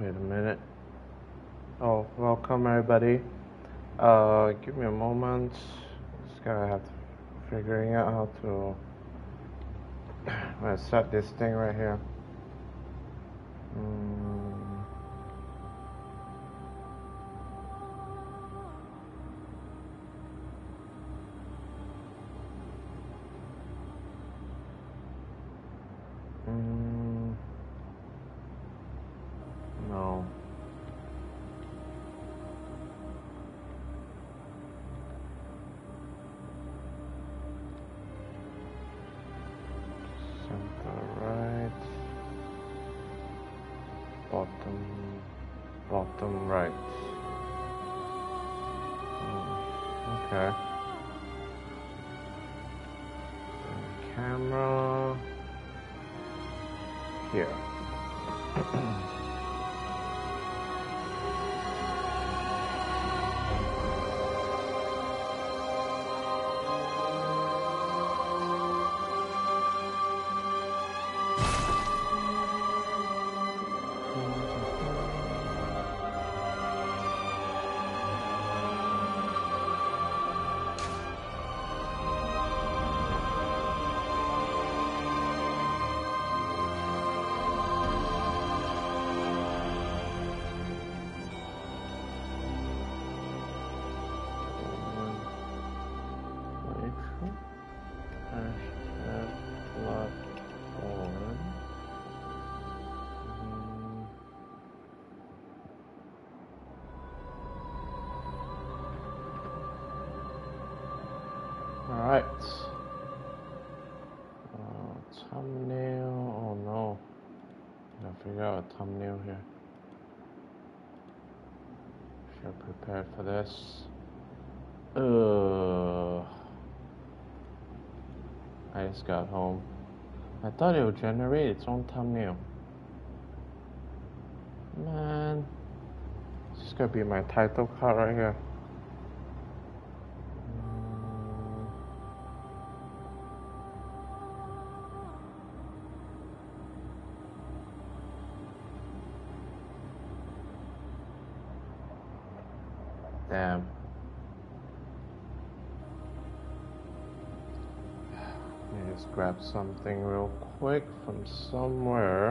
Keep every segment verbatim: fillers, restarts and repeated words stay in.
Wait a minute. Oh, welcome everybody. Uh, give me a moment. Just gotta have to figuring out how to. I'm gonna set this thing right here. Mm. Mm. No. Bottom right. Oh, okay. And camera here. Thumbnail here. Should prepare for this. Uh, I just got home. I thought it would generate its own thumbnail. Man, this is gonna be my title card right here. Damn. Let me just grab something real quick from somewhere.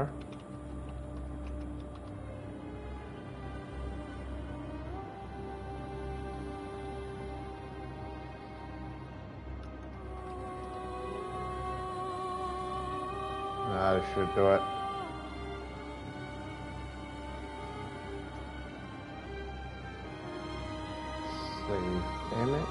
That should do it. Damn it.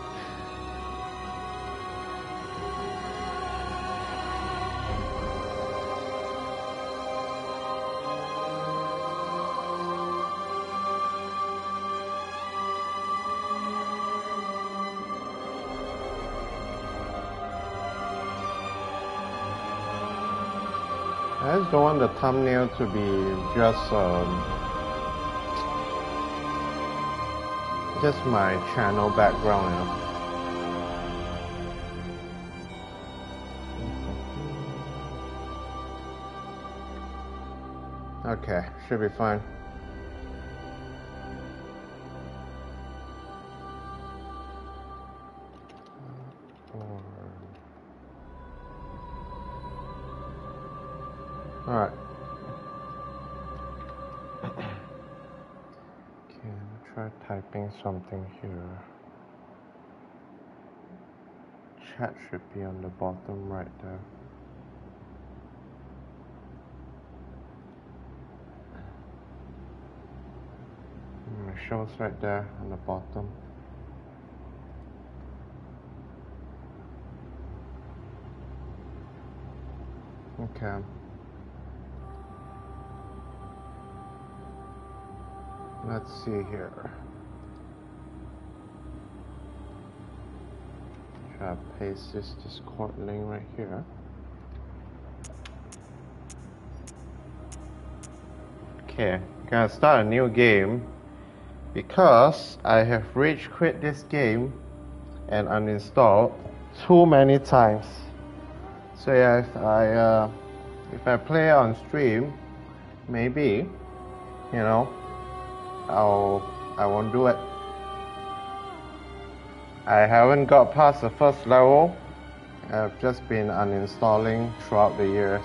I just don't want the thumbnail to be just um just my channel background, you know. Okay, should be fine. Something here. Chat should be on the bottom right there. My show's right there on the bottom. Okay. Let's see here. I'll paste this Discord link right here. Okay, gonna start a new game because I have rage quit this game and uninstalled too many times. So yeah, if I uh, if I play on stream, maybe you know, I'll, I won't do it. I haven't got past the first level. I've just been uninstalling throughout the years.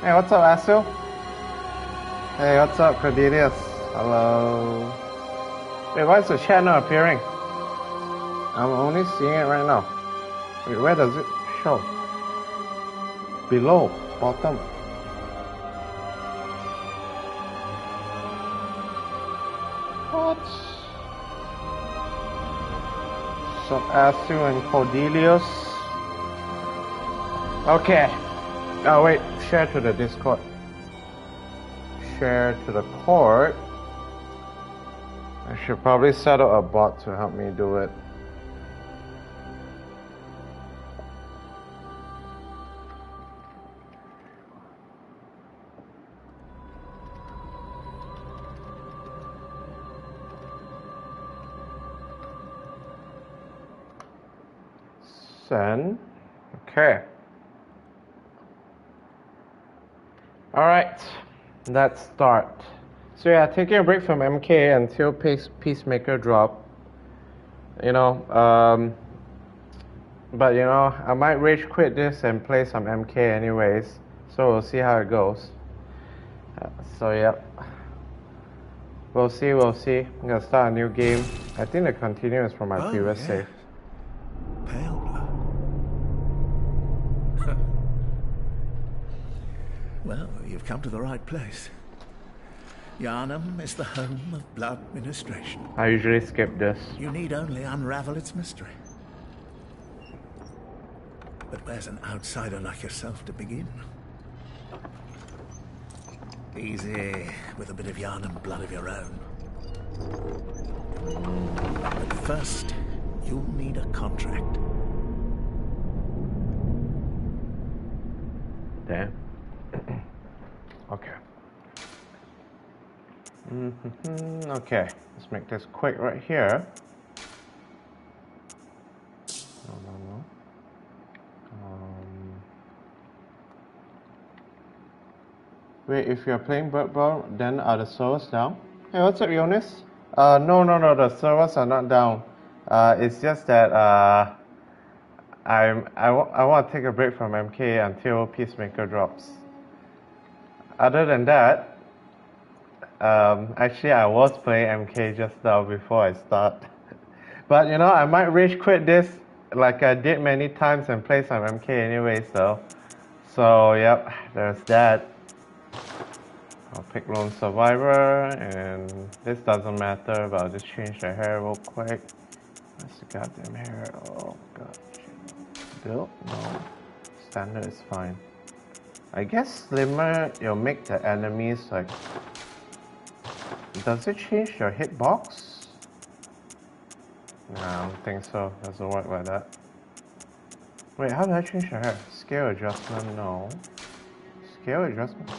Hey, what's up, Asil? Hey, what's up, Cornelius? Hello. Wait, why is the chat not appearing? I'm only seeing it right now. Wait, where does it show? Below, bottom. What? So, Asu and Cordelius. Okay. Oh, wait. Share to the Discord. Share to the Discord. I should probably set up a bot to help me do it. Send. Okay. All right. Let's start. So yeah, taking a break from M K until Peace Peacemaker drop, you know, um, but you know, I might rage quit this and play some M K anyways, so we'll see how it goes. Uh, so yeah, we'll see, we'll see. I'm gonna start a new game. I think the continue is from my oh, previous yeah. save. Pale blood. Well, you've come to the right place. Yharnam is the home of blood ministration. I usually skip this. You need only unravel its mystery. But where's an outsider like yourself to begin? Easy, with a bit of Yharnam blood of your own. But first, you'll need a contract. There. Okay. Mm-hmm. Okay, let's make this quick right here. No, no, no. Um, wait, if you're playing Bird Ball, then are the servers down? Hey, what's up, Jonas? Uh, no, no, no, the servers are not down. Uh, it's just that uh, I'm, I, I want to take a break from M K until Peacemaker drops. Other than that, Um, actually, I was playing M K just now before I start. But you know, I might rage quit this like I did many times and play some M K anyway, so... So, yep, there's that. I'll pick Lone Survivor, and this doesn't matter, but I'll just change the hair real quick. Where's the goddamn hair? Oh, god. Build? No. Standard is fine. I guess slimmer, you'll make the enemies like... Does it change your hitbox? Nah, I don't think so. Doesn't work like that. Wait, how do I change your hair? Scale adjustment? No. Scale adjustment?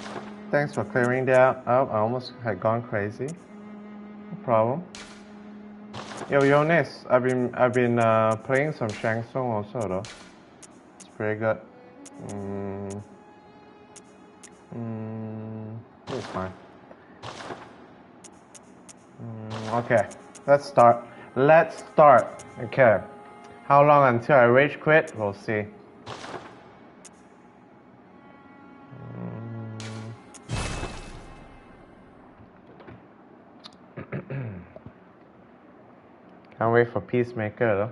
Thanks for clearing that up. I almost had gone crazy. No problem. Yo, Jonas, I've been I've been uh, playing some Shang Tsung also though. It's pretty good. Mm. Mm. It's fine. Okay, let's start. Let's start. Okay. How long until I rage quit? We'll see. Can't wait for Peacemaker though.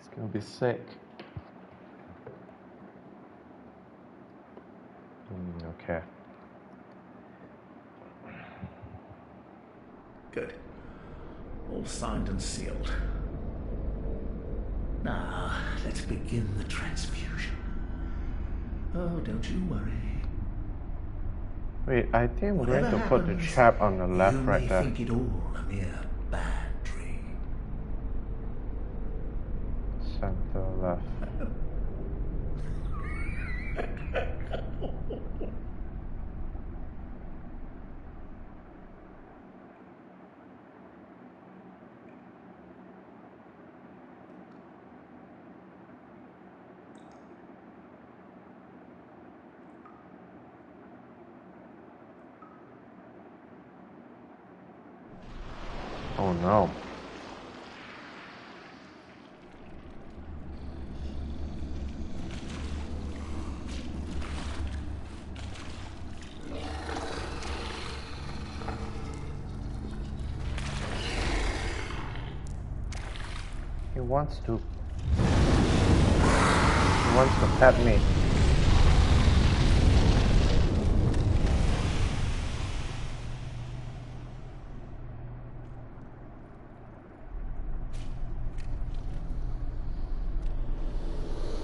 It's gonna be sick. Mm, okay. Good. All signed and sealed. Now, let's begin the transfusion. Oh, don't you worry. Wait, I think we have to put the chap on the left right there. You may think it all a mere bad dream. Center left. Oh no. He wants to... He wants to pet me.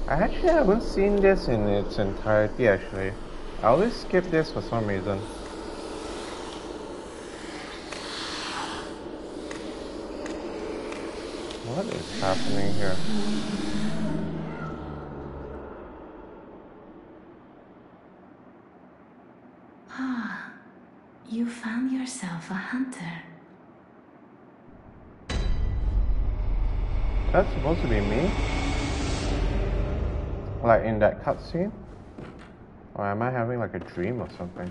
I actually haven't seen this in its entirety actually. I always skip this for some reason. What is happening here? Ah, you found yourself a hunter. That's supposed to be me? Like in that cutscene? Or am I having like a dream or something?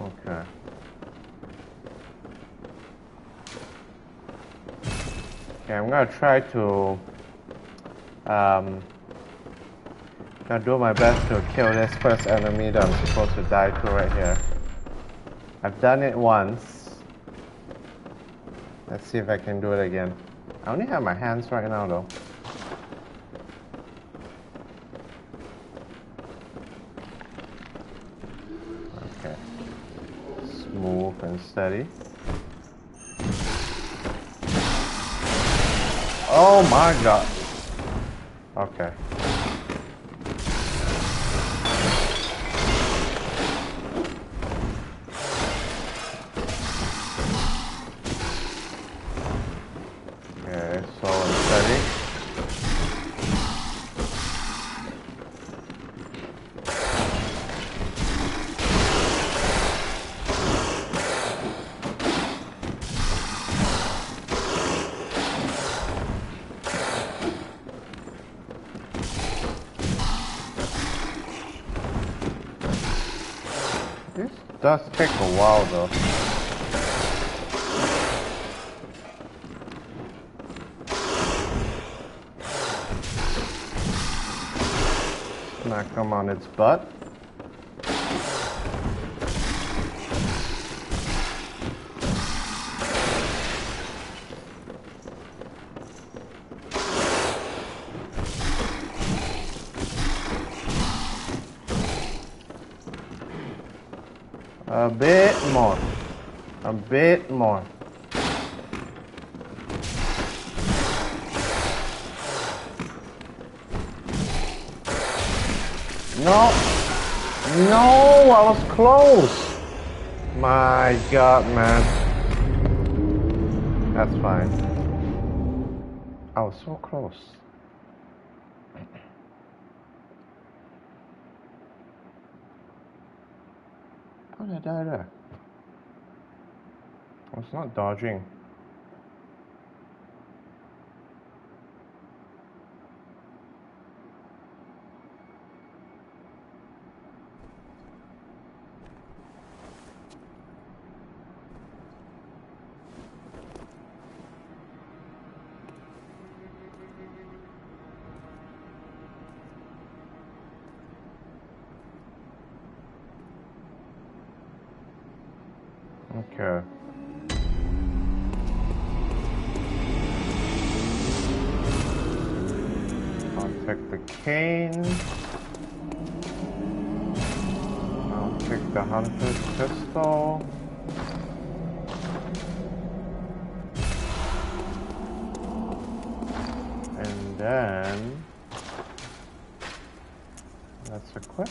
Okay. Okay, I'm gonna try to... Um... Gonna do my best to kill this first enemy that I'm supposed to die to right here. I've done it once. Let's see if I can do it again. I only have my hands right now though. Okay. Smooth and steady. Oh my god. Okay. It does take a while though. Smack them on its butt. A bit more. A bit more. No. No, I was close. My god, man. That's fine. I was so close. How did I die there? I was not dodging. Okay. I'll take the cane. I'll take the hunter's pistol. And then... Let's equip.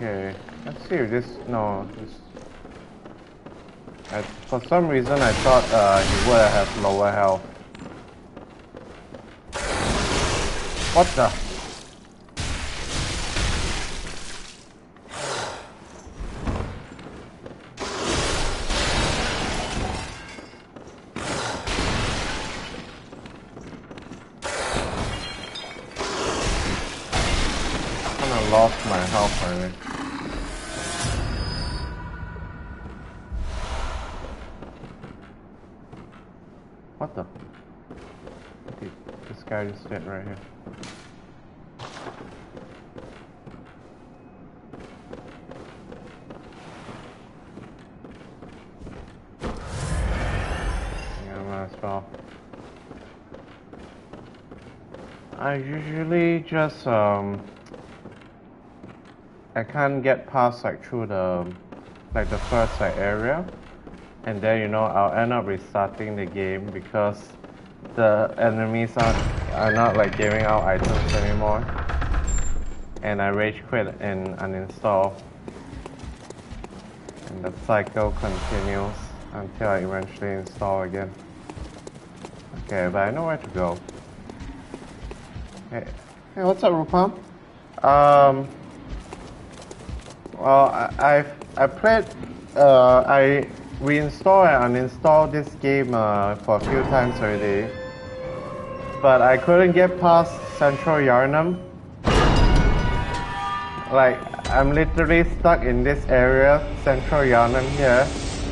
Okay, let's see if this... no, this... I, for some reason I thought uh, he would have lower health. What the? Sit right here. Yeah, might as well. I usually just um I can't get past like through the like the first like area, and then you know I'll end up restarting the game because the enemies are I'm not like giving out items anymore, and I rage quit and uninstall, and the cycle continues until I eventually install again. Okay, but I know where to go. Hey, hey, what's up, Rupam? Um, well, I I've, I played, uh, I reinstalled and uninstalled this game uh, for a few times already. But I couldn't get past Central Yharnam. Like, I'm literally stuck in this area, Central Yharnam here.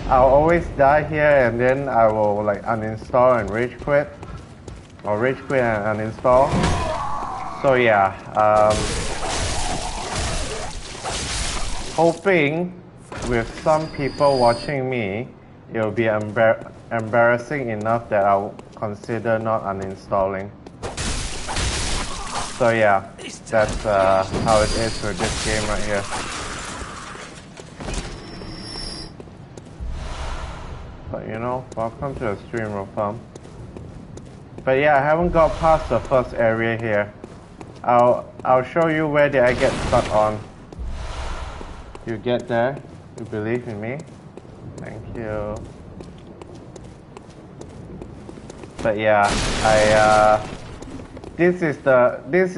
I'll always die here, and then I will like uninstall and rage quit. Or rage quit and uninstall. So yeah, um... hoping, with some people watching me, it'll be embar embarrassing enough that I'll consider not uninstalling. So yeah, that's uh, how it is for this game right here. But you know, welcome to the stream, Rupam. But yeah, I haven't got past the first area here. I'll I'll show you where did I get stuck on. You get there? You believe in me? Thank you. But yeah, I uh, this is the this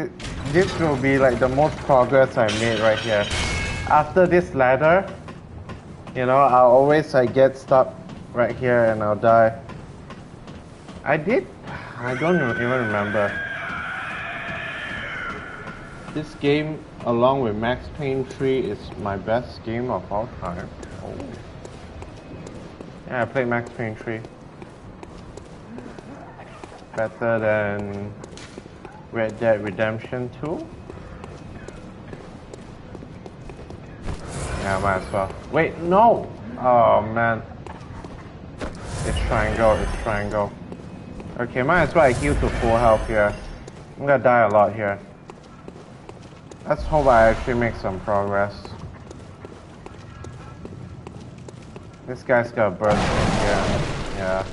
this will be like the most progress I made right here. After this ladder, you know, I'll always I get stuck right here and I'll die. I did. I don't even remember. This game, along with Max Payne three, is my best game of all time. Oh. Yeah, I played Max Payne three. Better than Red Dead Redemption two? Yeah, might as well. Wait, no! Oh man. It's triangle, it's triangle. Okay, might as well I heal to full health here. I'm gonna die a lot here. Let's hope I actually make some progress. This guy's got a bird thing here. Yeah.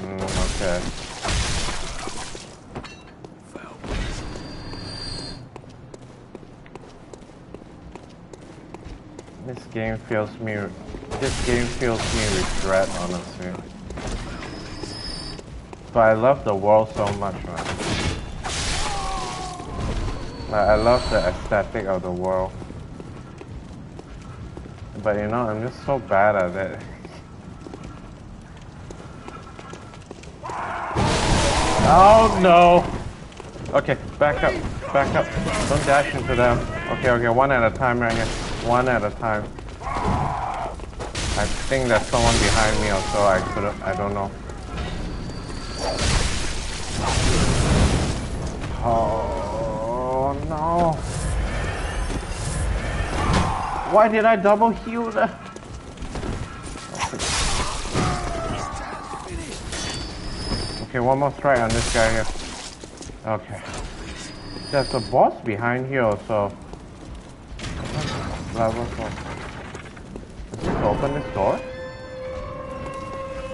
Mm, okay. This game feels me. This game feels me regret, honestly. But I love the world so much, man. Like, I love the aesthetic of the world. But you know, I'm just so bad at it. Oh no! Okay, back up, back up. Don't dash into them. Okay, okay, one at a time right here. One at a time. I think there's someone behind me or so, I couldn't, I don't know. Oh no. Why did I double heal the... Okay, one more strike on this guy here. Okay. There's a boss behind here or so. Level four. Is it to open this door?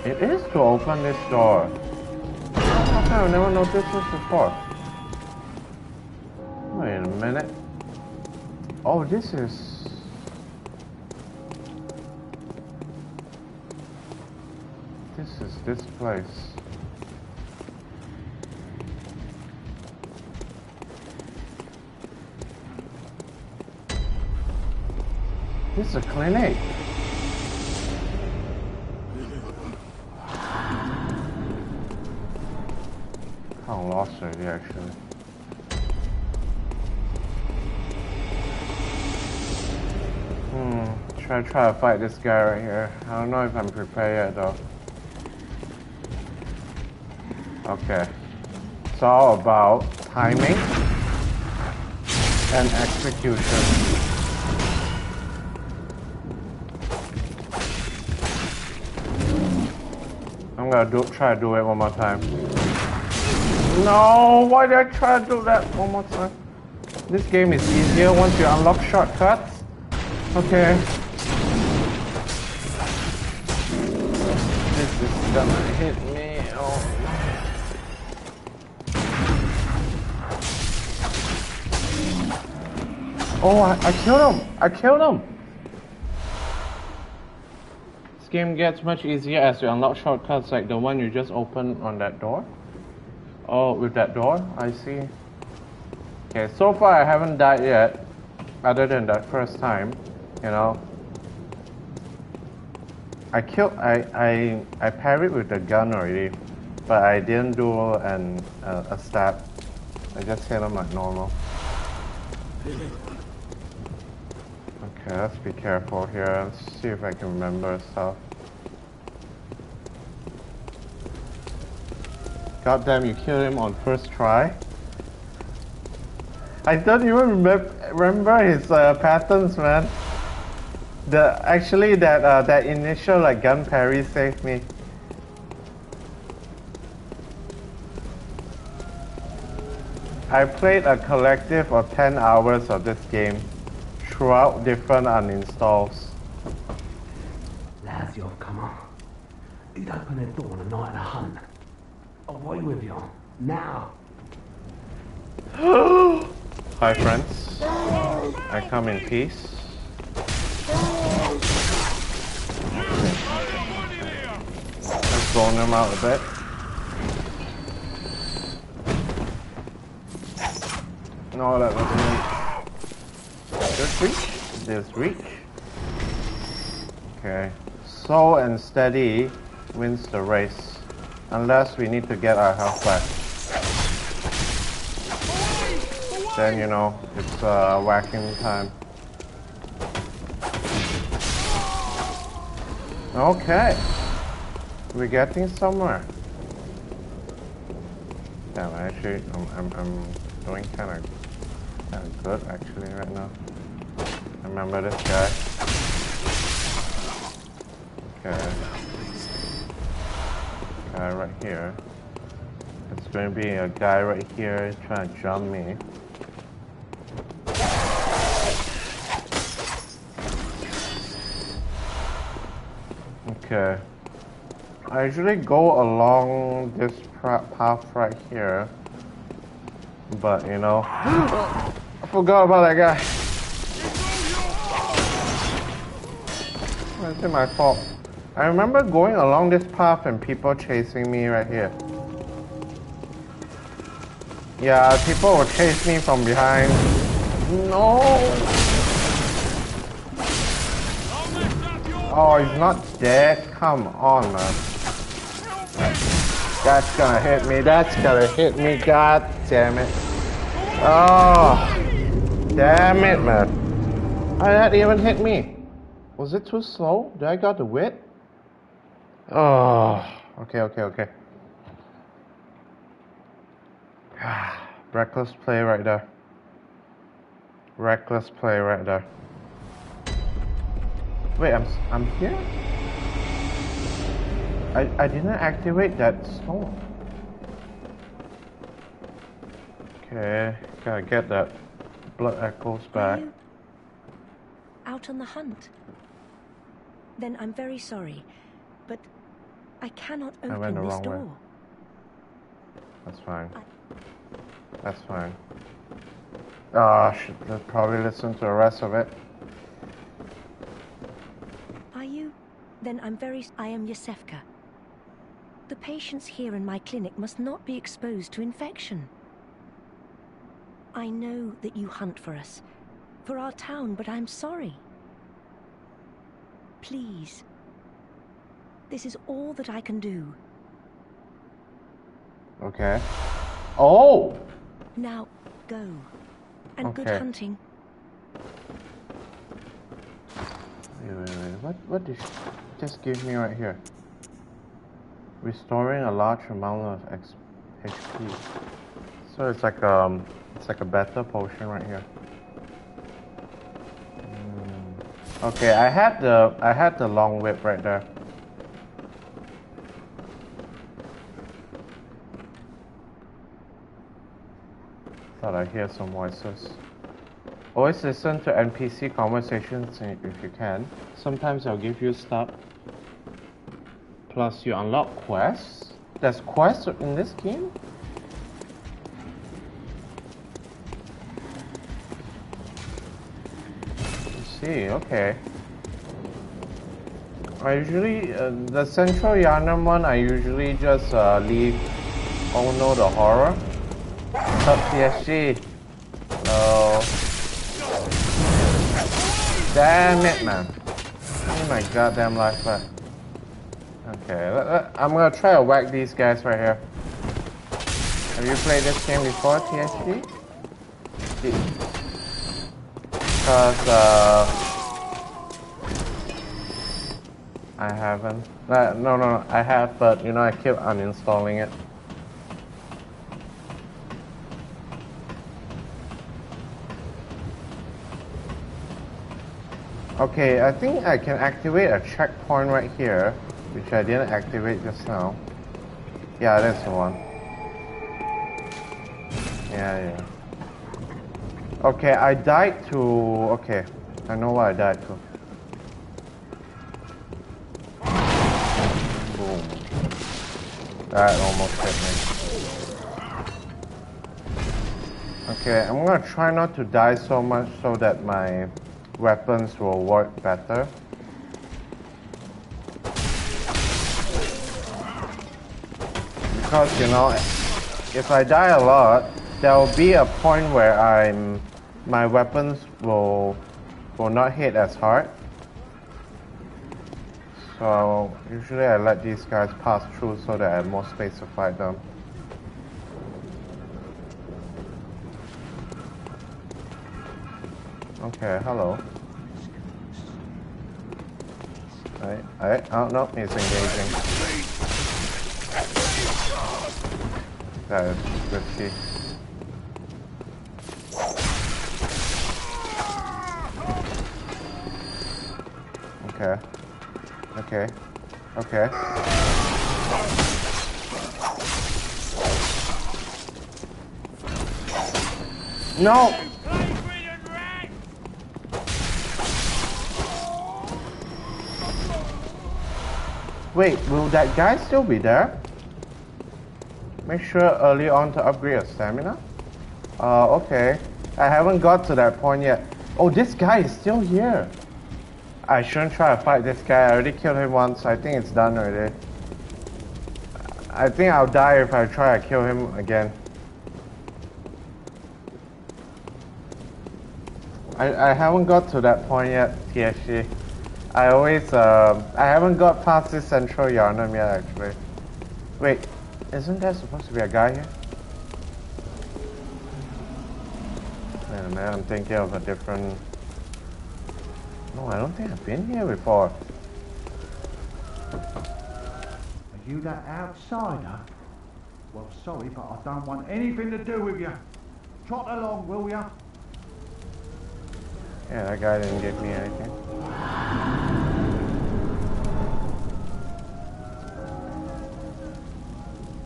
It is to open this door. How come I've never noticed this before? Wait a minute. Oh, this is... This is this place. This is a clinic. Kinda lost already, actually. Hmm, try try to fight this guy right here. I don't know if I'm prepared yet though. Okay. It's all about timing and execution. I'm gonna do, try to do it one more time. No, why did I try to do that one more time? This game is easier once you unlock shortcuts. Okay. This is gonna hit me. Oh, oh I, I killed him. I killed him. Game gets much easier as you unlock shortcuts like the one you just opened on that door. Oh, with that door? I see. Okay, so far I haven't died yet, other than that first time, you know. I killed, I, I, I parried with the gun already, but I didn't do an, uh, a stab. I just hit him like normal. Okay, let's be careful here. Let's see if I can remember stuff. Goddamn, you killed him on first try. I don't even remem remember his uh, patterns, man. The actually that uh, that initial like gun parry saved me. I played a collective of ten hours of this game. Throughout different uninstalls. Lads, you've come on. It opened the door on the night of the hunt. Away with you. Now. Hi, friends. I come in peace. Let's blow them out a bit. No, that wasn't me. This reach, this reach. Okay, slow and steady wins the race, unless we need to get our health back. Then you know it's uh, whacking time. Okay, we're getting somewhere. Damn, actually, I'm I'm, I'm doing kind of. That's good actually right now. I remember this guy. Okay. Guy right here. It's gonna be a guy right here trying to jump me. Okay. I usually go along this path right here. But you know, I forgot about that guy. That's it my fault. I remember going along this path and people chasing me right here. Yeah, people will chase me from behind. No! Oh, he's not dead? Come on, man. That's gonna hit me. That's gonna hit me. God damn it. Oh, damn it, man. Oh, that even hit me. Was it too slow? Did I got the whip? Oh, okay, okay, okay. Reckless play right there. Reckless play right there. Wait, I'm I'm here? I, I didn't activate that stone. Okay, gotta get that blood echoes back. Out on the hunt? Then I'm very sorry, but I cannot open I went the this wrong door. Way. That's fine. I... That's fine. Oh, I should probably listen to the rest of it. Are you? Then I'm very... I am Yosefka. The patients here in my clinic must not be exposed to infection. I know that you hunt for us, for our town, but I'm sorry. Please. This is all that I can do. Okay. Oh! Now, go. And okay. Good hunting. Wait, wait, wait. What, what did she just give me right here? Restoring a large amount of X H P. So it's like um, it's like a better potion right here. Mm. Okay, I had the I had the long whip right there. Thought I hear some voices. Always listen to N P C conversations if you can. Sometimes they'll give you stuff. Plus, you unlock quests. There's quests in this game? I see, okay. I usually, uh, the Central Yharnam one, I usually just uh, leave. Oh no, the horror. What's up, P S G? Hello. Damn it, man. Oh my goddamn life, man. Okay, let, let, I'm gonna try to whack these guys right here. Have you played this game before, T S G? Because, uh... I haven't. No, no, no, I have, but, you know, I keep uninstalling it. Okay, I think I can activate a checkpoint right here. Which I didn't activate just now. Yeah, that's the one. Yeah, yeah. Okay, I died to... Okay, I know what I died to. Boom. That almost hit me. Okay, I'm gonna try not to die so much so that my weapons will work better. Because, you know, if I die a lot, there will be a point where I'm, my weapons will, will not hit as hard. So, usually I let these guys pass through so that I have more space to fight them. Okay, hello. Alright, alright, oh no, he's engaging. That is risky. Okay. Okay. Okay. No! Wait, will that guy still be there? Make sure early on to upgrade your stamina. Uh, okay. I haven't got to that point yet. Oh, this guy is still here. I shouldn't try to fight this guy. I already killed him once. I think it's done already. I think I'll die if I try to kill him again. I, I haven't got to that point yet, T S G. I always, uh, I haven't got past this Central Yharnam yet, actually. Wait. Isn't there supposed to be a guy here? Wait a minute, I'm thinking of a different... No, I don't think I've been here before. Are you that outsider? Well, sorry, but I don't want anything to do with you. Trot along, will ya? Yeah, that guy didn't give me anything.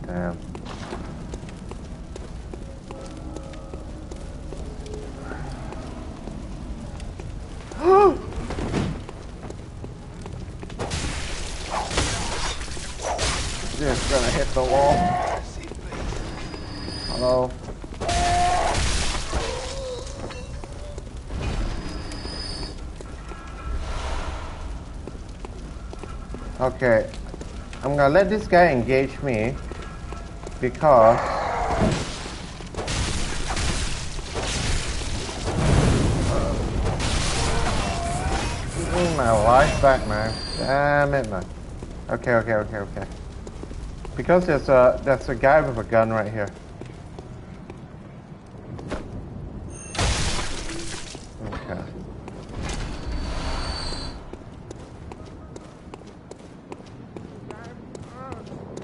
Damn. Just gonna hit the wall. Hello. Okay, I'm gonna let this guy engage me because uh, give me my life back, man. Damn it, man. Okay, okay, okay, okay. Because there's a there's a guy with a gun right here.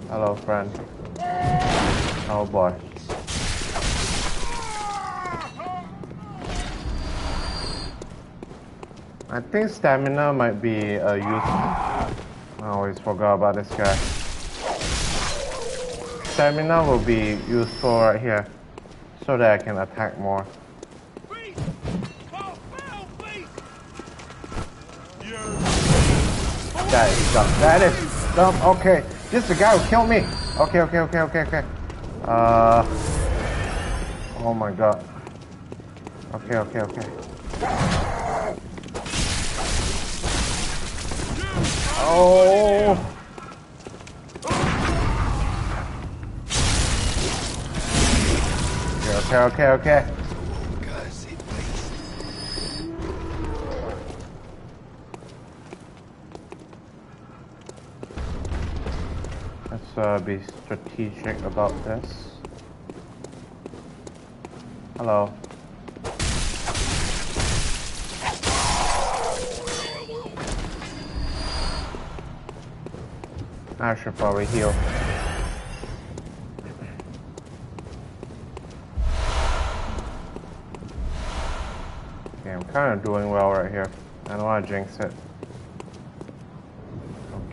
Hello, friend. Oh boy. I think stamina might be uh, useful. I always forgot about this guy. Stamina will be useful right here, so that I can attack more. That is dumb. That is dumb. Okay. This is the guy who killed me! Okay, okay, okay, okay, okay. Uh... Oh my god. Okay, okay, okay. Oh! Okay, okay, okay, okay. Uh, be strategic about this. Hello. I should probably heal. Okay, I'm kind of doing well right here. I don't want to jinx it.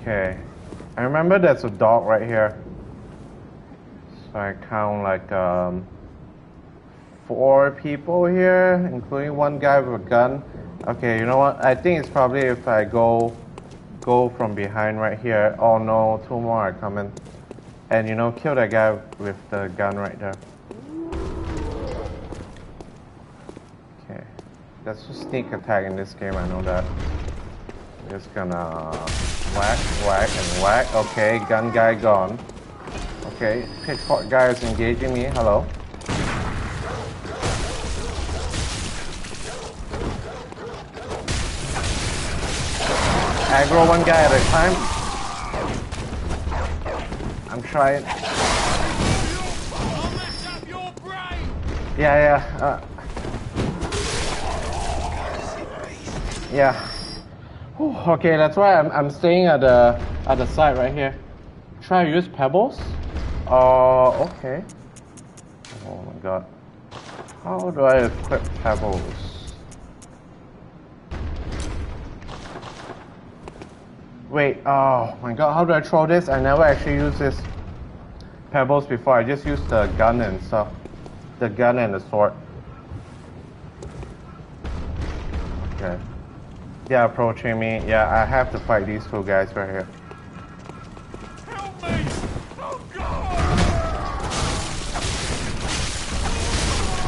Okay. I remember there's a dog right here, so I count like um, four people here, including one guy with a gun. Okay, you know what? I think it's probably if I go go from behind right here. Oh no, two more are coming, and you know, kill that guy with the gun right there. Okay, that's a sneak attack in this game. I know that. It's gonna. Whack, whack, and whack. Okay, gun guy gone. Okay, pickpocket guy is engaging me. Hello. Aggro one guy at a time. I'm trying. Yeah, yeah. Uh. Yeah. Okay, that's why I'm, I'm staying at the at the side right here. Try to use pebbles. Oh, uh, okay. Oh my god. How do I equip pebbles? Wait, oh my god, how do I throw this? I never actually used this pebbles before. I just used the gun and stuff. The gun and the sword. Okay. Yeah, approaching me. Yeah, I have to fight these two guys right here. Help me! Oh god!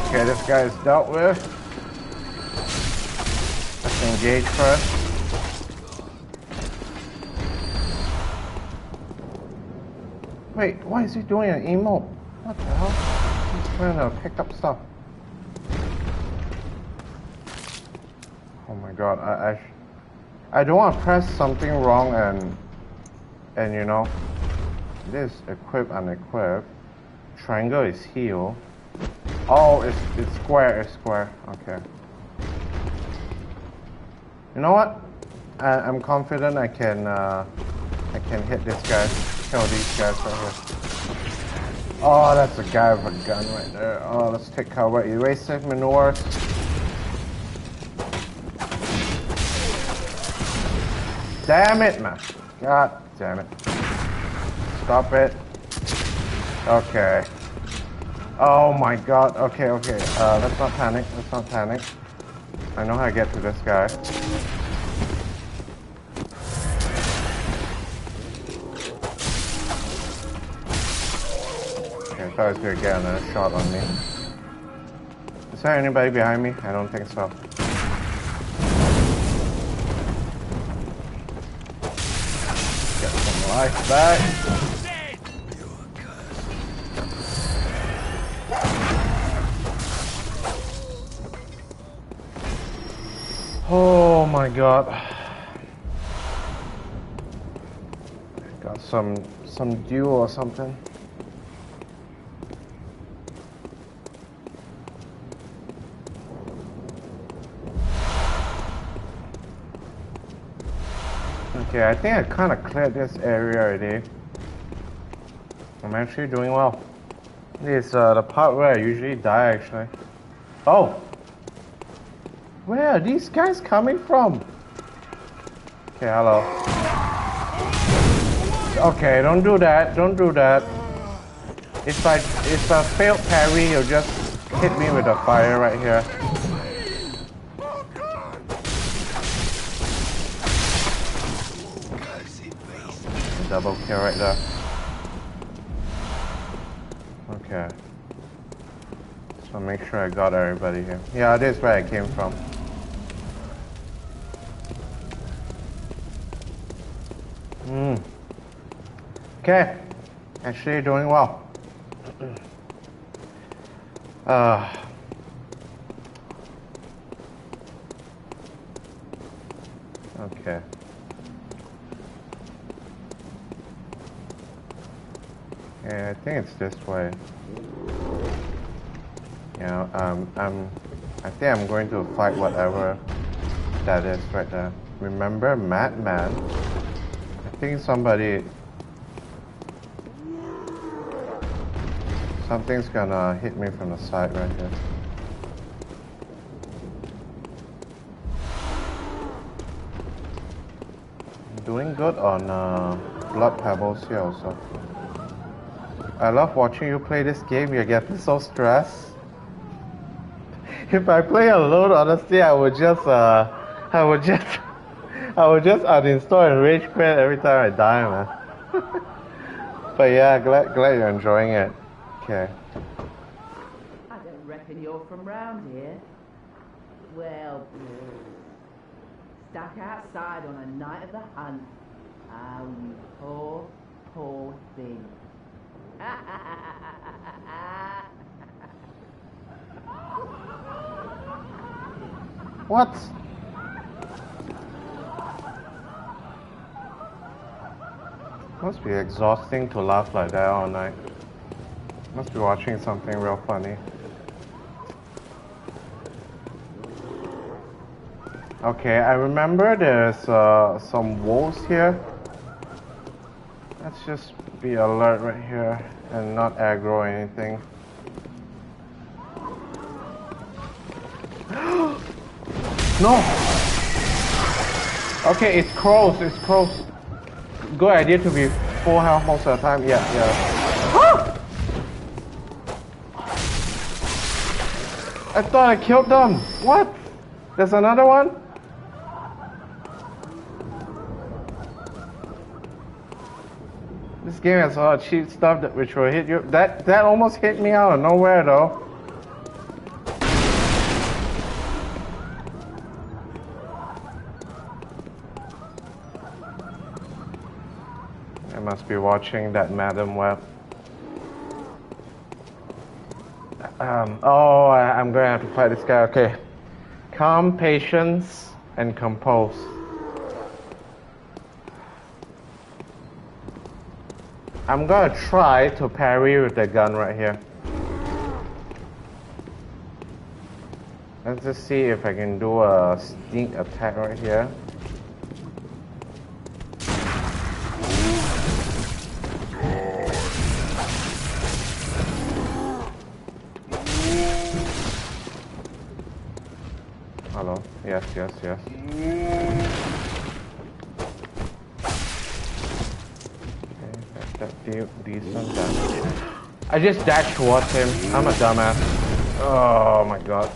Okay, this guy is dealt with. Let's engage first. Wait, why is he doing an emote? What the hell? He's trying to pick up stuff. Oh my god, I, I I don't want to press something wrong and and you know this equip unequip triangle is heal. Oh, it's it's square, it's square. Okay. You know what? I, I'm confident I can uh, I can hit this guy, kill these guys right here. Oh, that's a guy with a gun right there. Oh, let's take cover. Erasive manure. Damn it, man. God damn it. Stop it. Okay. Oh my god. Okay, okay. Uh, let's not panic. Let's not panic. I know how to get to this guy. Okay, I thought I was going to get another shot on me. Is there anybody behind me? I don't think so. Nice back. Oh my god. Got some some duel or something. Okay, I think I kind of cleared this area already. I'm actually doing well. It's uh, the part where I usually die actually. Oh! Where are these guys coming from? Okay, hello. Okay, don't do that. Don't do that. If I if I failed parry, you'll just hit me with a fire right here. Double kill right there. Okay. So make sure I got everybody here. Yeah, that's where I came from. Mm. Okay, actually doing well. uh. Okay. Yeah, I think it's this way. You know, um, I'm, I think I'm going to fight whatever that is right there. Remember Madman? I think somebody... Something's gonna hit me from the side right here. I'm doing good on uh, blood pebbles here also. I love watching you play this game, you're getting so stressed. If I play alone, honestly, I would just, uh, I would just... I would just uninstall and rage quit every time I die, man. But yeah, glad glad you're enjoying it. Okay. I don't reckon you're from round here. Well, stuck outside on a night of the hunt. Oh, you poor, poor thing. What? Must be exhausting to laugh like that all night. Must be watching something real funny. Okay, I remember there's uh, some wolves here. Let's just be alert right here and not aggro anything. No! Okay, it's crows, it's crows. Good idea to be full health most of the time. Yeah, yeah. Ah! I thought I killed them. What? There's another one? This game has a lot of cheap stuff that which will hit you. That that almost hit me out of nowhere though. Must be watching that Madam Web. Um, oh, I, I'm gonna have to fight this guy. Okay, calm, patience, and compose. I'm gonna try to parry with the gun right here. Let's just see if I can do a sneak attack right here. Yes, yes, yes. Okay, that, that deal decent damage. I just dashed towards him. I'm a dumbass. Oh my god.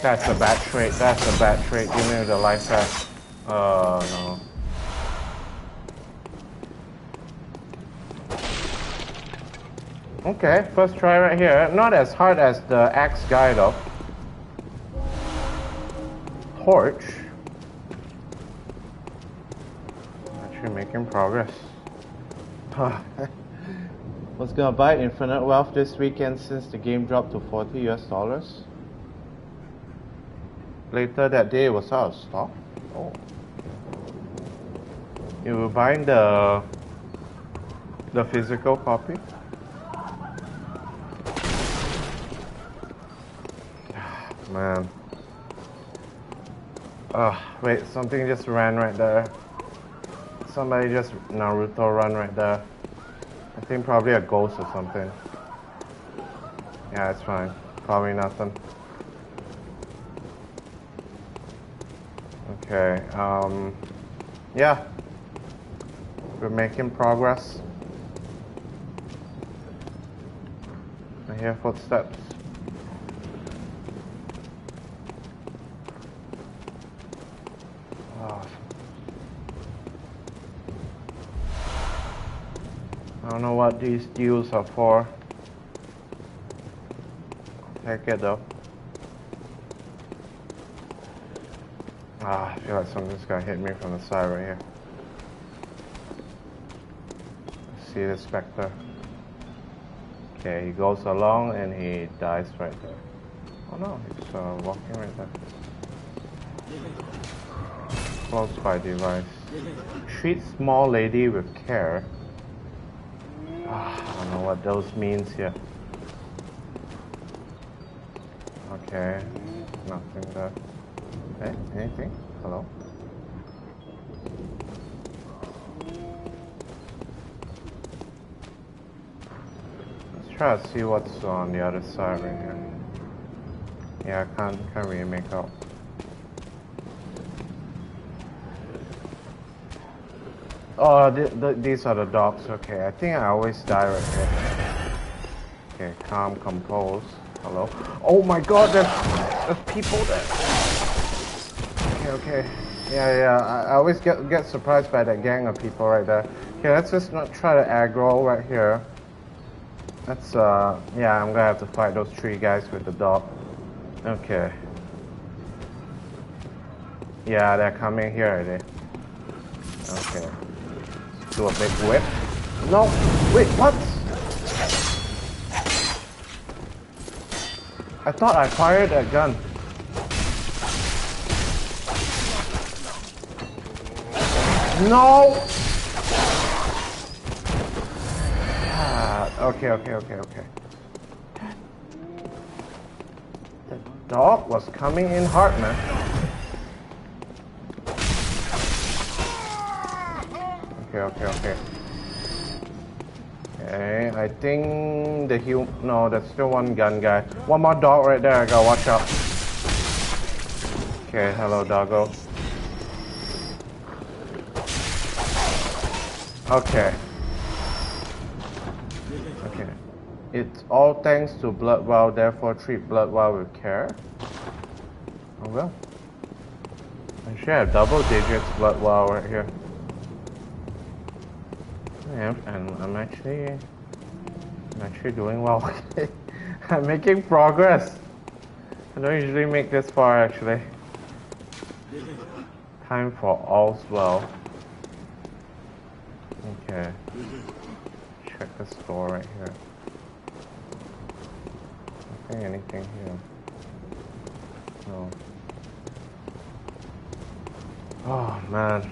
That's a bad trait. That's a bad trait. Give me the life pass. Oh no. Okay, first try right here. Not as hard as the axe guy though. Torch. actually making progress. Was gonna buy Infinite Wealth this weekend since the game dropped to forty U S dollars. Later that day it was out of stock. Oh. You were buying the the physical copy? Man. Uh, wait, something just ran right there. Somebody just Naruto run right there. I think probably a ghost or something. Yeah, it's fine. Probably nothing. Okay, um... yeah. We're making progress. I hear footsteps. I don't know what these deals are for. I'll take it though. Ah, I feel like something's gonna hit me from the side right here. I see the specter. Okay, he goes along and he dies right there. Oh no, he's uh, walking right there. Close by device. Treat small lady with care. I don't know what those means here. Okay, nothing there. Hey, anything? Hello? Let's try to see what's on the other side right here. Yeah, I can't, can't really make out. Oh, th th these are the dogs. Okay, I think I always die right here. Okay, calm, compose. Hello. Oh my God, there's, there's people there. Okay, okay. Yeah, yeah. I, I always get get surprised by that gang of people right there. Okay, let's just not try to aggro right here. That's uh, yeah. I'm gonna have to fight those three guys with the dog. Okay. Yeah, they're coming here already. Okay. Do a big whip. No! Wait, what? I thought I fired a gun. No! Ah, okay, okay, okay, okay. The dog was coming in hard, man. Okay, okay, okay. Okay, I think the hum- no, there's still one gun guy. One more dog right there, I gotta watch out. Okay, hello doggo. Okay. Okay. It's all thanks to Blood Wow, therefore treat Blood Wow with care. Oh well. I should have double digits Blood Wow right here. And I'm actually, I'm actually doing well. I'm making progress. I don't usually make this far, actually. Time for all's well. Okay. Check the store right here. I think anything here. No. Oh man.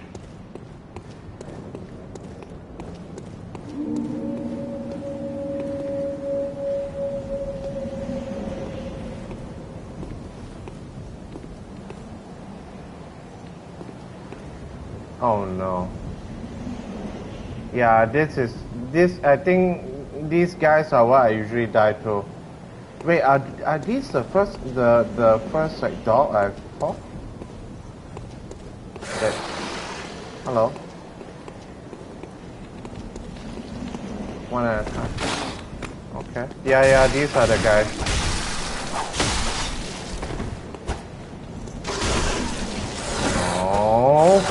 Oh no. Yeah, this is this I think these guys are what I usually die to. Wait, are are these the first the the first like dog I've fought? That, hello. One at a time. Okay. Yeah, yeah, these are the guys. Oh.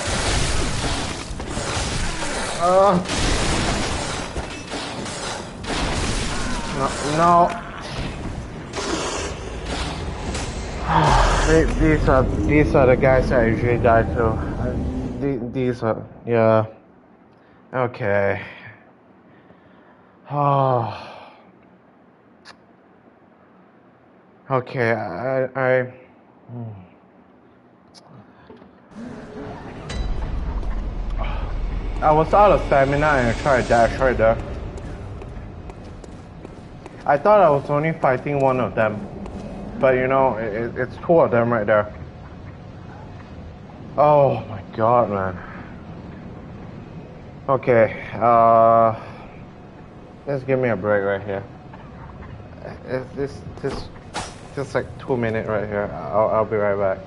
Uh. No. No. These are these are the guys I usually die to. I, these are yeah. Okay. Oh. Okay, I... I... Mm. I was out of stamina and tried to dash right there. I thought I was only fighting one of them, but you know, it, it's two of them right there. Oh my god, man. Okay, uh... let's give me a break right here. This, this, just like two minutes right here. I'll, I'll be right back.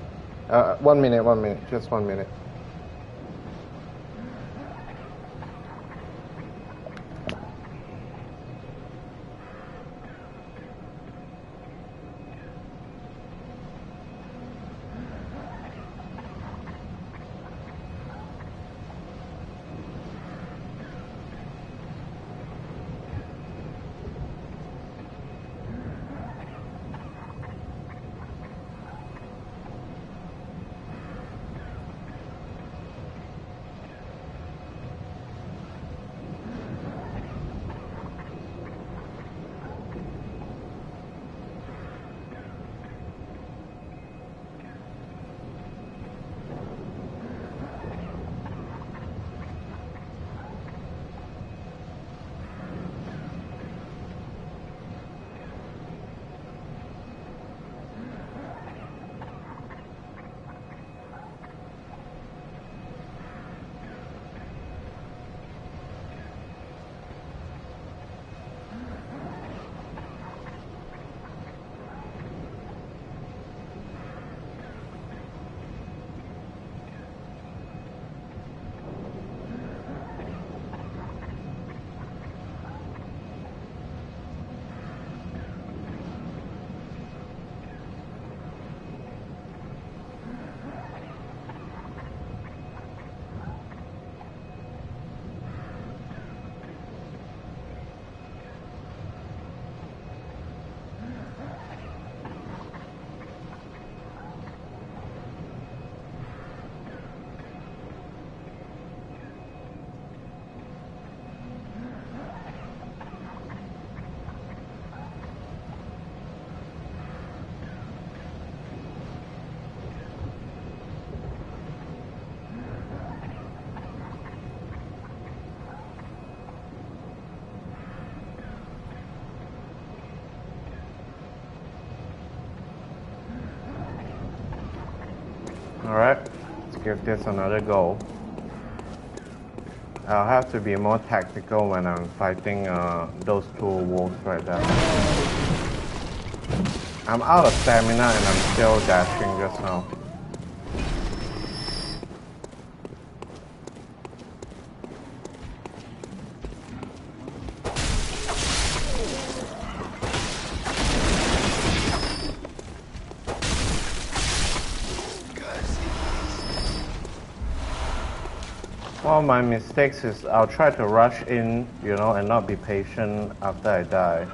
Uh, one minute, one minute, just one minute. Alright, let's give this another go. I'll have to be more tactical when I'm fighting uh, those two wolves right there. I'm out of stamina and I'm still dashing just now. One of my mistakes is I'll try to rush in, you know, and not be patient after I die.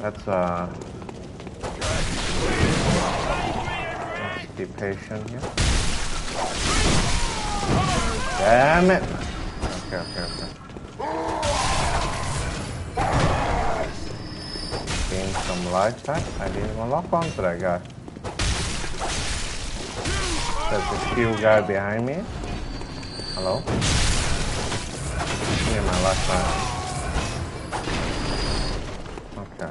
That's uh... let's be patient here. Damn it! Okay, okay, okay. Gain some life back. I didn't even lock on to that guy. There's a shield guy behind me. Hello? Give me my last time. Okay.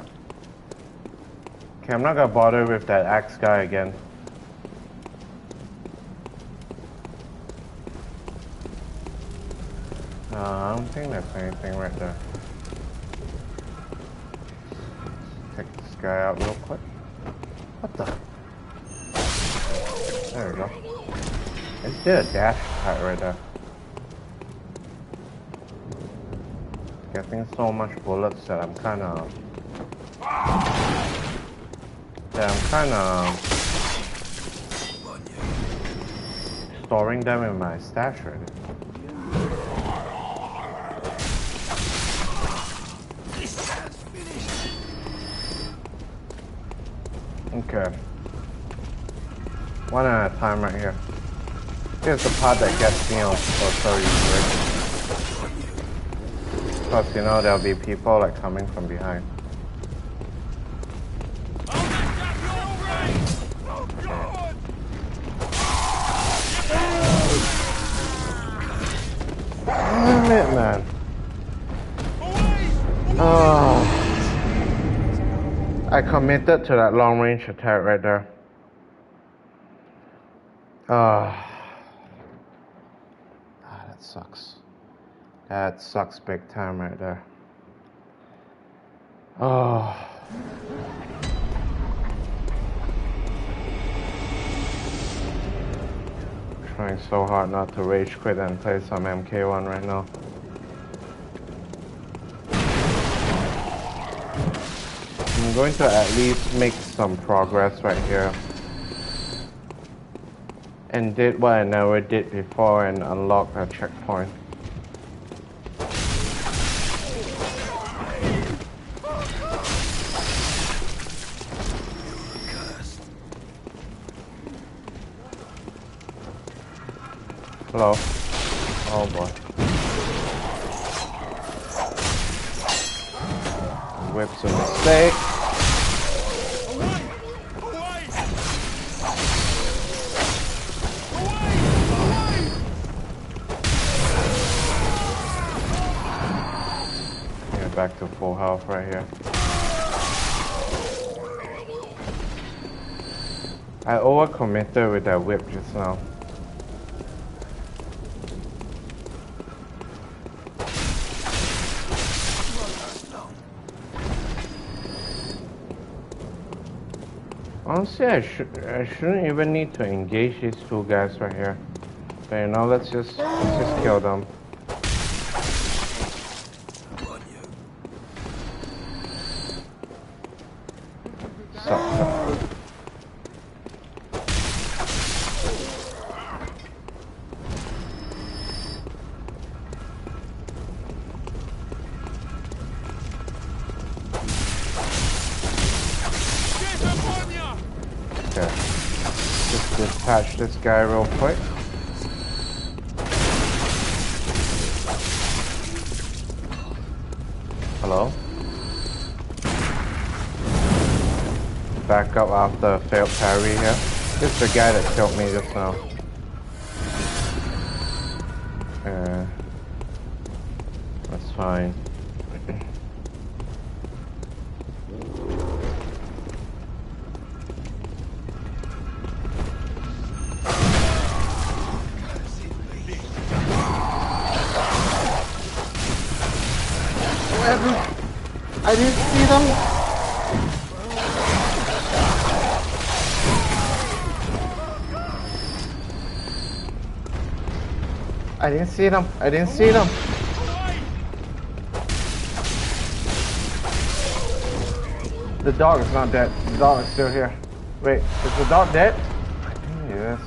Okay, I'm not gonna bother with that axe guy again. Uh, I don't think there's anything right there. Take this guy out real quick. What the? There we go. I just did a dash attack right there. Getting so much bullets that I'm kind of... that I'm kind of... storing them in my stash already. Okay. One at a time right here. Here's the part that gets me on, oh sorry, Because, you know, there'll be people like coming from behind. Damn it, man. Oh. I committed to that long range attack right there. Ah. Oh. Ah, that sucks. That sucks big time right there. Oh. Trying so hard not to rage quit and play some M K one right now. I'm going to at least make some progress right here. And did what I never did before and unlock a checkpoint. Hello. Oh boy. Whip's a mistake. Yeah, back to full health right here. I overcommitted with that whip just now. Honestly, I, sh I shouldn't even need to engage these two guys right here. But you know, let's just, let's just kill them. Stop. Catch this guy real quick. Hello. Back up after a failed parry here. This is the guy that killed me just now. Uh, that's fine. I didn't see them. I didn't see them. I didn't see them. The dog is not dead. The dog is still here. Wait, is the dog dead? Yes.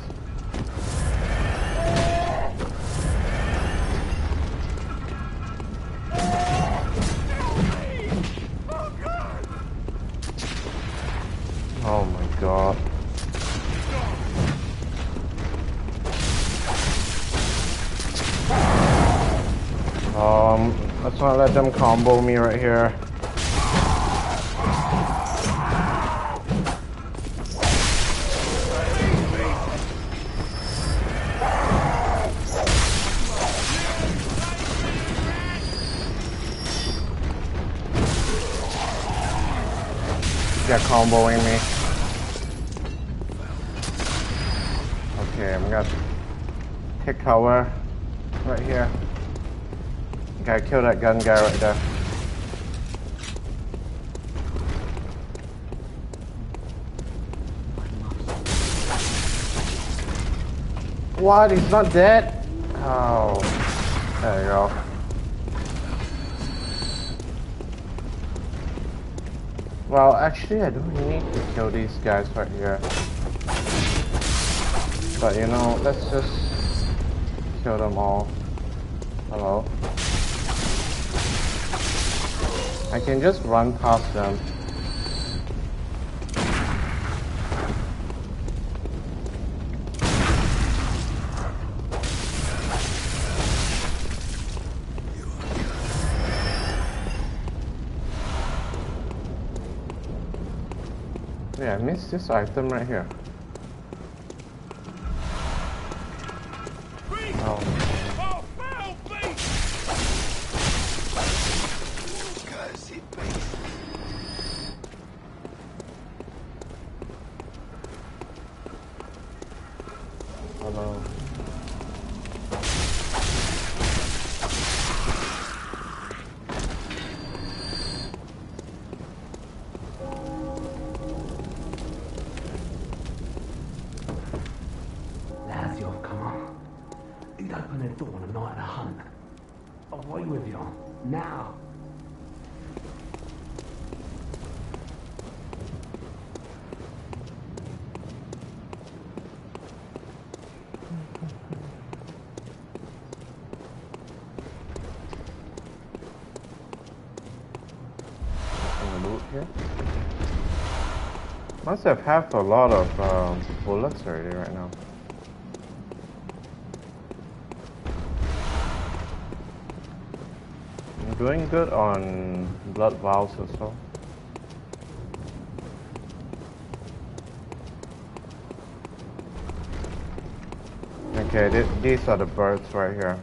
Let's not let them combo me right here. They're comboing me. Okay, I'm gonna take cover right here. Okay, kill that gun guy right there. What? He's not dead? Oh. There you go. Well, actually, I don't need to kill these guys right here. But, you know, let's just kill them all. Hello? I can just run past them. I missed this item right here. Oh. Hello. Must have half a lot of um, bullets already right now. I'm doing good on blood vials or so. Okay, th these are the birds right here.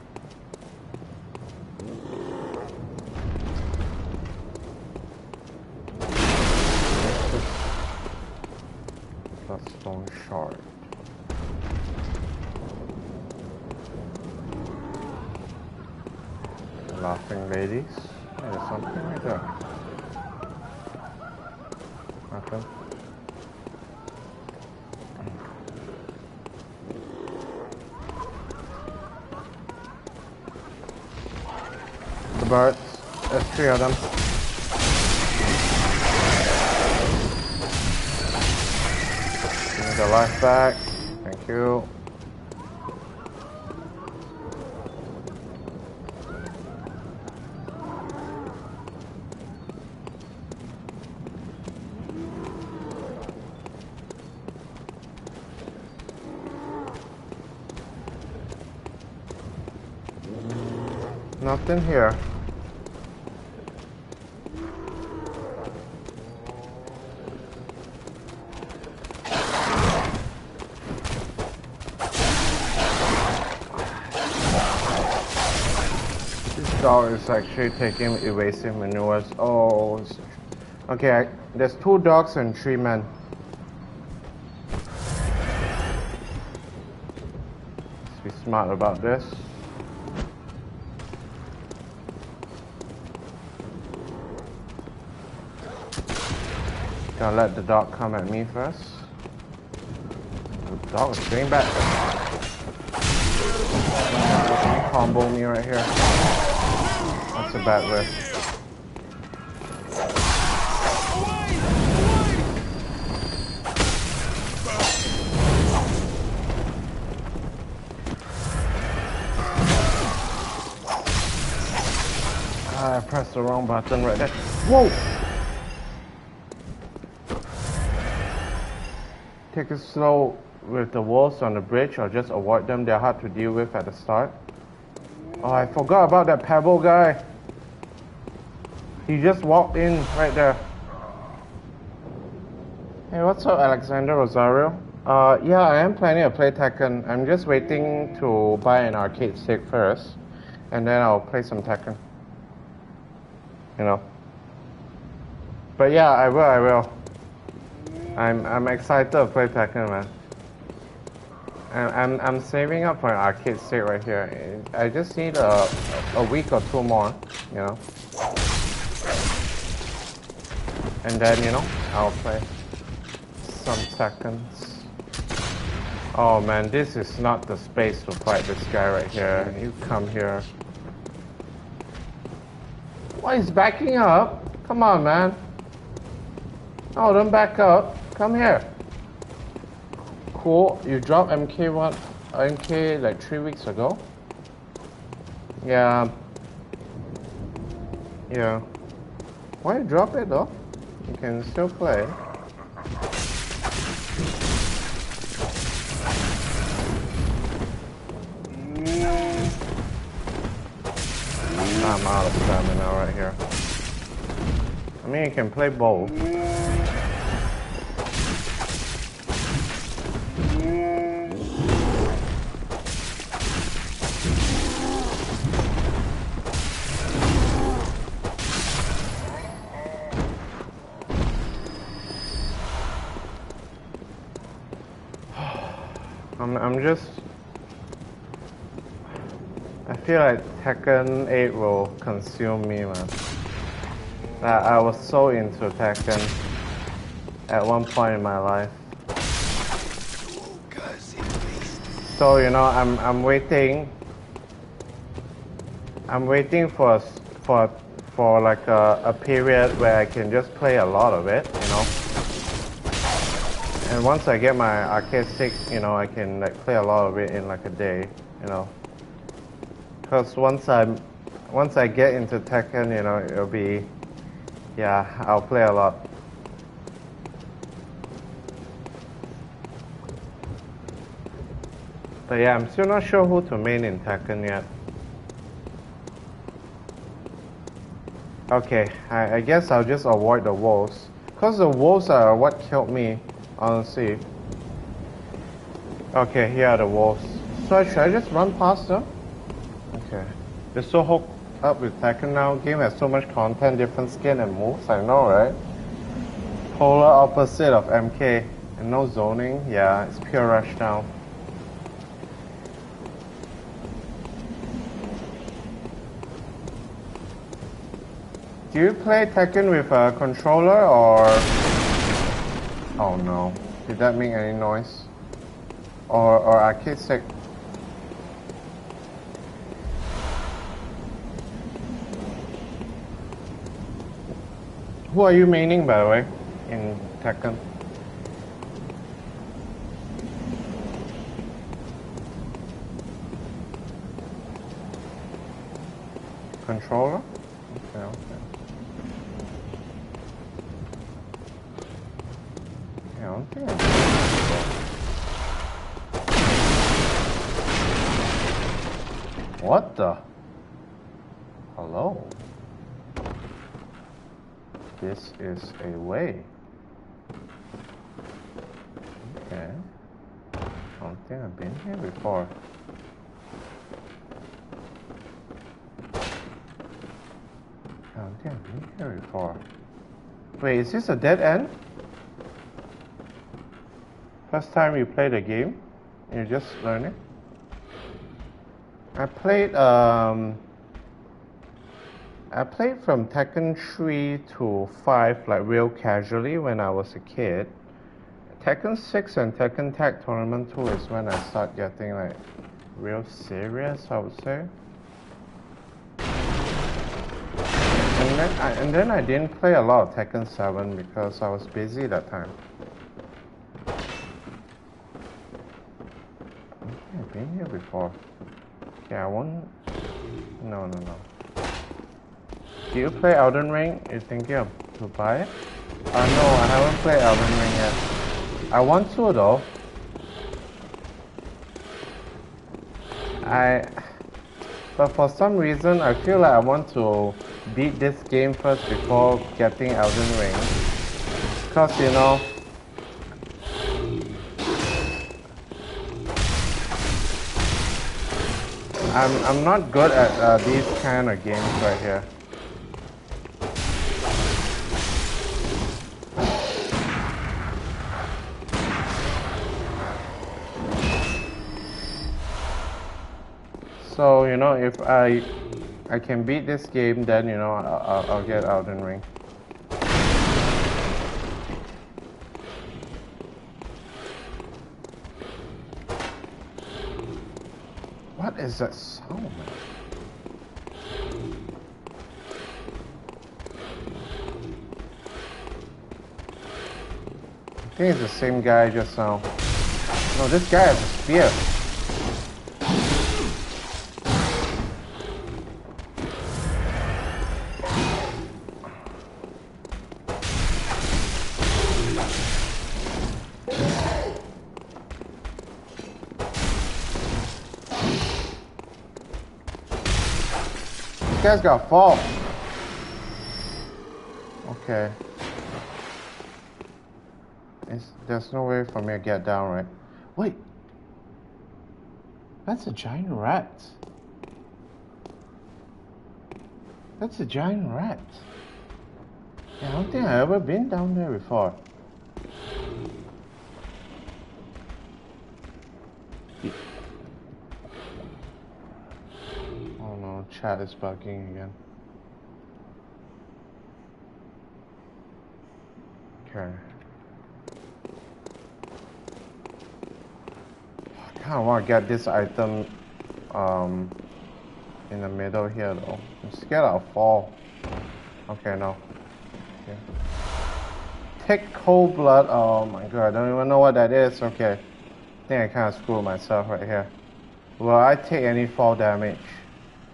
Birds. There's three of them. Need the life back. Thank you. Nothing here. Is actually taking evasive maneuvers. Oh, okay. I, there's two dogs and three men. Let's be smart about this. Gonna let the dog come at me first. The dog is going back. Can you combo me right here? That's a bad risk. Ah, I pressed the wrong button right there. Whoa! Take it slow with the wolves on the bridge or just avoid them. They're hard to deal with at the start. Oh, I forgot about that pebble guy. He just walked in right there. Hey, what's up, Alexander Rosario? Uh, yeah, I am planning to play Tekken. I'm just waiting to buy an arcade stick first, and then I'll play some Tekken. You know. But yeah, I will. I will. I'm I'm excited to play Tekken, man. I'm, I'm saving up for an arcade stick right here. I just need a, a week or two more, you know. And then, you know, I'll play some seconds. Oh man, this is not the space to fight this guy right here. You come here. Why he's backing up? Come on, man. No, don't back up. Come here. Cool. You dropped M K one, M K like three weeks ago. Yeah. Yeah. Why drop it though? You can still play. I'm out of stamina right here. I mean, you can play both. I'm, I'm just... I feel like Tekken eight will consume me, man. I, I was so into Tekken at one point in my life. So, you know, I'm, I'm waiting. I'm waiting for, for, for like a, a period where I can just play a lot of it, you know. And once I get my arcade stick, you know, I can like play a lot of it in like a day, you know. Because once I'm, once I get into Tekken, you know, it'll be, yeah, I'll play a lot. But yeah, I'm still not sure who to main in Tekken yet. Okay, I, I guess I'll just avoid the wolves. Because the wolves are what killed me, honestly. Okay, here are the wolves. So should I just run past them? Okay. They're so hooked up with Tekken now. Game has so much content, different skin and moves. I know, right? Polar opposite of M K. And no zoning. Yeah, it's pure rush now. Do you play Tekken with a controller or... Oh no. Did that make any noise? Or, or arcade stick? Who are you maining, by the way, in Tekken? Controller? Okay, okay. I don't think I did. What the? Hello? This is a way. Okay. I don't think I've been here before. I don't think I've been here before. Wait, is this a dead end? First time you play the game, you're just learning. I played um, I played from Tekken three to five like real casually when I was a kid. Tekken six and Tekken Tag Tournament two is when I start getting like real serious, I would say. And then I, and then I didn't play a lot of Tekken seven because I was busy that time. I've been here before. Yeah, I won't... No, no, no. Do you play Elden Ring? You're thinking of to buy it? Uh, no, I haven't played Elden Ring yet. I want to though. I... But for some reason, I feel like I want to beat this game first before getting Elden Ring. Because, you know... I'm, I'm not good at uh, these kind of games right here. So, you know, if I I can beat this game, then, you know, I'll, I'll get Elden Ring. What is that sound, man? I think it's the same guy just now. No, this guy has a spear. This guy's got fall. Okay. It's, there's no way for me to get down, right? Wait. That's a giant rat. That's a giant rat. Yeah, I don't think I've ever been down there before. Oh no, chat is bugging again. Okay. I kinda wanna get this item um in the middle here though. I'm scared I'll fall. Okay, no. Okay. Take cold blood. Oh my god, I don't even know what that is. Okay. I think I kinda screwed myself right here. Will I take any fall damage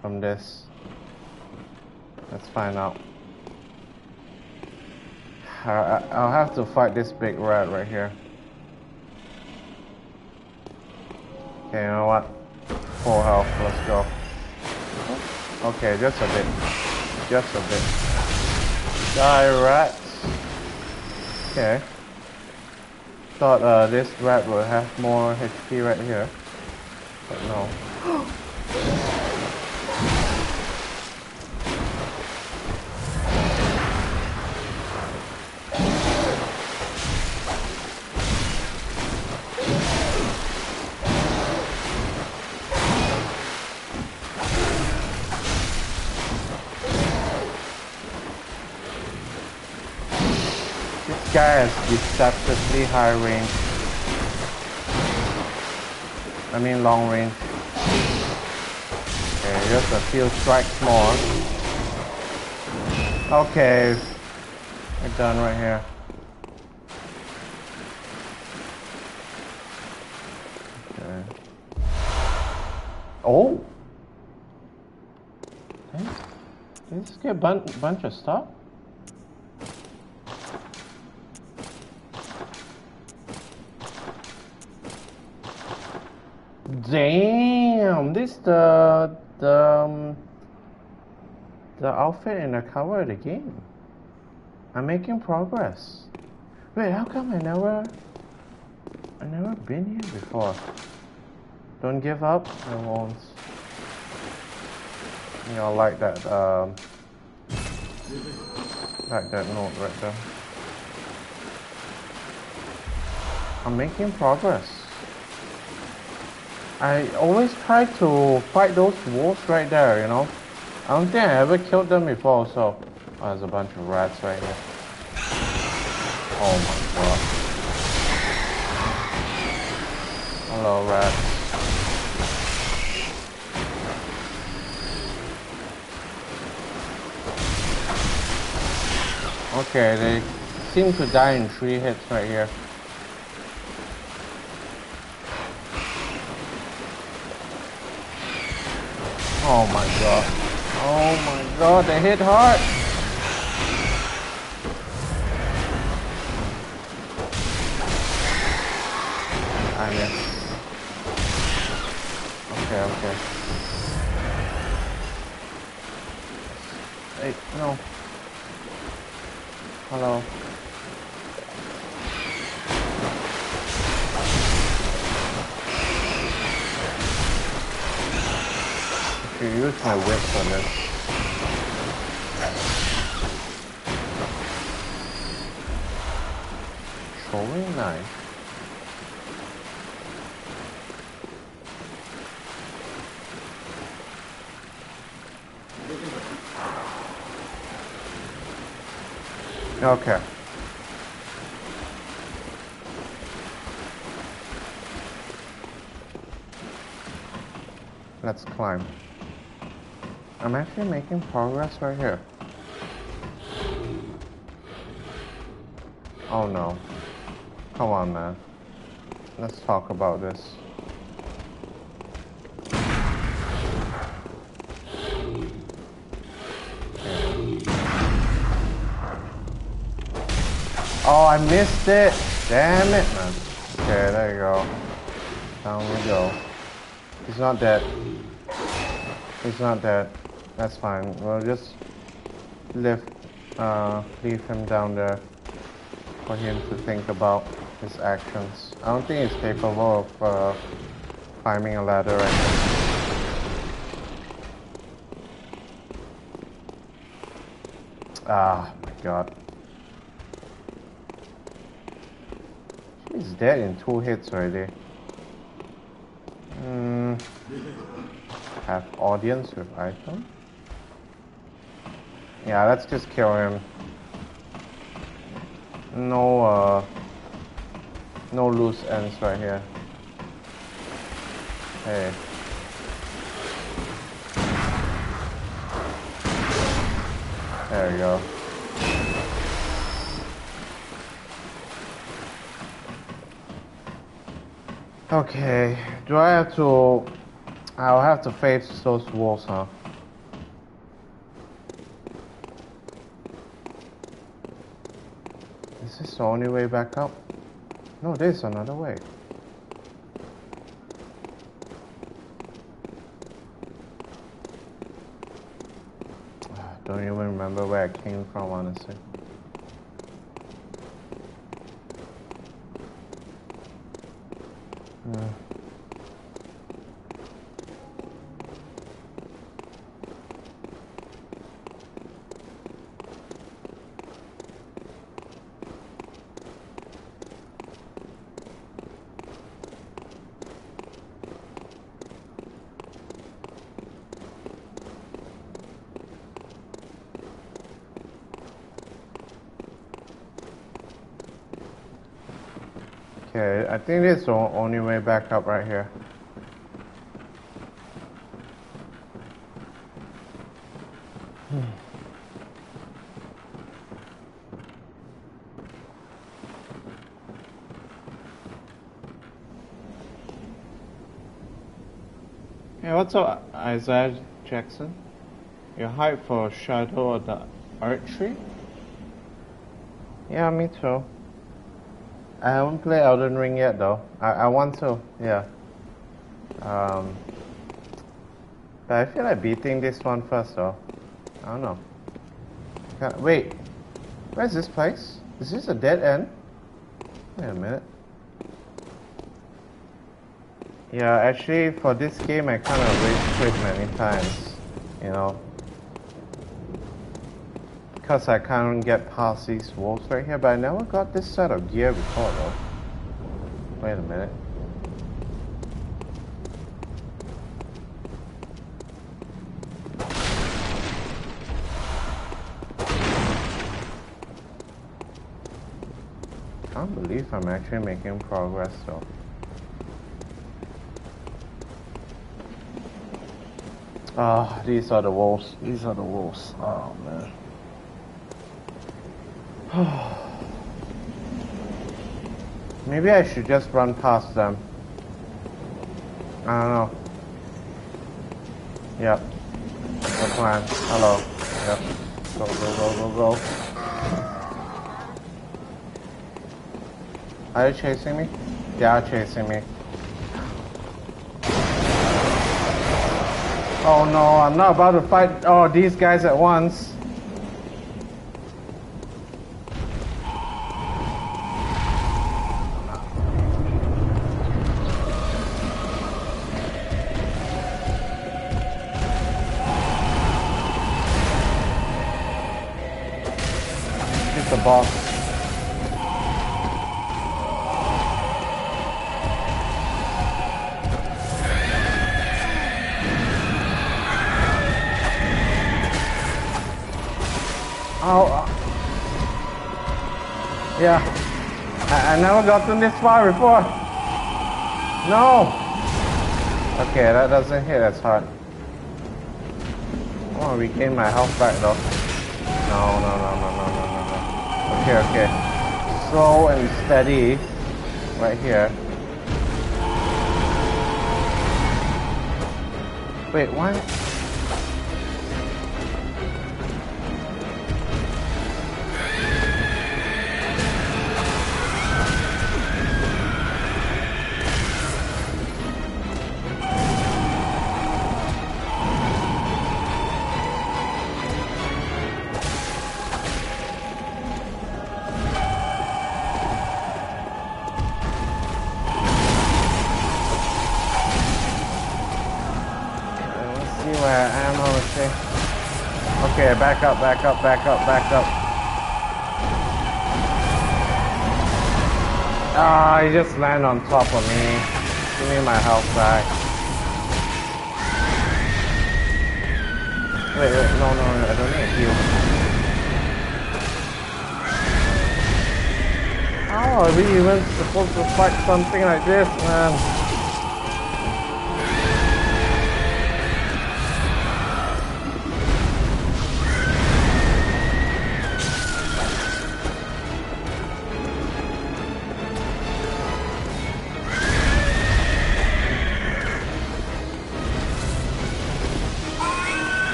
from this? Let's find out. I, I'll have to fight this big rat right here. Okay, you know what? Full health, let's go. Okay, just a bit. Just a bit. Die, rats. Okay. Thought uh, this rat would have more H P right here, but no. This guy has deceptively high range. I mean long range. Okay, just a few strikes more. Okay, we're done right here. Okay. Oh! Did you just get a bun bunch of stuff? Damn, this is the the um, the outfit in the cover of the game. I'm making progress. Wait, how come I never I never been here before? Don't give up, I won't. You know, like that um, like that note right there. I'm making progress. I always try to fight those wolves right there, you know. I don't think I ever killed them before, so... Oh, there's a bunch of rats right here. Oh my god. Hello, rats. Okay, they seem to die in three hits right here. Oh my god. Oh my god, they hit hard! I missed. Okay, okay. Hey, no. Hello. I should use my whips on this. Throwing knife. Okay. Let's climb. I'm actually making progress right here. Oh no. Come on, man. Let's talk about this. Oh, I missed it! Damn it, man. Okay, there you go. Down we go. He's not dead. He's not dead. That's fine. We'll just lift, uh, leave him down there for him to think about his actions. I don't think he's capable of uh, climbing a ladder right now. Ah, my god. He's dead in two hits already. Have audience with item. Yeah, let's just kill him. No, uh, no loose ends right here. Hey. There we go. Okay, do I have to... I'll have to face those walls now. Is this the only way back up? No, there's another way. Don't even remember where I came from, honestly. Uh. I think this is the only way back up right here. Hmm. Hey, what's up, Isaiah Jackson? You're hyped for Shadow of the Erdtree? Yeah, me too. I haven't played Elden Ring yet though. I, I want to, yeah. Um, but I feel like beating this one first though. I don't know. Can't, wait, where's this place? Is this a dead end? Wait a minute. Yeah, actually for this game I kind of rage quit many times, you know. Because I can't get past these walls right here, but I never got this set of gear before though. Wait a minute. I can't believe I'm actually making progress though. Ah, oh, these are the walls. These are the walls. Oh man. Maybe I should just run past them. I don't know. Yep. Good plan. Hello. Yep. Go, go, go, go, go. Are they chasing me? They are chasing me. Oh no, I'm not about to fight all oh, these guys at once. Boss. Oh, yeah. I, I never gotten this far before. No. Okay, that doesn't hit as hard. I want to regain my health back though. No, no, no, no, no, no. Okay, okay. Slow and steady. Right here. Wait, what? Back up, back up, back up, back up. Ah, he just landed on top of me. Give me my health back. Wait, wait, no, no, no, I don't need you. Oh, I really wasn't supposed to fight something like this, man.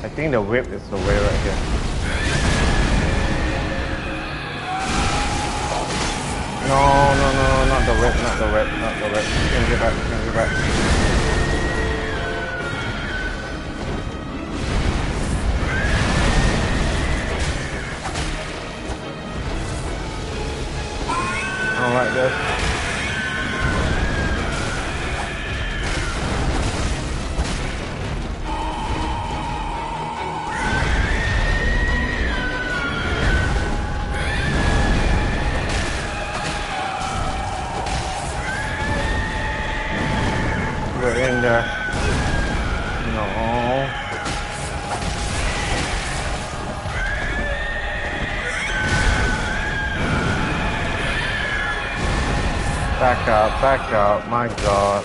I think the whip is the way right here. No, no, no, no, not the whip, not the whip, not the whip. You can get back, you can get back. I don't like this. Back up, back up, my god.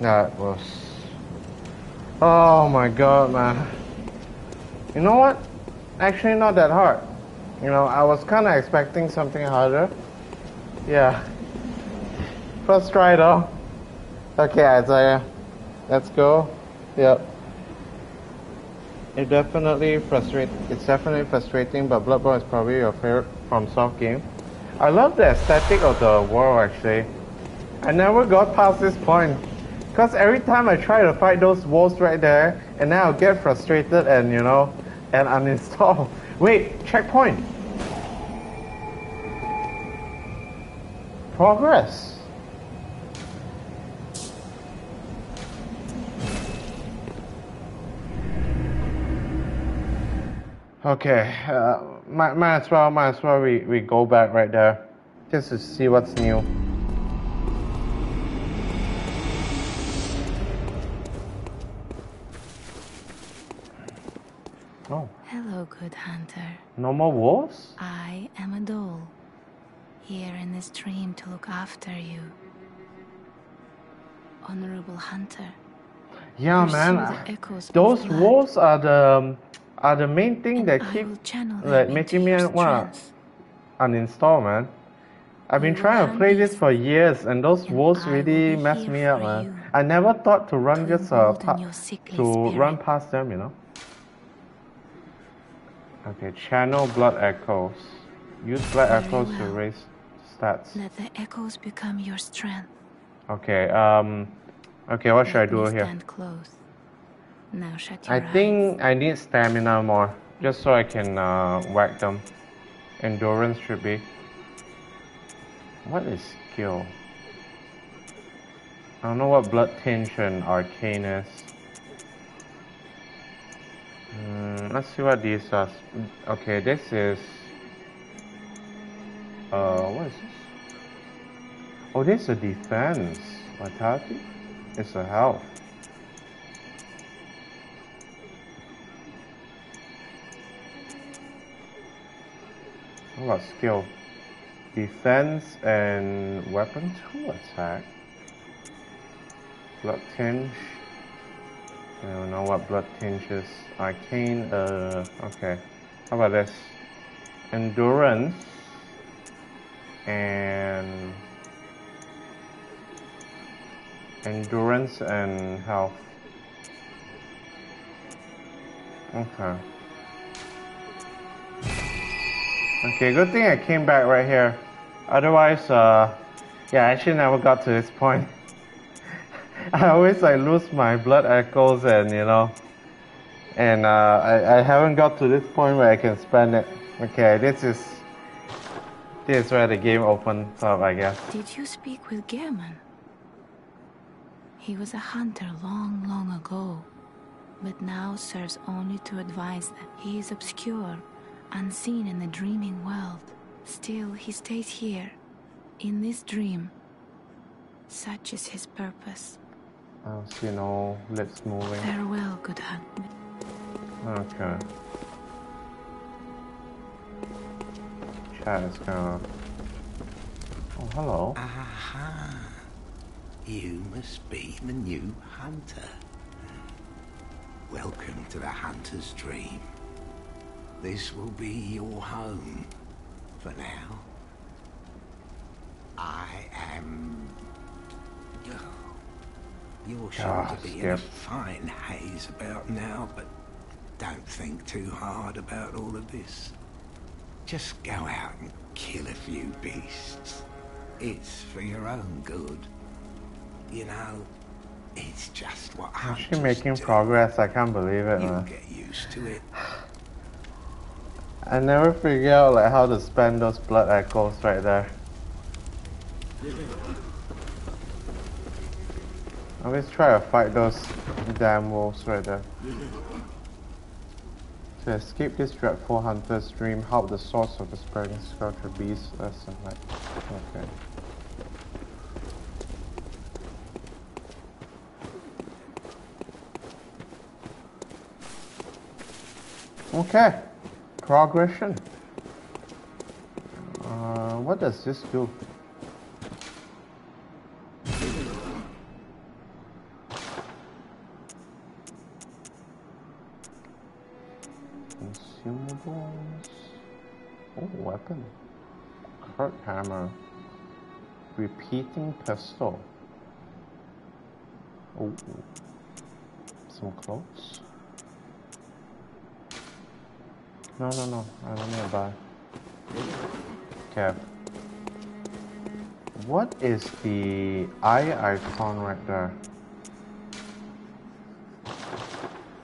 That was... Oh my god, man. You know what? Actually not that hard. You know, I was kind of expecting something harder. Yeah. First try though. Okay, Isaiah. Let's go. Yep. It definitely frustrate. It's definitely frustrating, but Bloodborne is probably your favorite FromSoft game. I love the aesthetic of the world actually. I never got past this point. Because every time I try to fight those walls right there, and then I'll get frustrated and, you know, and uninstall. Wait, checkpoint! Progress! Okay, uh, might, might as well, might as well we, we go back right there, just to see what's new. Oh. Hello, good hunter. No more wars? I am a doll. Here in this dream to look after you. Honorable hunter. Yeah, man. Those wars are the are the main thing and that I keep that making me wanna uninstall, man. I've been you trying to play this for years, and those walls really messed me up, man. You. I never thought to run to just uh, to spirit. run past them, you know. Okay, channel blood echoes. Use blood Very echoes well. to raise stats. Let the echoes become your strength. Okay. Um. Okay, what Let should I do stand here? Close. Now shut your I eyes. think I need stamina more, just so I can uh, whack them. Endurance should be. What is skill? I don't know what blood tinge and arcane is. Mm, let's see what these are. Okay, this is. Uh, what is this? Oh, this is a defense. Vitality? It's a health. What about skill? Defense and weapon two attack. Blood tinge. I don't know what blood tinge is. Arcane. Uh. Okay. How about this? Endurance. And endurance and health. Okay. Okay. Good thing I came back right here. Otherwise, uh, yeah, I actually never got to this point. I always like lose my blood echoes and you know, and uh, I I haven't got to this point where I can spend it. Okay, this is this is where the game opens up, I guess. Did you speak with Gehrman? He was a hunter long, long ago, but now serves only to advise them. He is obscure, unseen in the dreaming world. Still, he stays here, in this dream. Such is his purpose. I don't see no lips moving. Farewell, good hunter. Okay. Chat is gone. Oh, hello. Aha. You must be the new hunter. Welcome to the hunter's dream. This will be your home for now. I am... You're sure to be in a fine haze about now, but don't think too hard about all of this. Just go out and kill a few beasts. It's for your own good. You know, it's just what I'm actually making do. progress. I can't believe it, you man. Get used to it. I never figure out like how to spend those blood echoes right there. I always try to fight those damn wolves right there. To escape this dreadful hunter's dream, help the source of the spreading sculpture beast lesson light. Okay. Okay. Progression. Uh, what does this do? Consumables. Oh, weapon. Cart hammer. Repeating pistol. Oh, some clothes. No, no, no. I don't need to buy. Okay. What is the eye icon right there?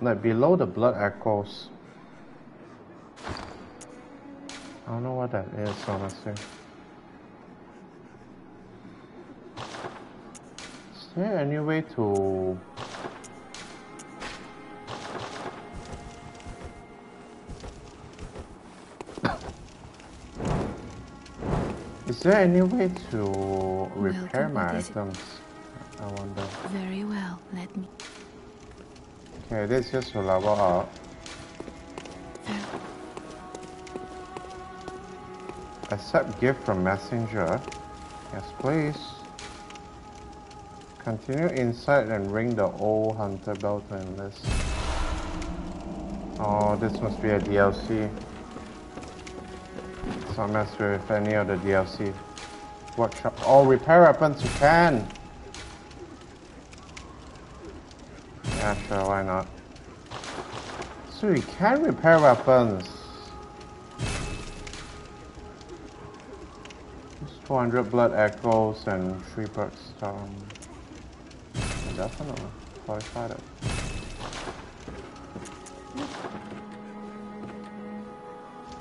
Like below the blood echoes. I don't know what that is, honestly. Is there any way to... Is there any way to repair Welcome my items? I wonder. Very well, let me. Okay, this is just to level up. Accept gift from messenger. Yes, please. Continue inside and ring the old hunter bell to enlist. Oh, this must be a D L C. Let's not mess with any other D L C. Workshop. Oh, repair weapons, you can! Yeah, sure, why not? So you can repair weapons. Just two hundred blood echoes and three bird storm. Definitely. Qualified it.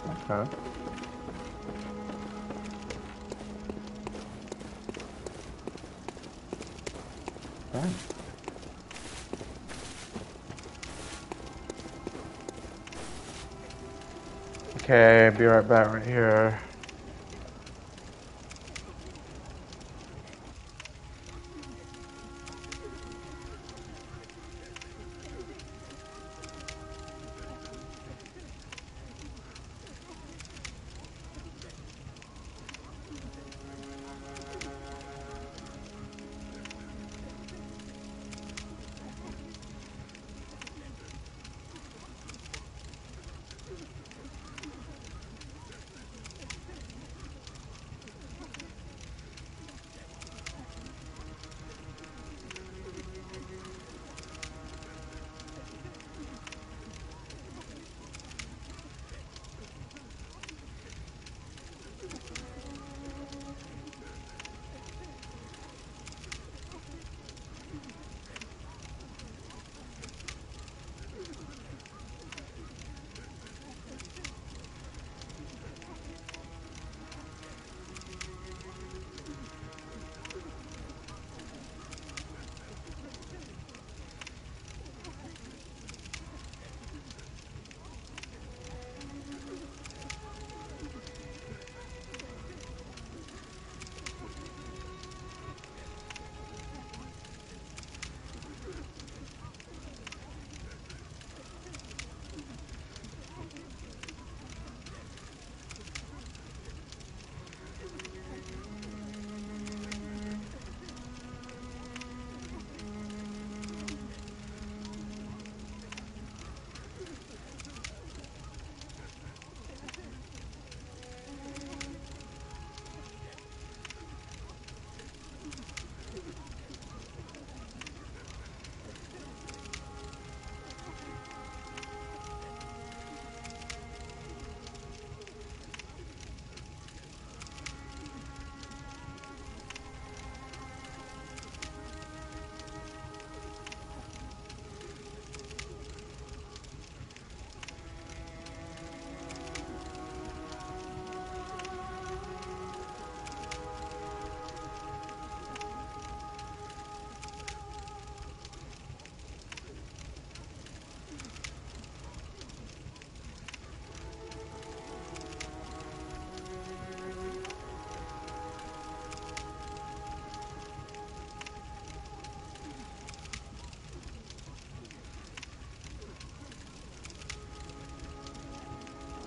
Okay. Yeah. Okay, be right back right here.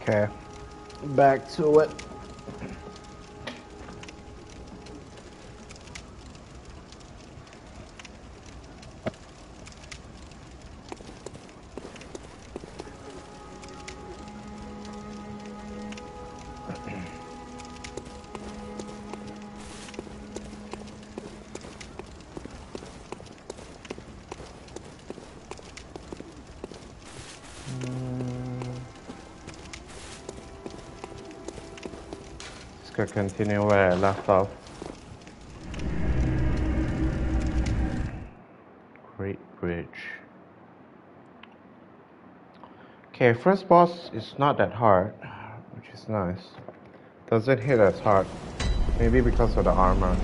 Okay, back to it. Continue where I left off. Great Bridge. Okay, first boss is not that hard, which is nice. Doesn't hit as hard, maybe because of the armor.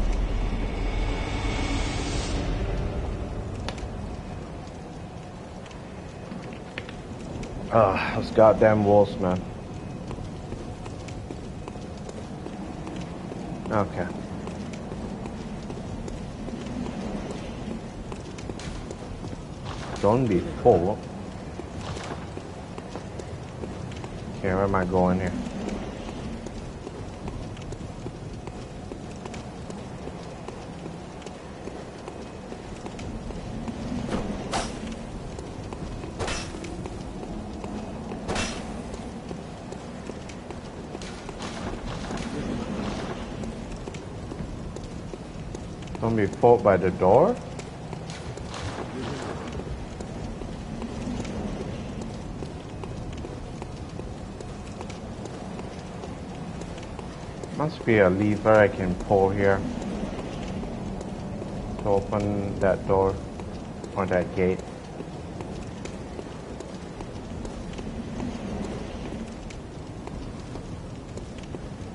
Ah, those goddamn wolves, man. Okay. Don't be full. Here, where am I going here? Don't be fought by the door? Must be a lever I can pull here to open that door or that gate.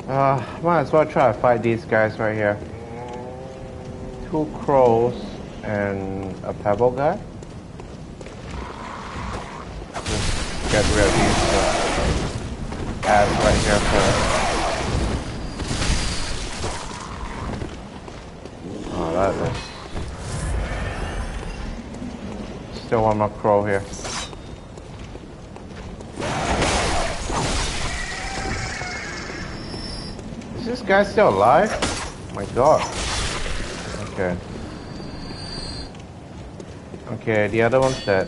Uh, might as well try to fight these guys right here. Two crows and a pebble guy. Just get rid of these guys right here first. Oh, that is. Still one more crow here. Is this guy still alive? Oh my god. Okay. Okay, the other one's dead.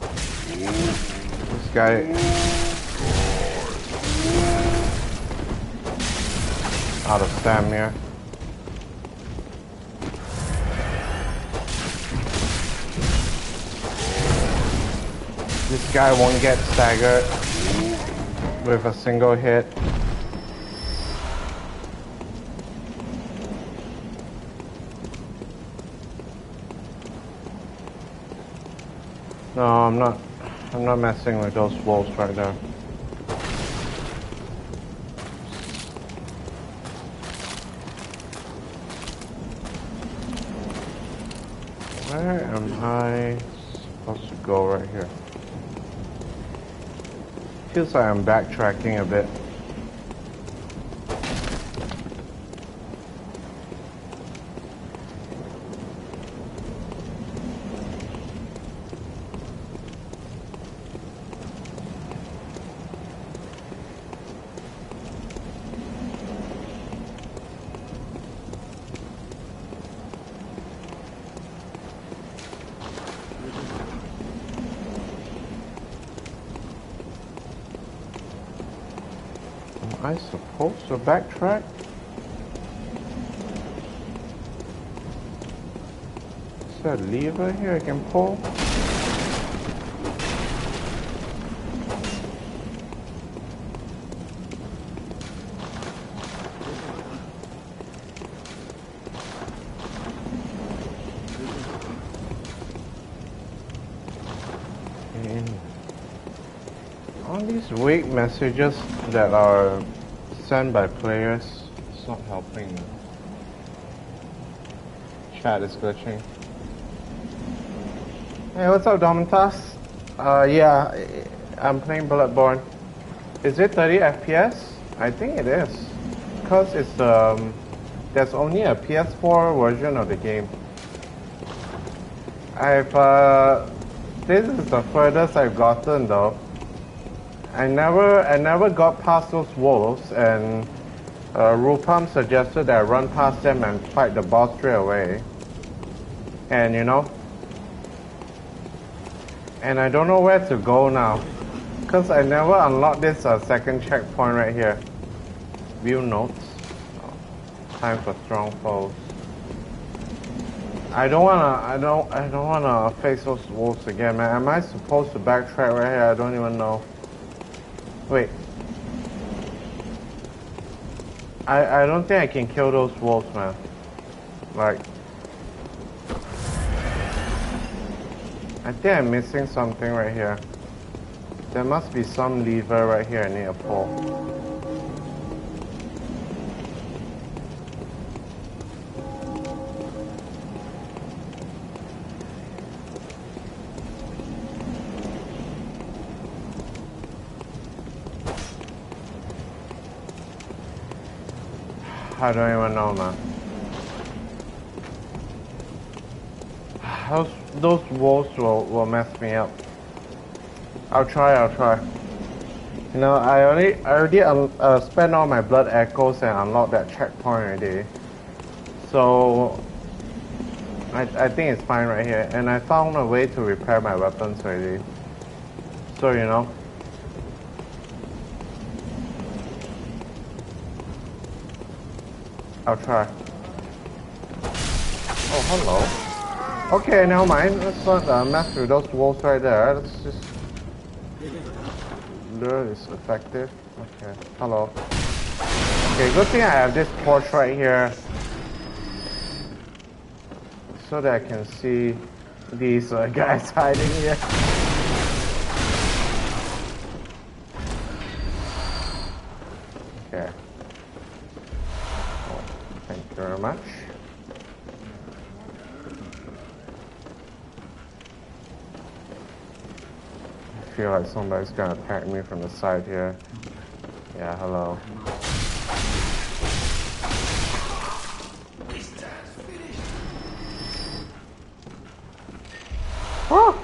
This guy. Out of stamina. This guy won't get staggered with a single hit. No, I'm not, I'm not messing with those wolves right there. Where am I supposed to go right here? Feels like I'm backtracking a bit. I suppose to backtrack. Is there a lever here I can pull? Weak messages that are sent by players. It's not helping. Chat is glitching. Hey, what's up, Domintas? Uh, yeah, I'm playing Bloodborne. Is it thirty F P S? I think it is, because it's um, there's only a P S four version of the game. I've uh, this is the furthest I've gotten though. I never, I never got past those wolves, and uh, Rupam suggested that I run past them and fight the boss straight away. And you know, and I don't know where to go now, cause I never unlocked this uh, second checkpoint right here. View notes. Time for strong foes. I don't wanna, I don't, I don't wanna face those wolves again, man. Am I supposed to backtrack right here? I don't even know. Wait. I I don't think I can kill those wolves, man. Like, I think I'm missing something right here. There must be some lever right here I need to pull. I don't even know, man. Those, those walls will, will mess me up. I'll try, I'll try. You know, I already, I already uh, spent all my blood echoes and unlocked that checkpoint already. So, I, I think it's fine right here. And I found a way to repair my weapons already. So, you know. I'll try. Oh, hello. Okay, never mind. Let's not uh, mess with those walls right there. Let's just... Lure is effective. Okay, hello. Okay, good thing I have this torch right here. So that I can see these uh, guys hiding here. Okay. Oh, thank you very much. I feel like somebody's gonna attack me from the side here. Yeah, hello. Oh!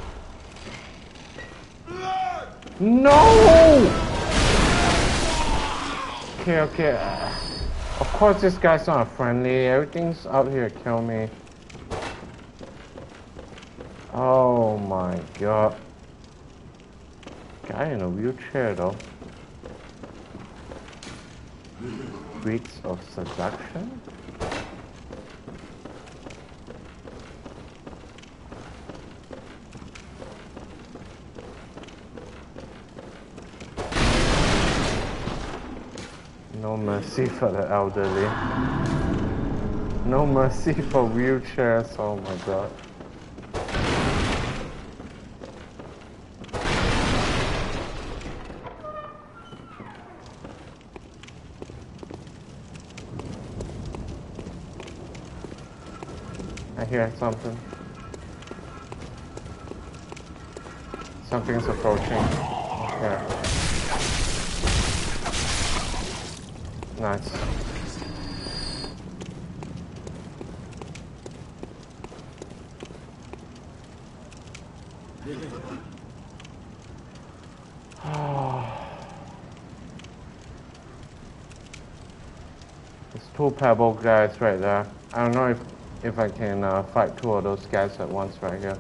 No! Okay, okay. Of course this guy's not friendly. Everything's out here to kill me. Oh my god. Guy in a wheelchair though. Freaks of seduction? No mercy for the elderly. No mercy for wheelchairs, oh my god. Hear something. Something's approaching. Okay. Nice. There's two pebble guys right there. I don't know if If I can uh, fight two of those guys at once right here.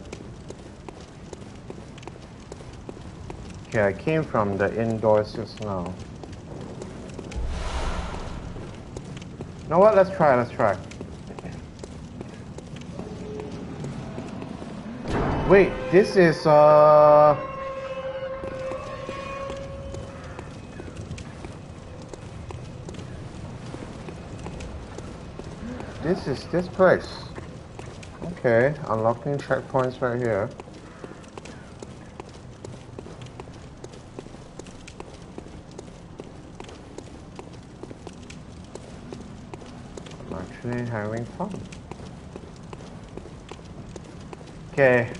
Okay, I came from the indoors just now. You know what? Let's try, let's try. Wait, this is uh... This is this place. Okay, unlocking checkpoints right here. I'm actually having fun. Okay.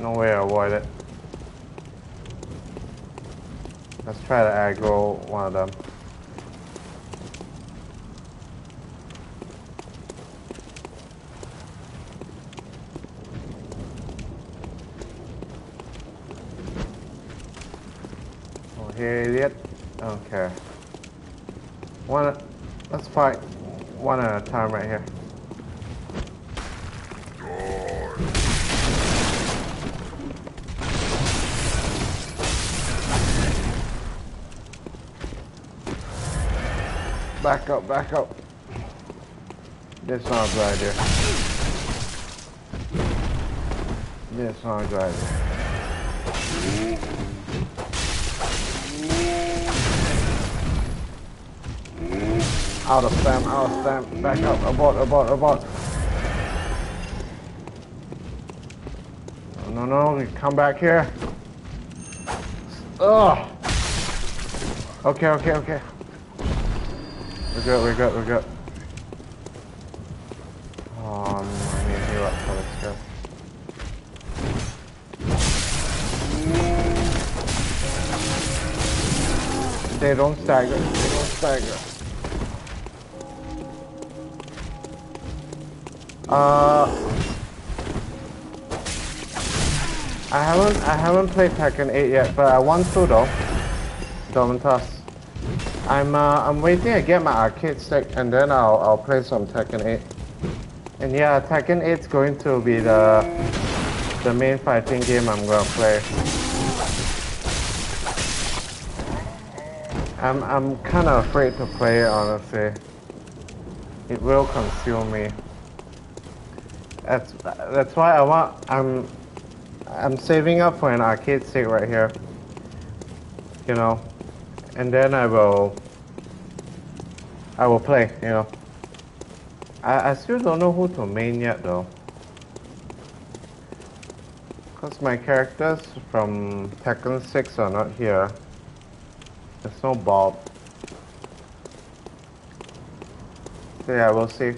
No way to avoid it. Let's try to aggro one of them. Idiot. Okay. One. Let's fight one at a time right here. Back up. Back up. That's not a good idea. That's not a good idea. Out of spam, out of spam, back up, abort, abort, abort. No, no, no, come back here. Ugh. Okay, okay, okay. We're good, we're good, we're good. Oh, I need to heal up for this guy. They don't stagger, they don't stagger. Uh, I haven't I haven't played Tekken eight yet, but I want to though. Domintas. I'm uh, I'm waiting to get my arcade stick and then I'll I'll play some Tekken eight. And yeah, Tekken eight's going to be the the main fighting game I'm gonna play. I'm I'm kind of afraid to play it honestly. It will consume me. That's that's why I want I'm I'm saving up for an arcade stick right here. You know, and then I will I will play. You know, I I still don't know who to main yet though. Because my characters from Tekken six are not here. There's no Bob. So yeah, we'll see.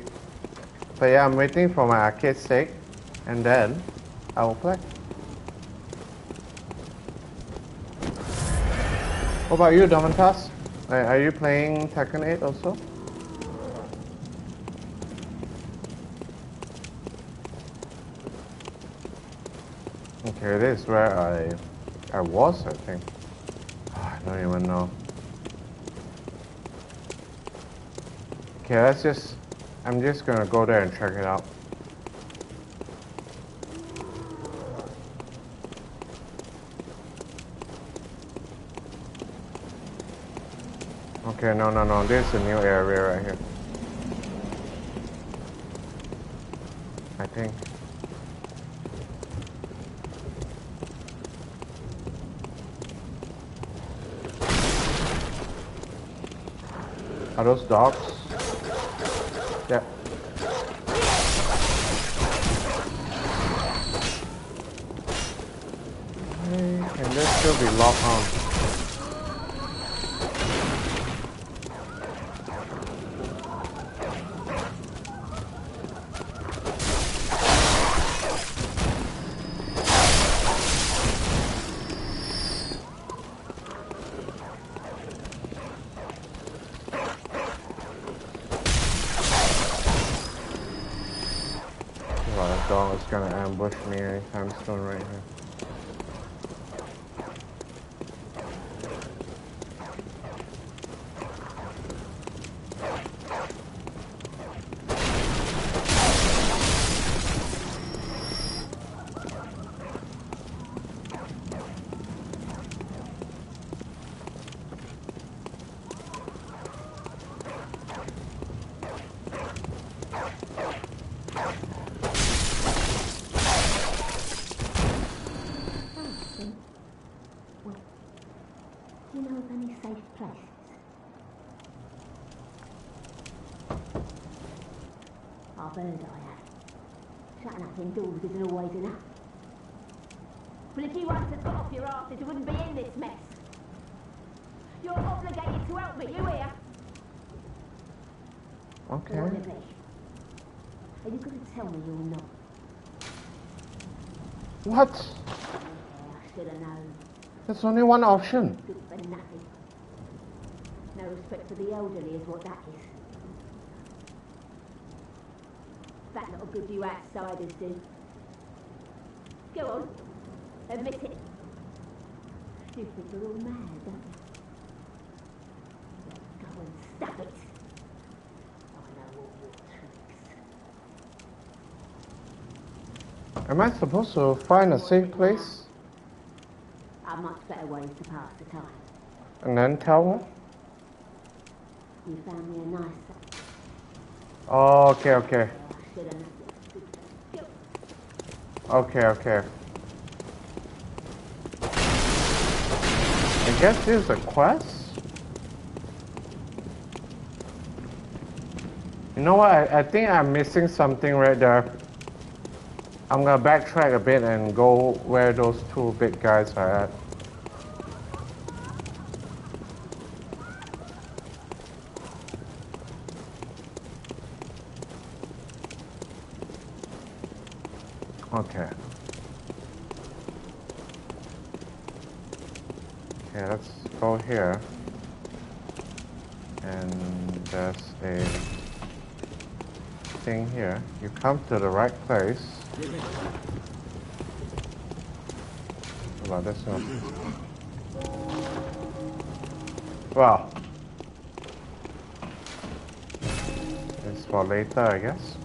But yeah, I'm waiting for my arcade stick, and then I will play. What about you, Domintas? Are you playing Tekken eight also? Okay, this is where I I was, I think. Oh, I don't even know. Okay, let's just... I'm just gonna go there and check it out. Okay, no, no, no, there's a new area right here. I think. Are those dogs? Yeah. Can this still be locked on? Isn't always enough. Well, if you once had got off your asses, you wouldn't be in this mess. You're obligated to help me, you hear? Okay. Are you going to tell me you're not? What? I should have known. There's only one option. Good for nothing. No respect for the elderly is what that is. That little good you outsiders do. Go on, admit it. You think you're all mad, don't you? Go and stop it. I know all your tricks. Am I supposed to find a safe place? A much better way to pass the time. And then tell her? You found me a nice... Oh, okay, okay. Okay, okay. I guess this is a quest? You know what, I, I think I'm missing something right there. I'm gonna backtrack a bit and go where those two big guys are at. Okay. Okay, let's go here. And there's a thing here. You come to the right place. Chyba desno. Wow. It's for later, I guess.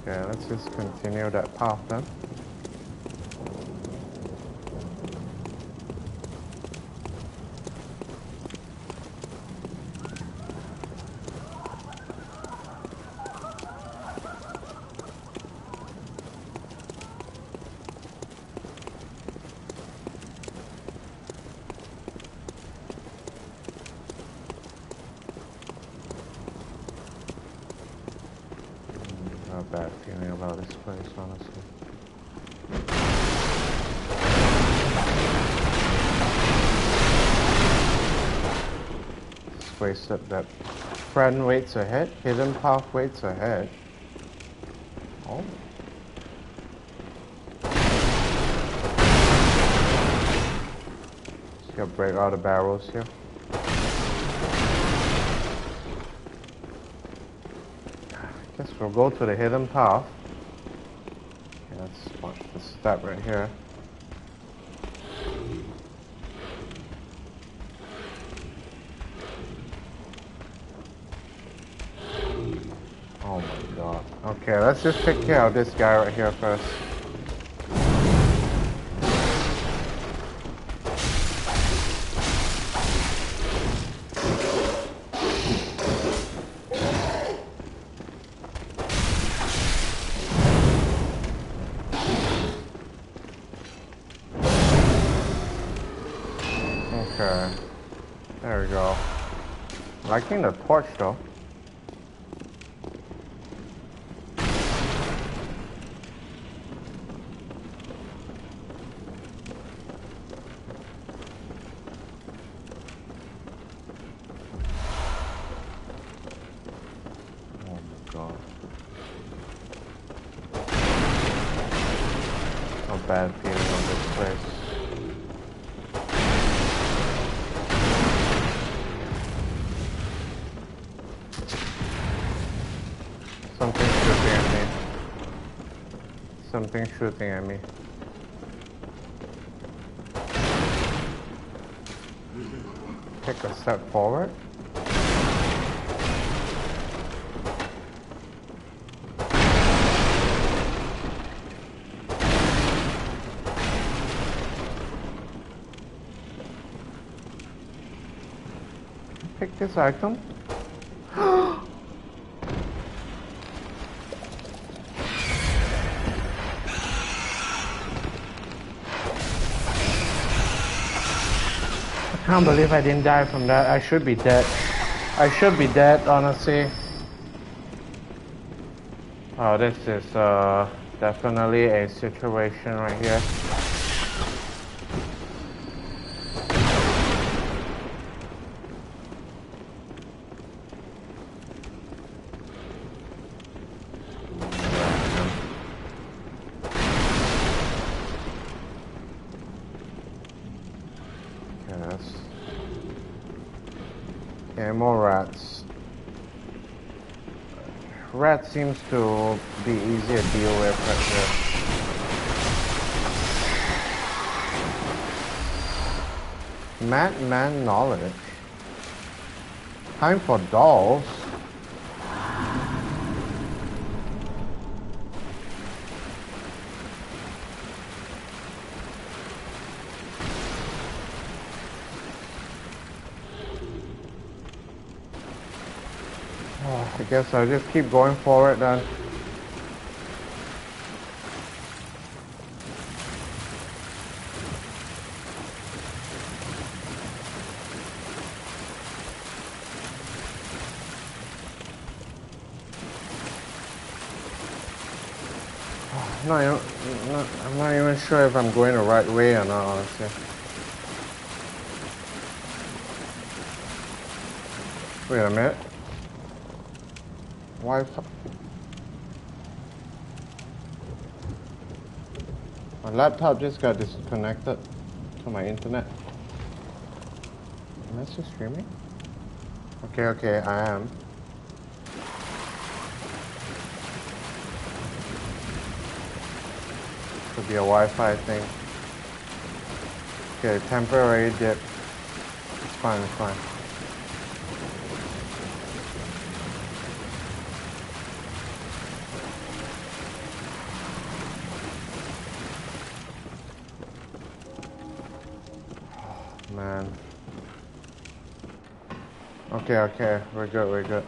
Okay, let's just continue that path then. That, that friend waits ahead, hidden path waits ahead. Oh. Just gotta break all the barrels here. Guess we'll go to the hidden path. Okay, let's watch this step right here. Okay, let's just take care of this guy right here first. Okay, there we go. Liking the torch though. Bad feeling on this place. Something shooting at me. Something shooting at me. Take a step forward. Pick this item. I can't believe I didn't die from that. I should be dead. I should be dead, honestly. Oh, this is uh, definitely a situation right here. Rat seems to be easier to deal with right here. Madman knowledge. Time for dolls. I guess I'll just keep going forward then. No, you know, I'm not even sure if I'm going the right way or not, honestly. Wait a minute. Why? My laptop just got disconnected to my internet. Am I still streaming? Okay, okay, I am. could be a Wi-Fi thing. Okay, temporary dip. It's fine, it's fine. Oh, man. Okay, okay, we're good, we're good.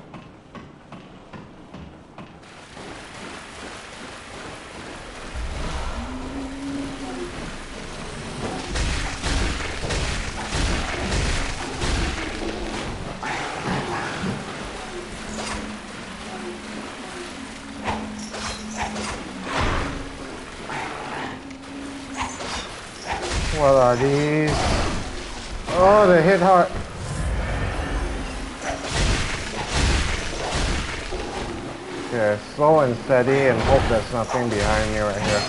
What are these? Oh, they hit hard. Okay, slow and steady and hope there's nothing behind me right here.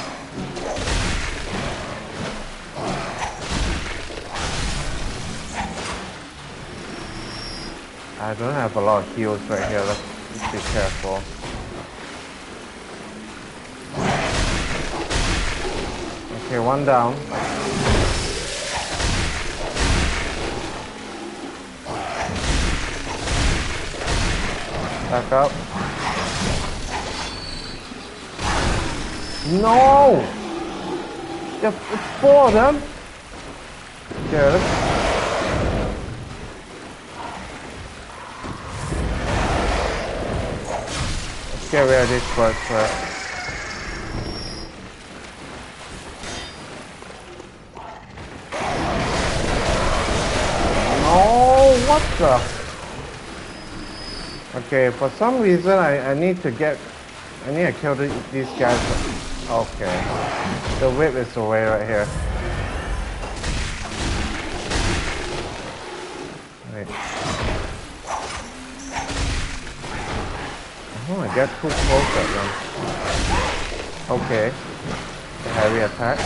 I don't have a lot of heals right here, let's be careful. Okay, one down. Back up. No! There's four of them! Okay, let's... let's get rid of this first. No! What the... Okay, for some reason I, I need to get, I need to kill the, these guys. Okay, the whip is away right here. Wait. I don't want to get too close at them. Okay, the heavy attack.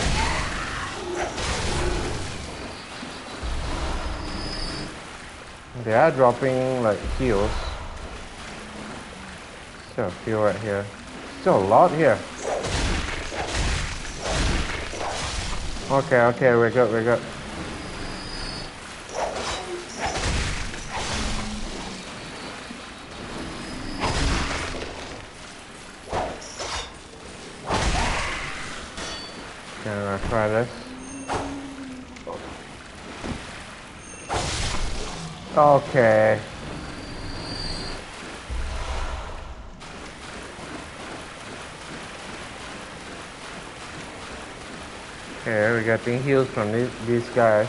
They are dropping like heals. Still a few right here. Still a lot here. Okay, okay, we're good, we're good. Can I try this? Okay. Okay, we got the heals from these, these guys.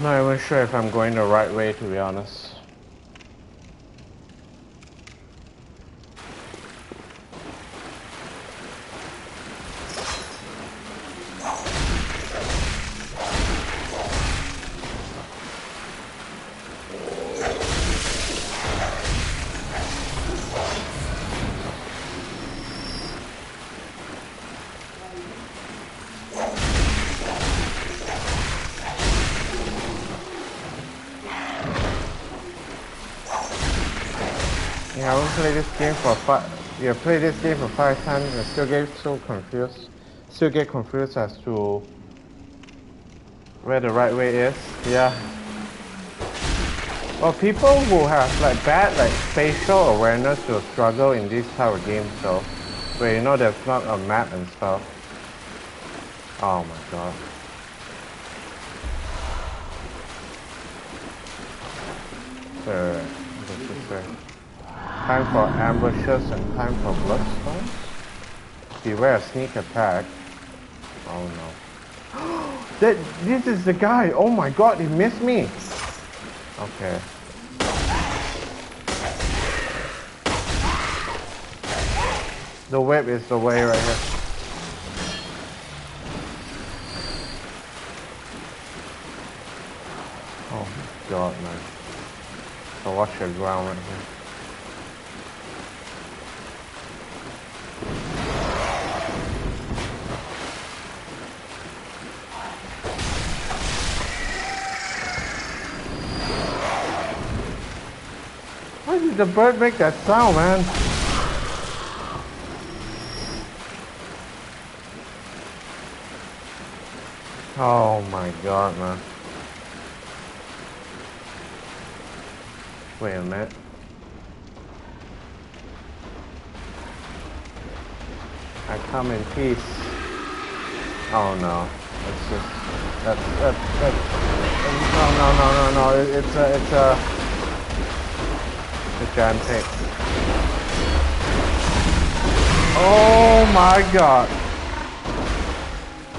Not even sure if I'm going the right way, to be honest. Yeah, I would play this game for five. Yeah, play this game for five times and still get so confused. Still get confused as to where the right way is. Yeah. Well, people who have like bad like spatial awareness will struggle in these type of games though, where you know there's not a map and stuff. Oh my god. So, this is where. Time for ambushes and time for bloodstones. Beware a sneak attack. Oh no. that, this is the guy! Oh my god, he missed me! Okay. The whip is the way right here. Oh my god, man. So watch your ground right here. Why did the bird make that sound, man? Oh my god, man. Wait a minute. I come in peace. Oh no. It's just... That's... That's... that's no, no, no, no, no. It, it's a... It's a... It's a giant pig. Oh my god.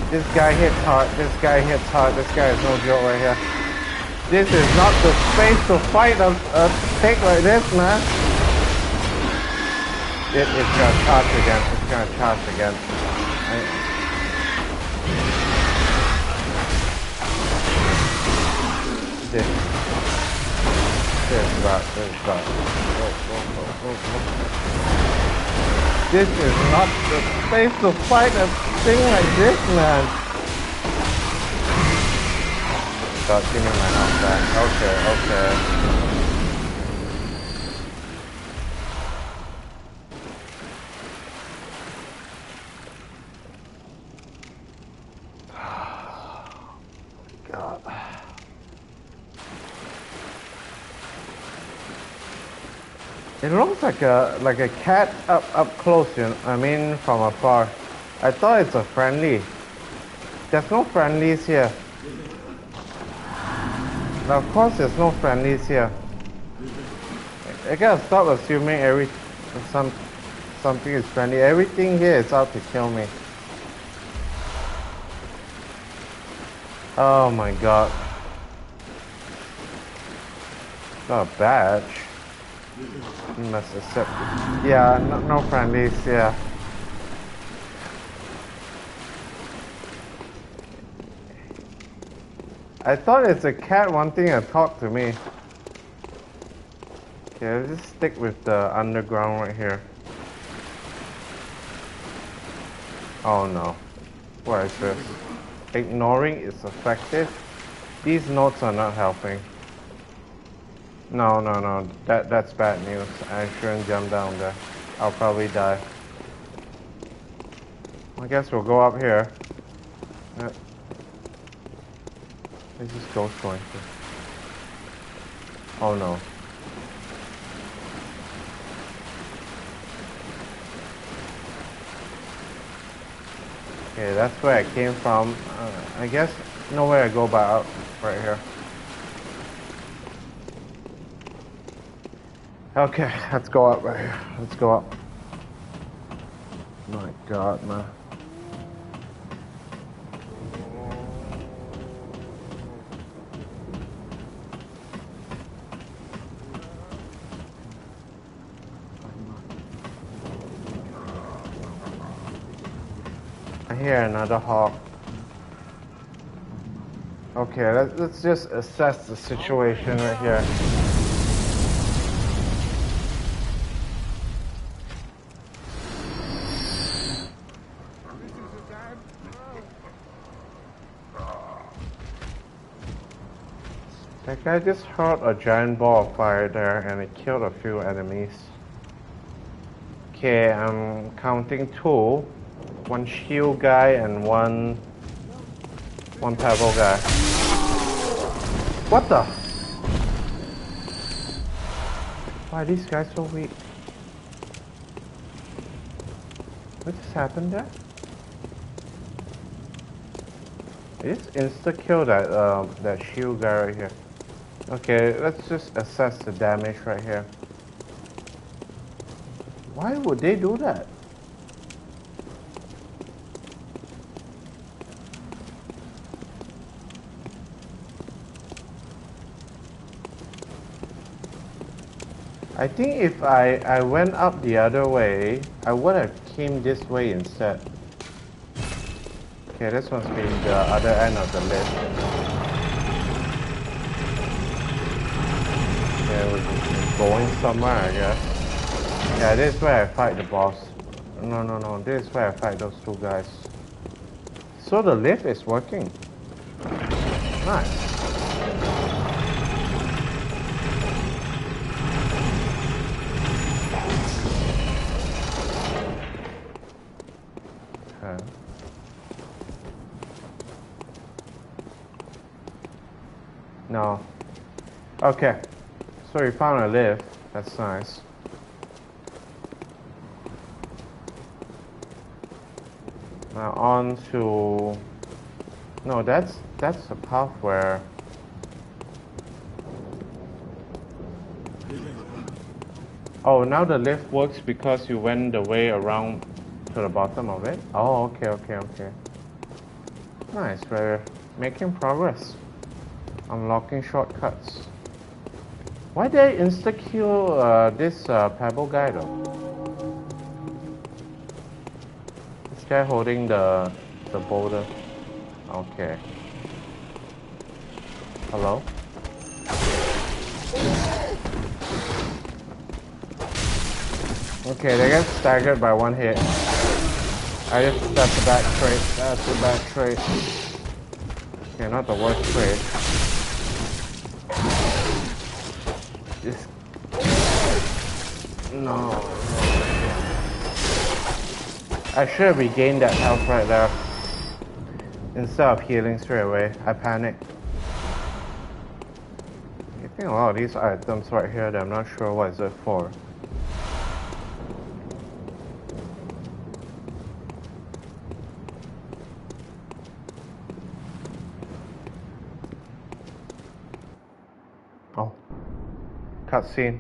This guy hits hard. This guy hits hard. This guy is no joke right here. This is not the space to fight a, a pig like this, man. It is gonna charge again. It's gonna charge again. I... This. This but this but oh, oh, oh, oh. This is not the space to fight a thing like this, man. God, give me my health back. Okay, okay. It looks like a like a cat up up close, you know, I mean from afar. I thought it's a friendly. There's no friendlies here. Now, of course there's no friendlies here. I, I gotta stop assuming every some something is friendly. Everything here is out to kill me. Oh my god. Not a badge. You must accept it. Yeah, no, no friendlies, yeah. I thought it's a cat wanting to talk to me. Okay, I'll just stick with the underground right here. Oh no. What is this? Ignoring is effective. These notes are not helping. No, no, no. That that's bad news. I shouldn't jump down there. I'll probably die. I guess we'll go up here. Uh, where's this ghost going to? Oh no. Okay, that's where I came from. Uh, I guess nowhere I go but out right here. Okay, let's go up right here. Let's go up. My god, man. I hear another hawk. Okay, let's, let's just assess the situation right here. I just heard a giant ball of fire there and it killed a few enemies. Okay, I'm counting two. One shield guy and one... One pebble guy. What the? Why are these guys so weak? What just happened there? I just insta-kill that, uh, that shield guy right here. Okay, let's just assess the damage right here. Why would they do that? I think if I, I went up the other way, I would have came this way instead. Okay, this must be the other end of the list. Going somewhere, I guess. Yeah, this is where I fight the boss. No, no, no. This is where I fight those two guys. So the lift is working. Nice. Okay. No. Okay. So we found a lift. That's nice. Now on to... No, that's... That's the path where... Oh, now the lift works because you went the way around to the bottom of it. Oh, okay, okay, okay. Nice, we're making progress. Unlocking shortcuts. Why did I insta-kill uh, this uh, pebble guy though? This guy holding the, the boulder. Okay. Hello? Okay, they get staggered by one hit. I just, that's a bad trait, that's a bad trait. Okay, not the worst trait. Just... No, no. I should have regained that health right there. Instead of healing straight away, I panicked. I think a lot of these items right here that I'm not sure what is it for. Cutscene.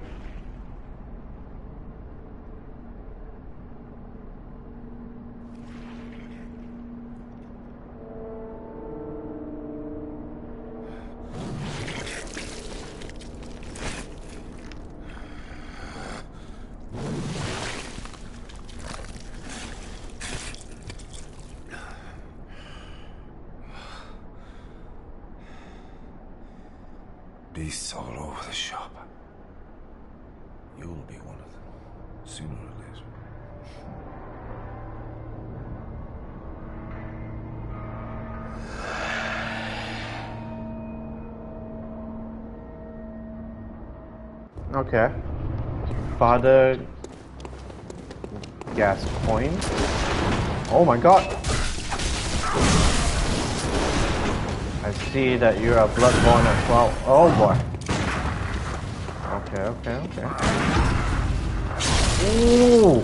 Beasts all over the shop. You'll be one of them, sooner or later. Okay. Father Gascoigne. Oh my god! I see that you're a Bloodborne as well. Oh boy. Okay, okay, okay. Ooh!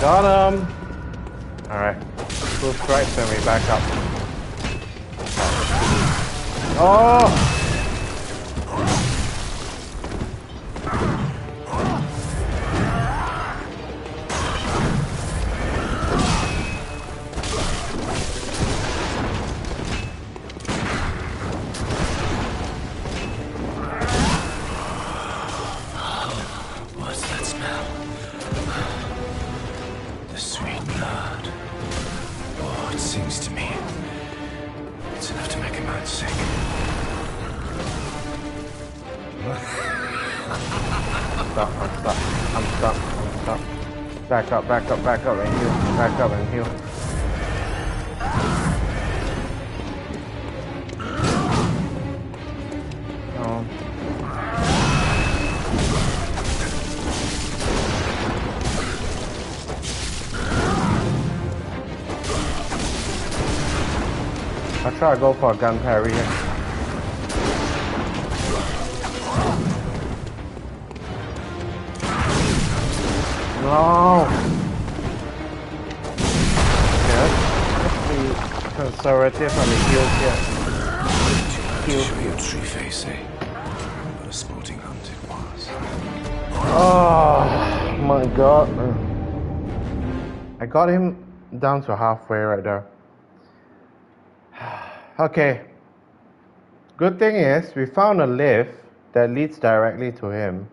Got him! Alright. Two strikes and we back up. Back up, back up, back up and heal, back up and heal. No. I'll try to go for a gun parry here. No! Okay, let's be conservative on the heels here. Heels. Show you a tree face, eh? What a sporting hunt it was. Oh my god. I got him down to halfway right there. Okay. Good thing is, we found a lift that leads directly to him.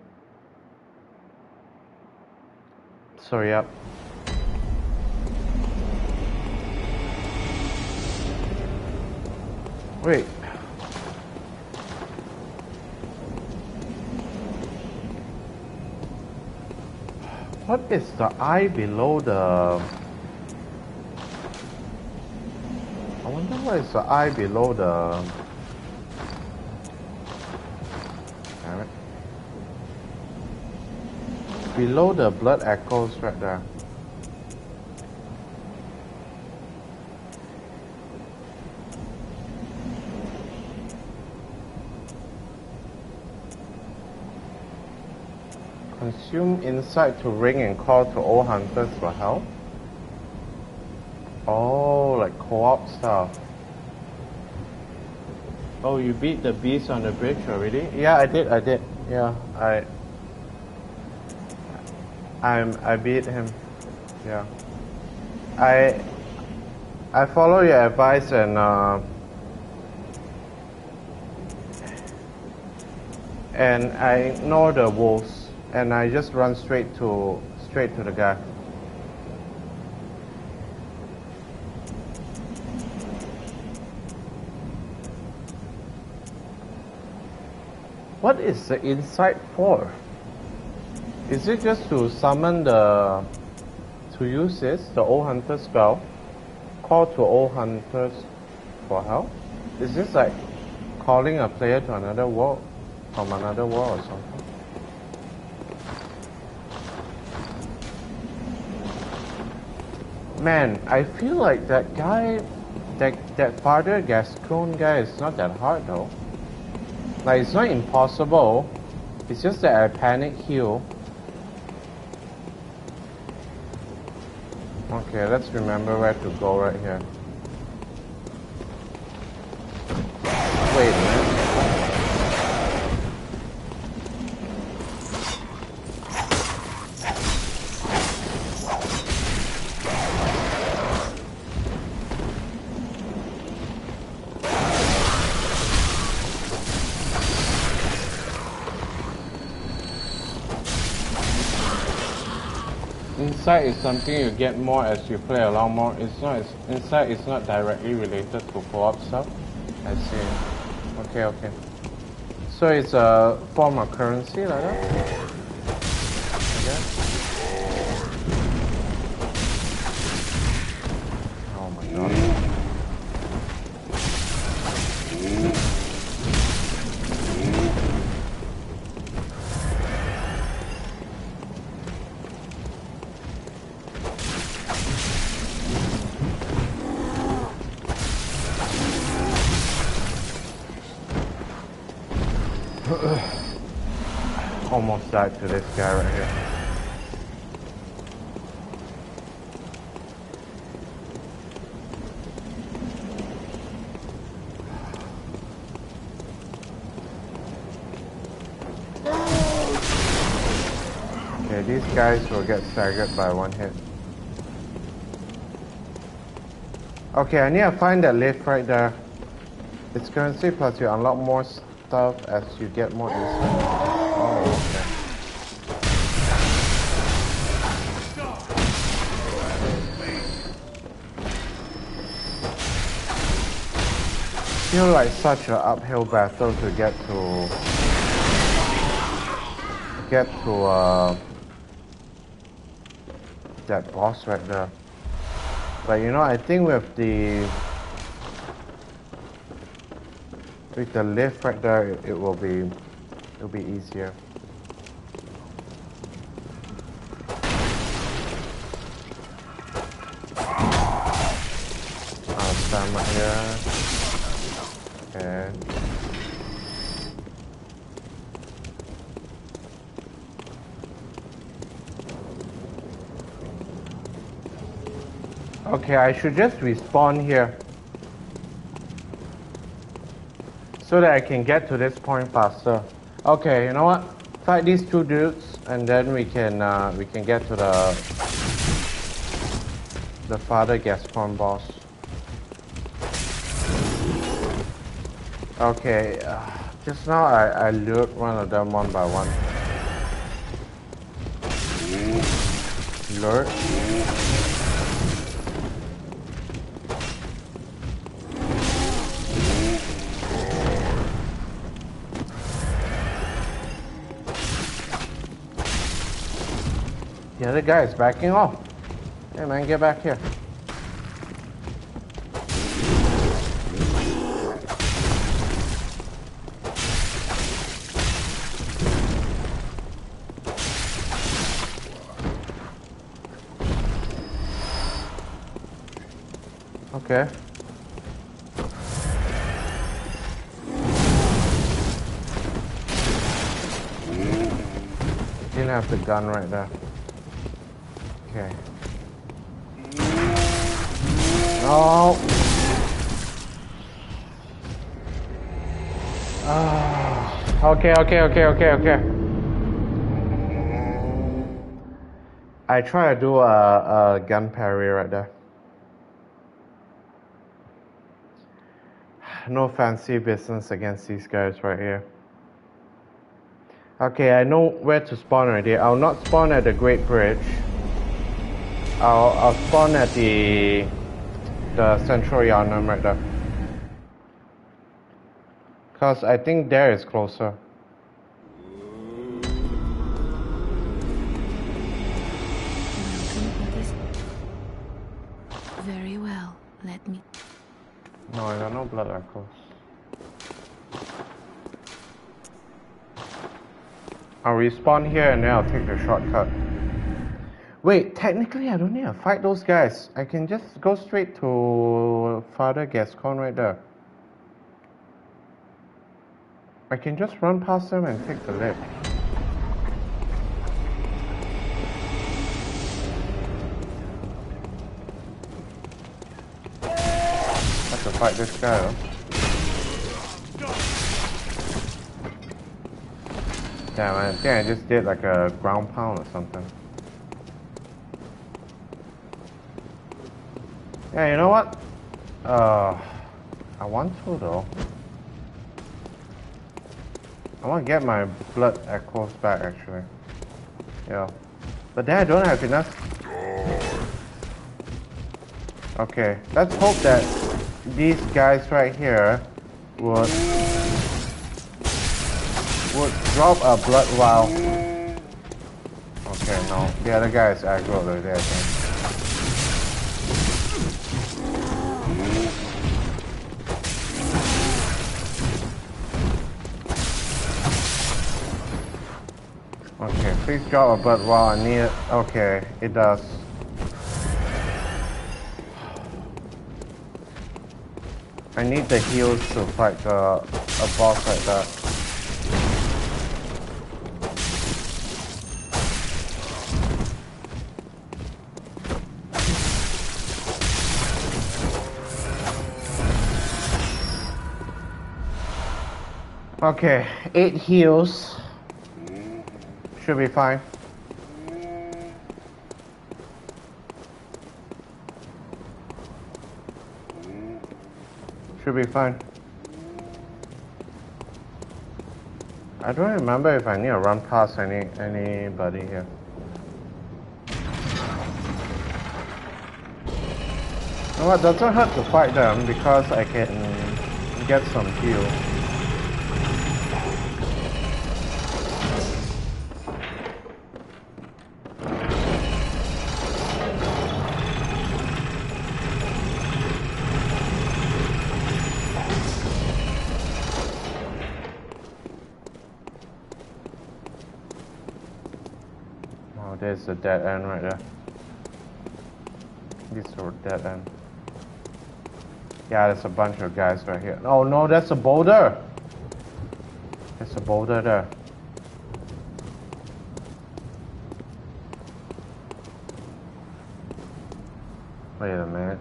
Sorry, up. Wait. What is the eye below the... I wonder what is the eye below the... Damn it. Below the blood echoes right there. consume insight to ring and call to all hunters for help? Oh, like co-op stuff. Oh, you beat the beast on the bridge already? Yeah, I did, I did. Yeah, I... I'm, I beat him. Yeah. I... I follow your advice and, uh... and I ignore the wolves, and I just run straight to straight to the guy. What is the insight for? Is it just to summon the to use this the old hunter spell? Call to old hunters for help? Is this like calling a player to another world? From another world or something. Man, I feel like that guy, that that Father Gascoigne guy is not that hard though. Like it's not impossible. It's just that I panic heal. Okay, let's remember where to go right here. Wait a minute. Insight is something you get more as you play along more. It's not it's, insight is not directly related to co-op stuff. I see. Okay, okay. So it's a form of currency, like that. Okay. Oh my god. Almost died to this guy right here. Okay, these guys will get staggered by one hit. Okay, I need to find that lift right there. It's currency plus you unlock more stuff as you get more insight. I feel like such an uphill battle to get to get to uh, that boss right there. But you know, I think with the with the lift right there, it, it will be it'll be easier. I'll stand right here. Okay. Okay, I should just respawn here so that I can get to this point faster. Okay, you know what? Fight these two dudes and then we can uh, we can get to the the Father Gascoigne boss. Okay, uh, just now I, I lured one of them one by one. Lure. The other guy is backing off. Hey man, get back here. Okay. didn't have the gun right there. Okay. No. Ah. Okay, okay, okay, okay, okay. I try to do a, a gun parry right there. No fancy business against these guys right here. Okay, I know where to spawn already. I'll not spawn at the Great Bridge. I'll, I'll spawn at the the Central Yharnam right there. Cause I think there is closer. Very well, let me. No, I got no blood echoes. I'll respawn here and then I'll take the shortcut. Wait, technically I don't need to fight those guys. I can just go straight to Father Gascoigne right there. I can just run past them and take the lead. I have to fight this guy though. Damn, I think I just did like a ground pound or something. Yeah, you know what? Uh, I want to though. I want to get my blood echoes back actually. Yeah. But then I don't have enough. Okay, let's hope that these guys right here would... would drop a blood while. Okay, no. The other guy is aggro over there, I think. Okay, please drop a blood while I need it. Okay, it does. I need the heals to fight the, a boss like that. Okay, eight heals should be fine. Should be fine. I don't remember if I need to run past any anybody here. No, it doesn't hurt to fight them because I can get some heals. There's a dead end right there. This is a dead end. Yeah, there's a bunch of guys right here. Oh no, that's a boulder! There's a boulder there. Wait a minute.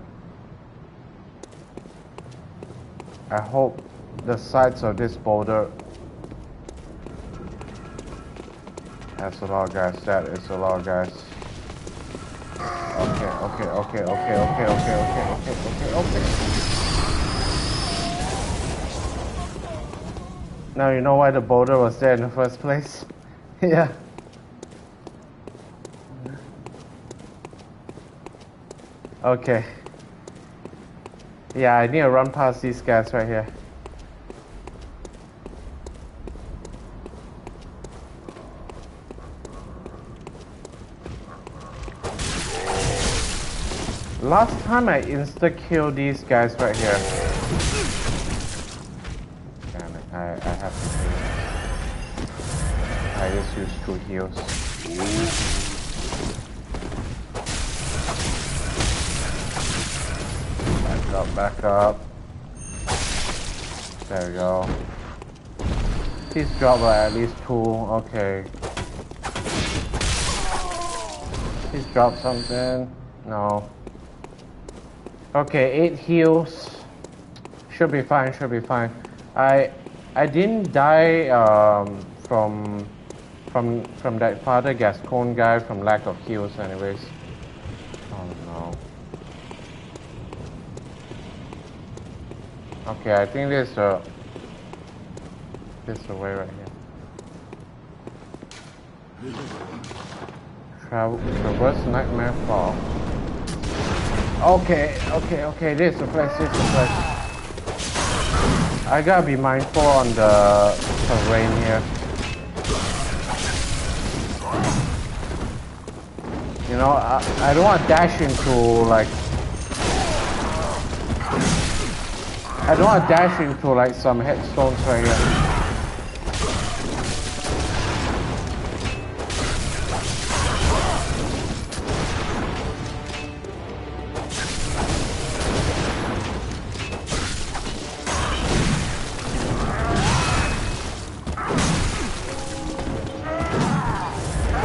I hope the sides of this boulder... That's a lot of guys, that is a lot of guys. Okay, okay, okay, okay, okay, okay, okay, okay, okay, okay. Now you know why the boulder was there in the first place? Yeah. Okay. Yeah, I need to run past these guys right here. Last time I insta-killed these guys right here. Damn it, I, I have to do this. I just used two heals. Back up, back up. There we go. Please drop at least two, okay. please drop something? No. Okay, eight heals. Should be fine, should be fine. I I didn't die um, from from from that Father Gascoigne guy from lack of heals anyways. Oh no. Okay, I think there's a there's a way right here. Travel traverse nightmare fall. Okay, okay, okay, there's a place, there's a place. I gotta be mindful on the terrain here. You know, I, I don't want to dash into, like... I don't want to dash into, like, some headstones right here.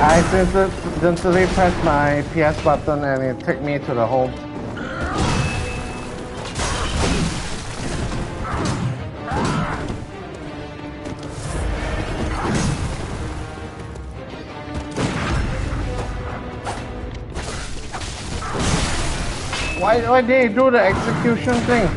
I simply pressed my P S button and it took me to the home. Why, why did he do the execution thing?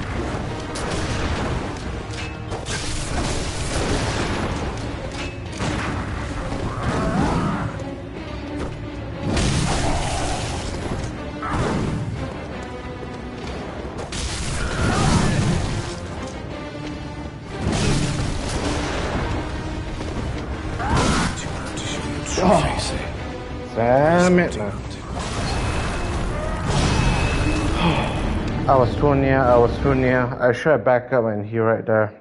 I was too near. I should have backed up and he right there.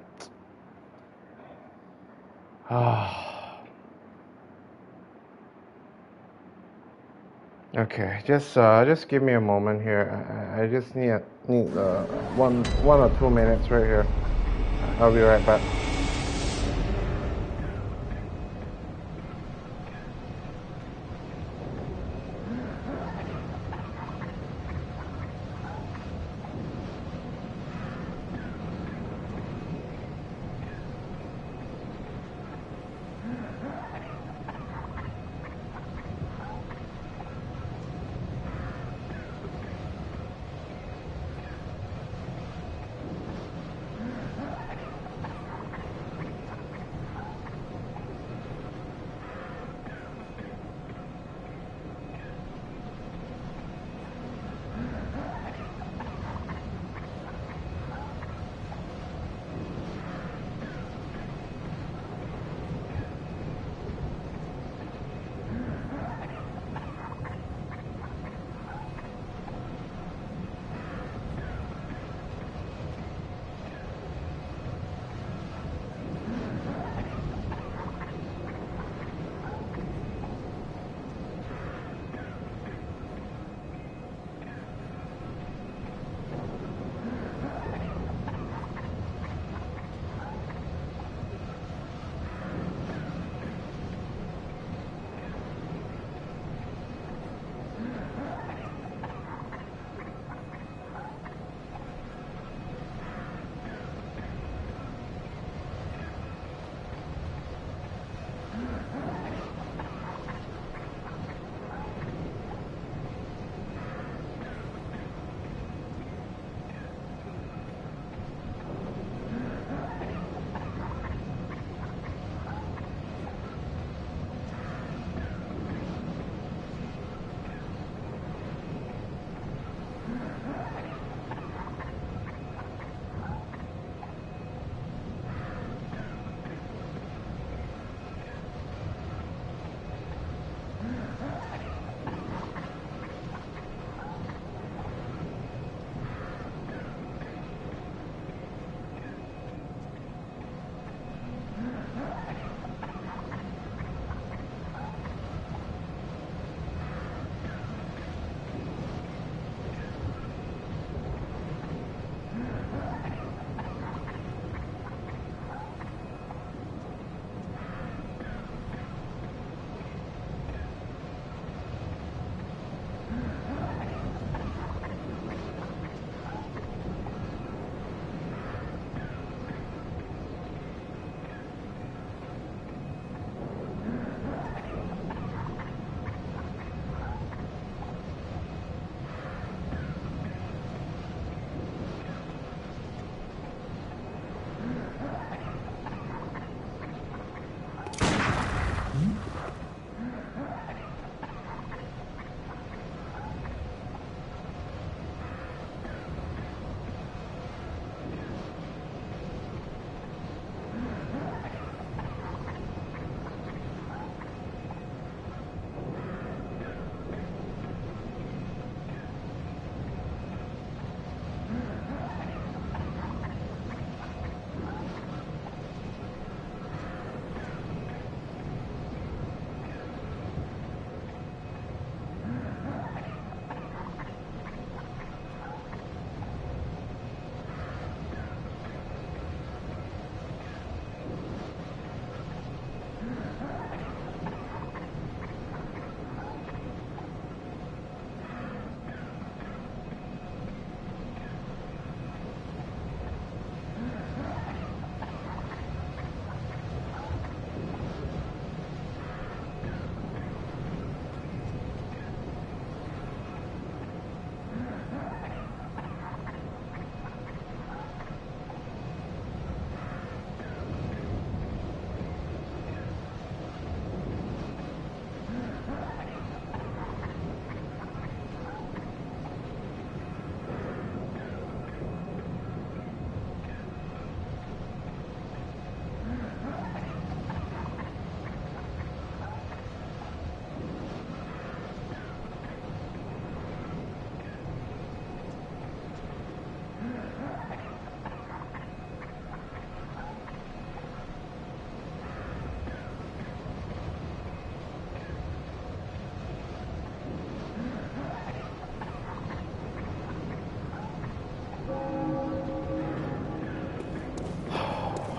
Okay, just uh, just give me a moment here. I, I just need need uh, one one or two minutes right here. I'll be right back.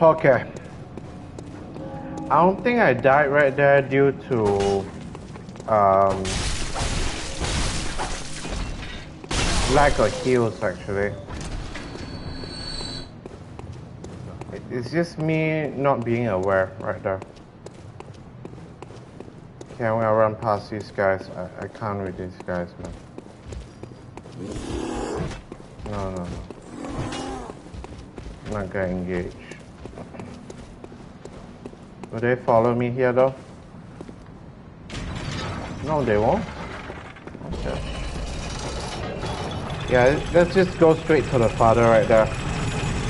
Okay. I don't think I died right there due to um, lack of heals, actually. It's just me not being aware right there. Okay, I'm gonna run past these guys. I, I can't with these guys, man. No, no, no. I'm not gonna engage. Will they follow me here, though? No, they won't. Okay. Yeah, let's just go straight to the father right there.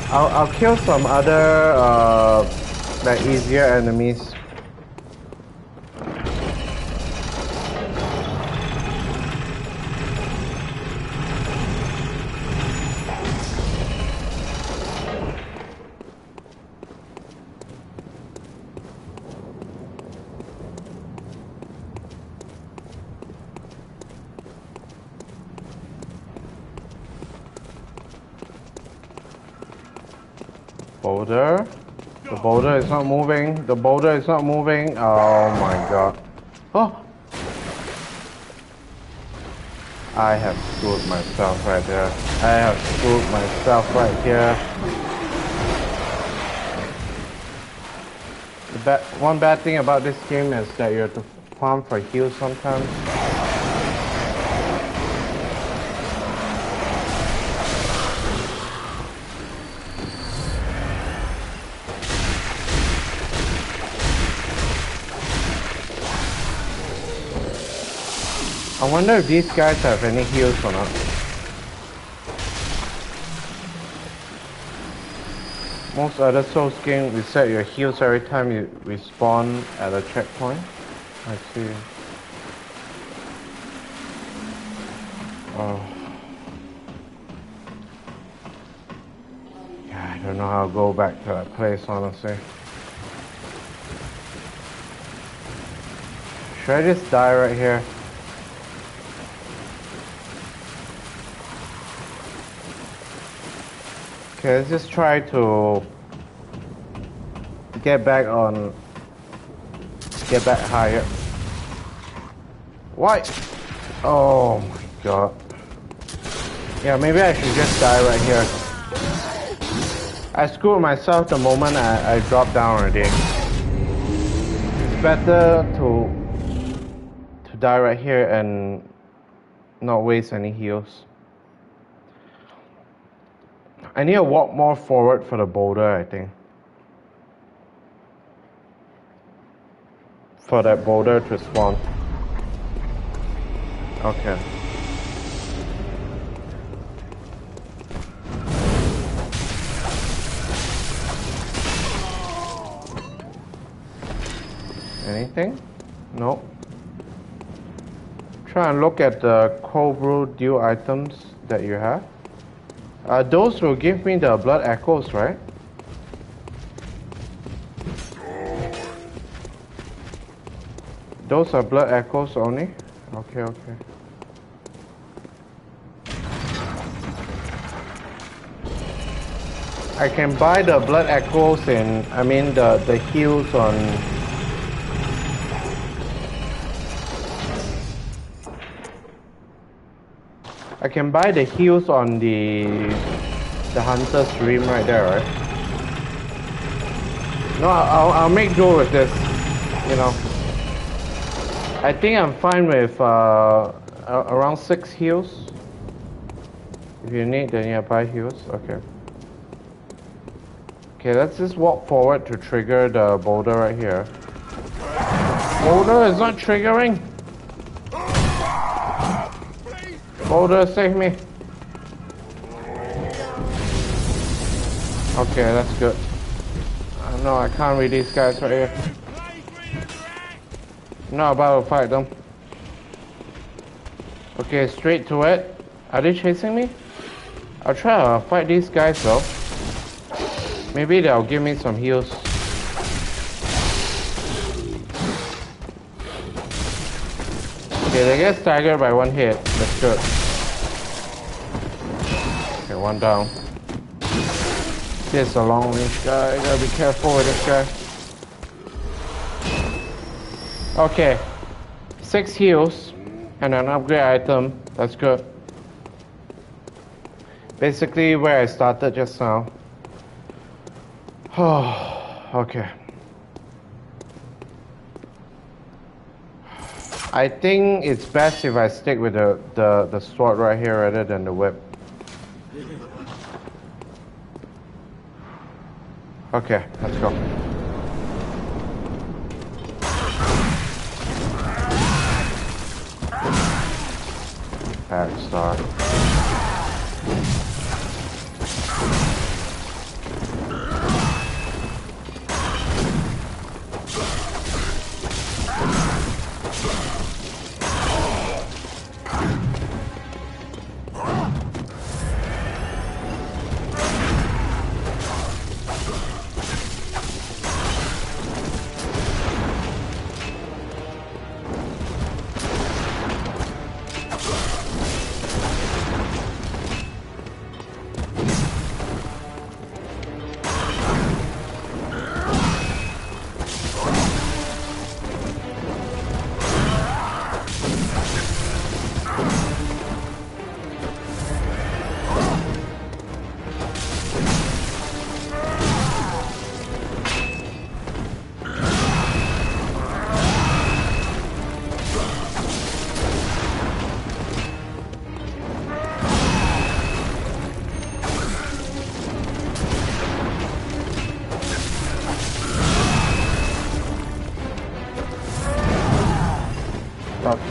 I'll, I'll kill some other, uh, like, easier enemies. Boulder. The boulder is not moving. The boulder is not moving. Oh my god. Oh! I have screwed myself right there. I have screwed myself right here. The bad, one bad thing about this game is that you have to farm for heals sometimes. I wonder if these guys have any heals or not. Most other Souls games reset your heals every time you respawn at a checkpoint. I see. Oh. Yeah, I don't know how to go back to that place, honestly. Should I just die right here? Okay, let's just try to get back on, get back higher. Why? Oh my god. Yeah, maybe I should just die right here. I screwed myself the moment I, I dropped down already. It's better to, to die right here and not waste any heals. I need to walk more forward for the boulder, I think. For that boulder to spawn. Okay. Anything? Nope. Try and look at the cold brew deal items that you have. Uh, those will give me the blood echoes, right? Those are blood echoes only? Okay, okay. I can buy the blood echoes in, I mean the, the heals on... I can buy the heals on the the hunter's dream right there, right? No, I'll, I'll make do with this, you know. I think I'm fine with uh, around six heals. If you need, then you buy heals. Okay. Okay, let's just walk forward to trigger the boulder right here. Boulder is not triggering. Boulder, save me. Okay, that's good. Uh, no, I can't read these guys right here. I'm not about to fight them. Okay, straight to it. Are they chasing me? I'll try to fight these guys though. Maybe they'll give me some heals. Okay, they get staggered by one hit. That's good. Okay, one down. This is a long range guy. I gotta be careful with this guy. Okay. Six heals and an upgrade item. That's good. Basically where I started just now. Oh, okay. I think it's best if I stick with the, the, the sword right here rather than the whip. Okay, let's go. Bad start.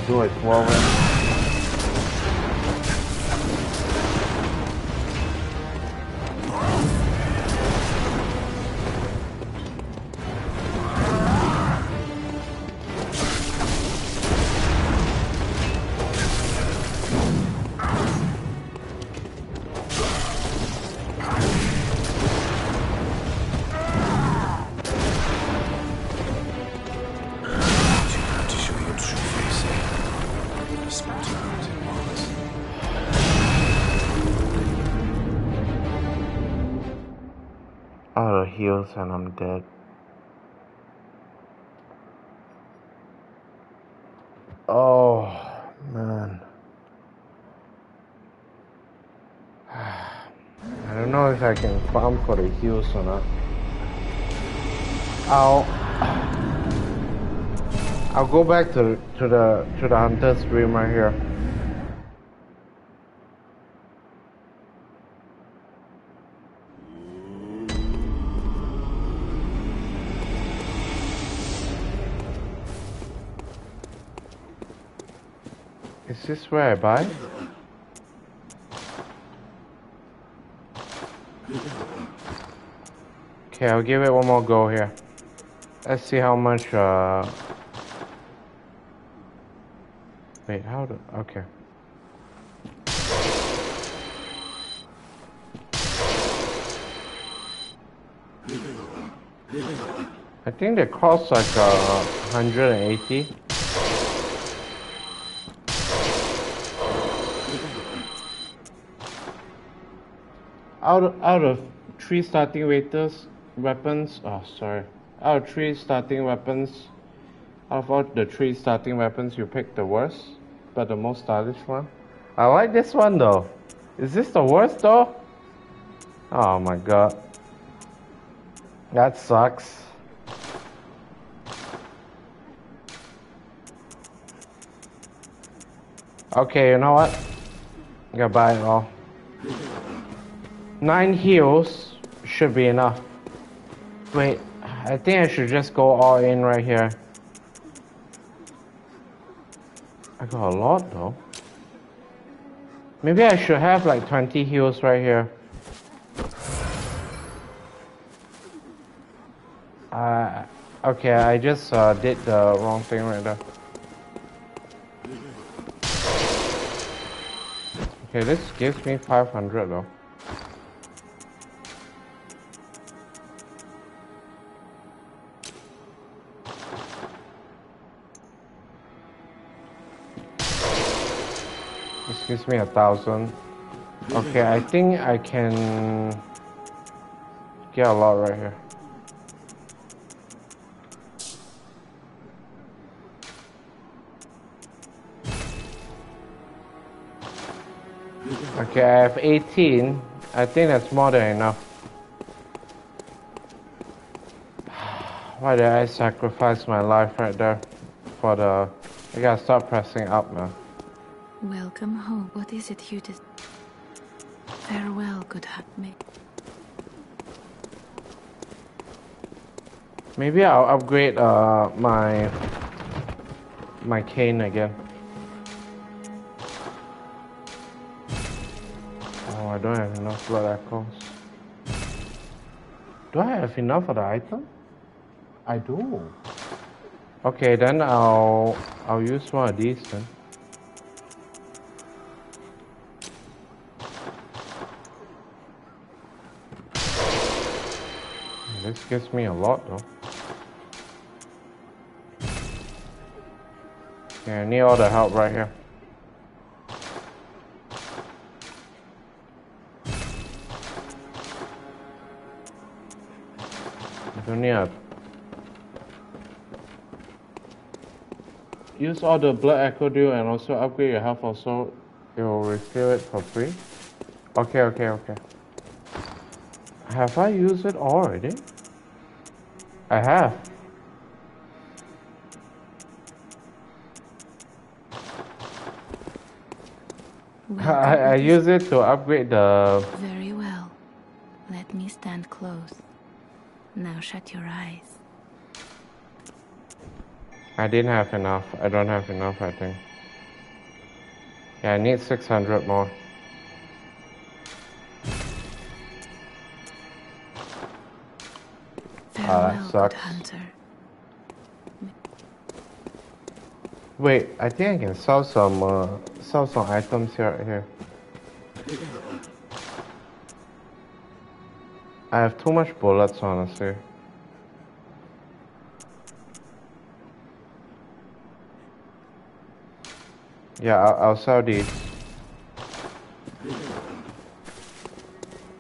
Do it, Walvin. Heals and I'm dead. Oh man, I don't know if I can farm for the heals or not. I'll I'll go back to to the to the hunter stream right here. Is this where I buy? Okay, I'll give it one more go here. Let's see how much, uh... wait, how do... okay. I think they cost like, uh, one hundred eighty. Out of, out of three starting waiters, weapons, oh sorry, out of three starting weapons, out of all the three starting weapons you picked the worst, but the most stylish one. I like this one though. Is this the worst though? Oh my god. That sucks. Okay, you know what? Goodbye all. Nine heals should be enough. Wait, I think I should just go all in right here. I got a lot though. Maybe I should have like twenty heals right here. Uh, okay, I just uh, did the wrong thing right there. Okay, this gives me five hundred though. Gives me a thousand. Okay, I think I can Got a lot right here. Okay, I have eighteen. I think that's more than enough. Why did I sacrifice my life right there? For the... I gotta stop pressing up, man. Welcome home. What is it you did? Farewell, good hapmate. Maybe I'll upgrade uh my my cane again. Oh, I don't have enough blood echoes. Do I have enough of the item? I do. Okay, then I'll I'll use one of these then. This gives me a lot though. Yeah, I need all the help right here. I don't need a... Use all the blood echo deal and also upgrade your health, also it will refill it for free. Okay, okay, okay. Have I used it already? I have. I, I use it to upgrade the... Very well. Let me stand close. Now shut your eyes. I didn't have enough. I don't have enough, I think. Yeah, I need six hundred more. Ah, that sucks. Hunter. Wait, I think I can sell some uh, sell some items here. Right here. I have too much bullets, honestly. Yeah, I'll, I'll sell these,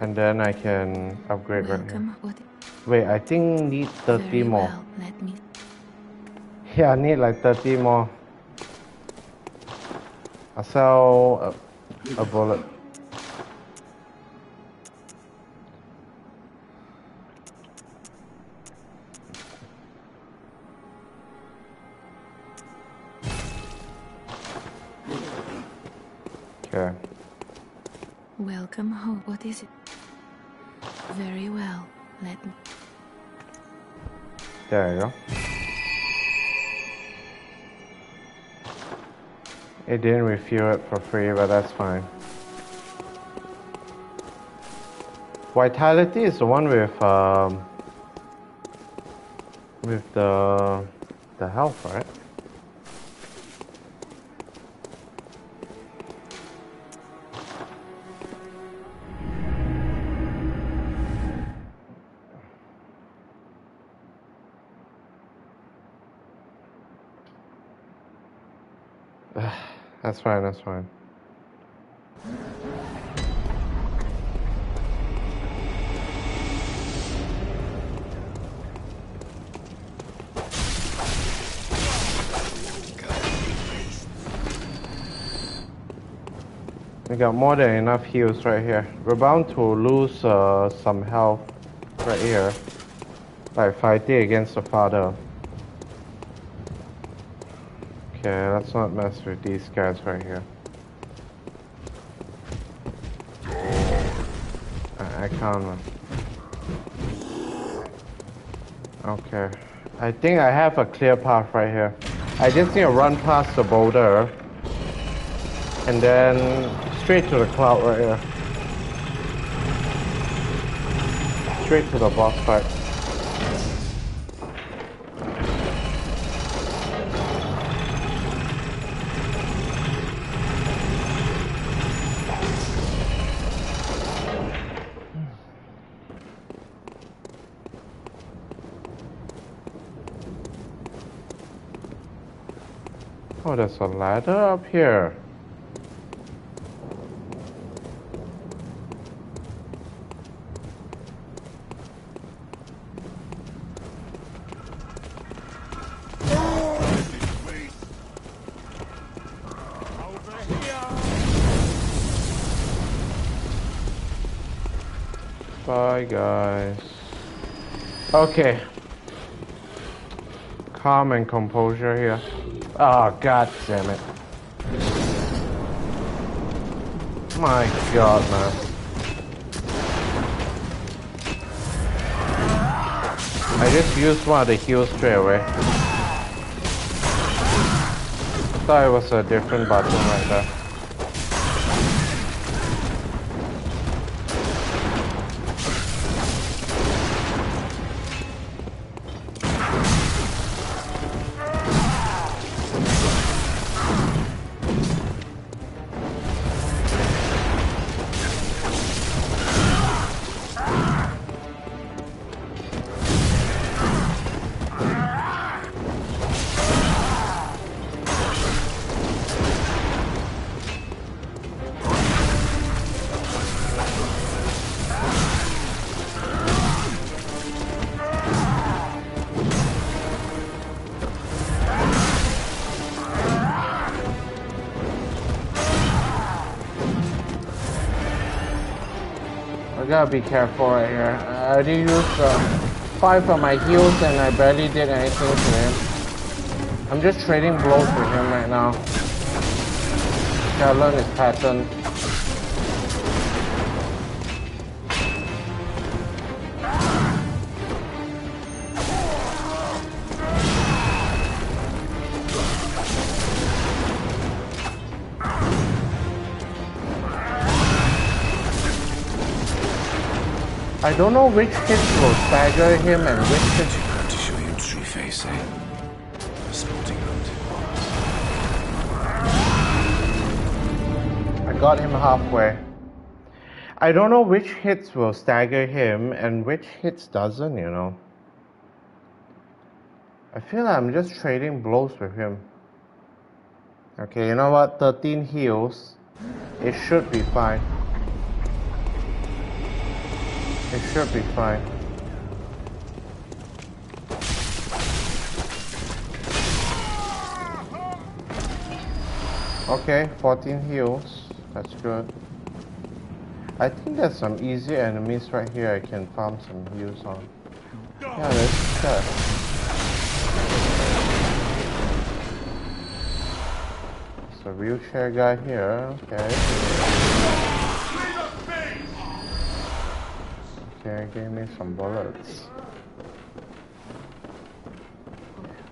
and then I can upgrade. Welcome. Right here. Wait, I think need thirty Very more. Well, let me... Yeah, I need like thirty more. I'll sell a, a bullet. Okay. Welcome home. What is it? Very well. Let me... There you go. It didn't refuel it for free, but that's fine. Vitality is the one with um with the the health, right? That's fine, that's fine. We got more than enough heals right here. We're bound to lose uh, some health right here by fighting against the father. Okay, let's not mess with these guys right here. I, I can't. Man. Okay. I think I have a clear path right here. I just need to run past the boulder. And then straight to the cloud right here. Straight to the boss fight. Oh, there's a ladder up here. Bye, guys. Okay. Calm and composure here. Oh, god damn it. My god, man. I just used one of the heals straight away. I thought it was a different button right there. Gotta be careful right here. I already used uh, five of my heals and I barely did anything to him. I'm just trading blows with him right now. Gotta learn his pattern. I don't know which kids will stagger him and which kids... Too proud to show you true face, eh? A sporting hunt it was. I got him halfway. I don't know which hits will stagger him and which hits doesn't, you know. I feel like I'm just trading blows with him. Okay, you know what? thirteen heals. It should be fine. It should be fine. Okay, fourteen heals. That's good. I think there's some easy enemies right here I can farm some heals on. Yeah, let's check. There's a wheelchair guy here. Okay. Okay, give me some bullets.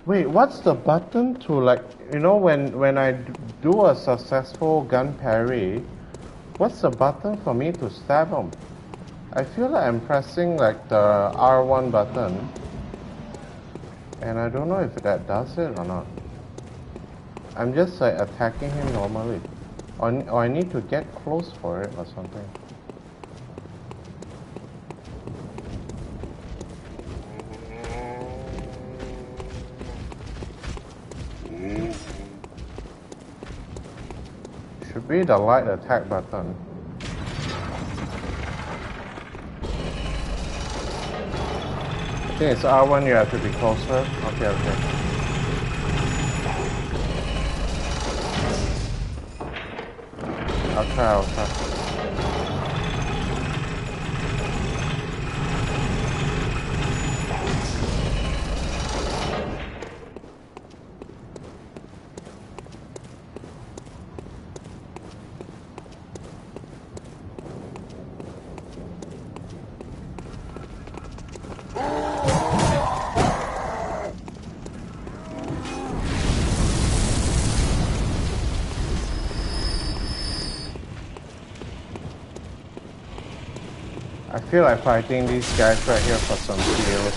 Wait, what's the button to, like, you know, when when I do a successful gun parry, what's the button for me to stab him? I feel like I'm pressing like the R one button, and I don't know if that does it or not. I'm just like attacking him normally, or, or I need to get close for it or something. Should be the light attack button. I think it's R one, you have to be closer. Okay, okay. I'll try, I'll try. I feel like fighting these guys right here for some heals.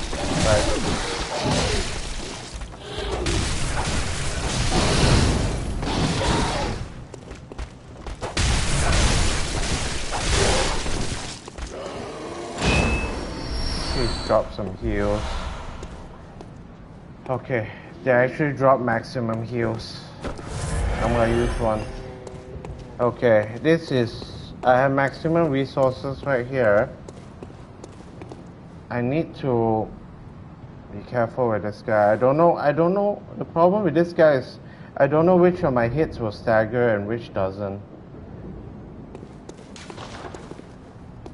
Please drop some heals. Okay, they actually dropped maximum heals. I'm gonna use one. Okay, this is... I have maximum resources right here. I need to be careful with this guy. I don't know, I don't know, the problem with this guy is I don't know which of my hits will stagger and which doesn't.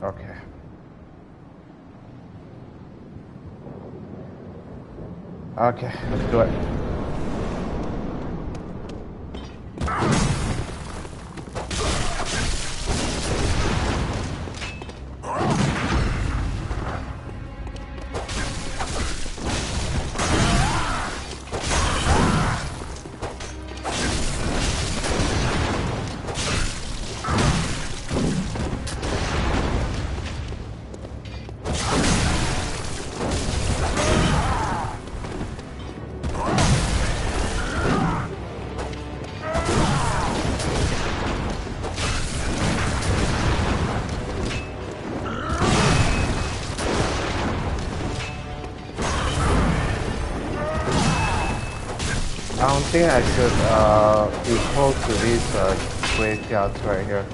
Okay. Okay, let's do it. I think I should uh, be close to these uh, graveyards right here.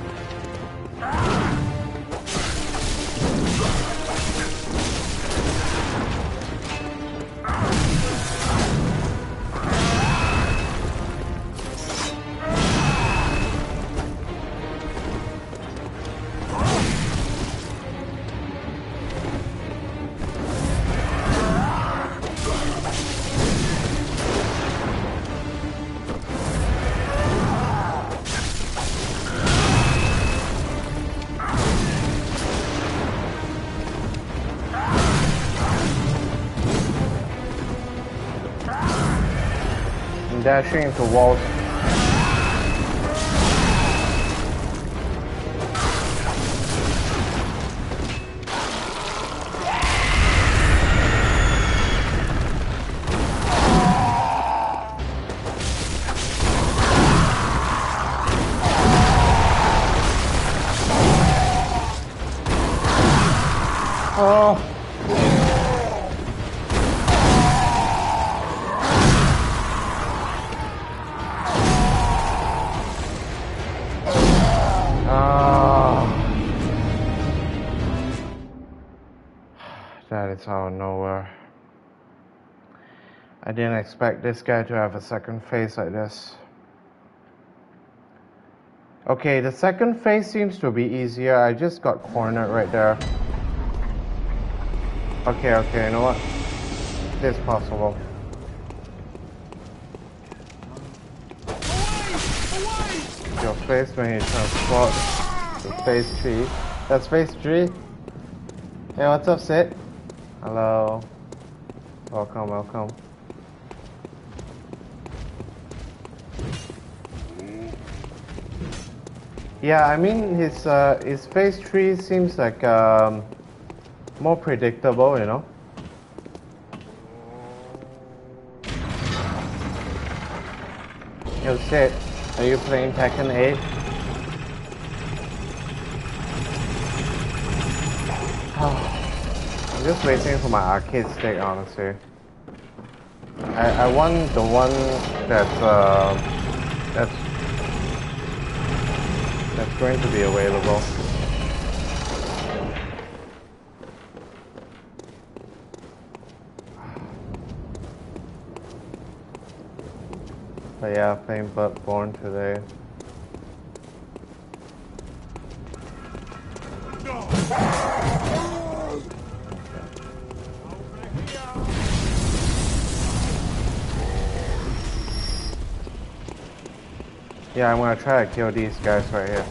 Dashing into walls. Out of nowhere. I didn't expect this guy to have a second phase like this. Okay, the second phase seems to be easier. I just got cornered right there. Okay, okay, you know what? It's possible. Away, away. Your face when you transport to phase three. That's phase three. Hey, what's up, Sid? Hello. Welcome, welcome. Yeah, I mean his uh, his phase three seems like um, more predictable, you know. Yo, shit. Are you playing Tekken eight? Oh. I'm just waiting for my arcade stick, honestly. I, I want the one that's, uh, that's, that's going to be available. But yeah, playing Bloodborne today. Yeah, I'm gonna try to kill these guys right here.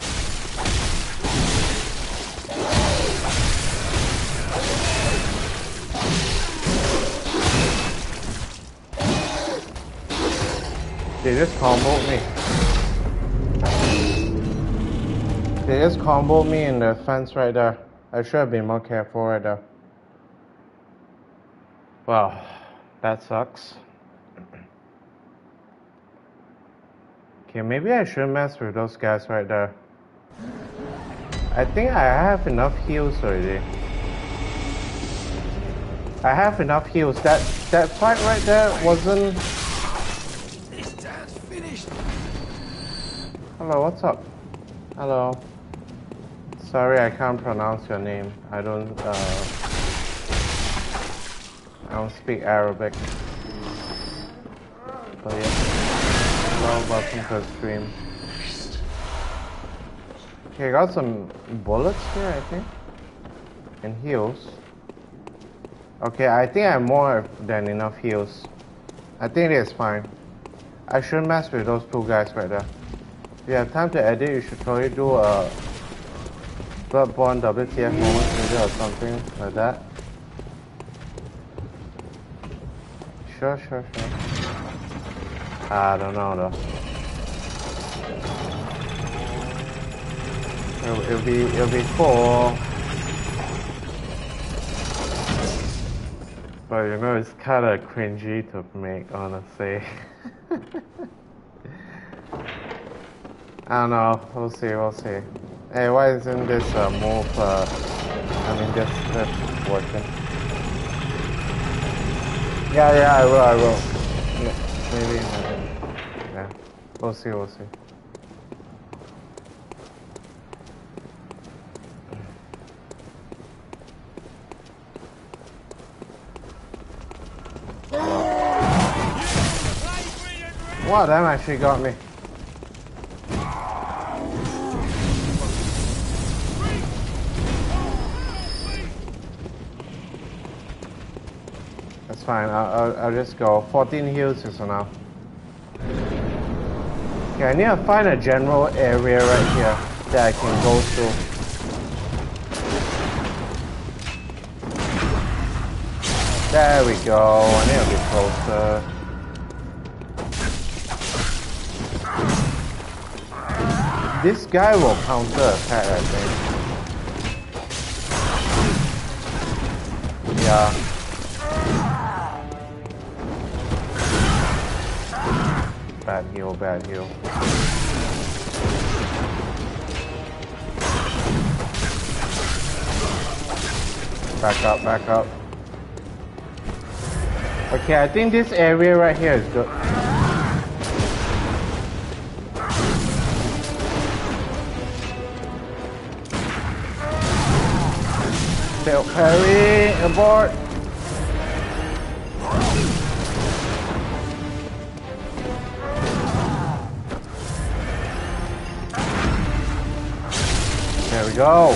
They just comboed me. They just comboed me in the fence right there. I should have been more careful right there. Wow, that sucks. Okay, maybe I shouldn't mess with those guys right there. I think I have enough heals already. I have enough heals. That that fight right there wasn't. This dance finished. Hello, what's up? Hello. Sorry, I can't pronounce your name. I don't. Uh, I don't speak Arabic. But yeah. Well, welcome to the stream. Okay, I got some bullets here, I think. And heals. Okay, I think I have more than enough heals. I think it's fine. I should mess with those two guys right there. If you have time to edit, you should probably do a Bloodborne W T F moment video or something like that. Sure, sure, sure. I don't know though. It'll, it'll be, it'll be cool. But you know, it's kind of cringy to make, honestly. I don't know. We'll see. We'll see. Hey, why isn't this uh, move? Uh, I mean, this this working. Yeah, yeah, I will. I will. Yeah, maybe. maybe. Yeah. We'll see. We'll see. Wow, that actually got me. That's fine, I'll, I'll, I'll just go. fourteen heals is enough. Okay, I need to find a general area right here that I can go to. There we go, I need to be closer. This guy will counter attack, I think. Yeah. Bad heal, bad heal. Back up, back up. Okay, I think this area right here is good. Fail parry, abort. There we go.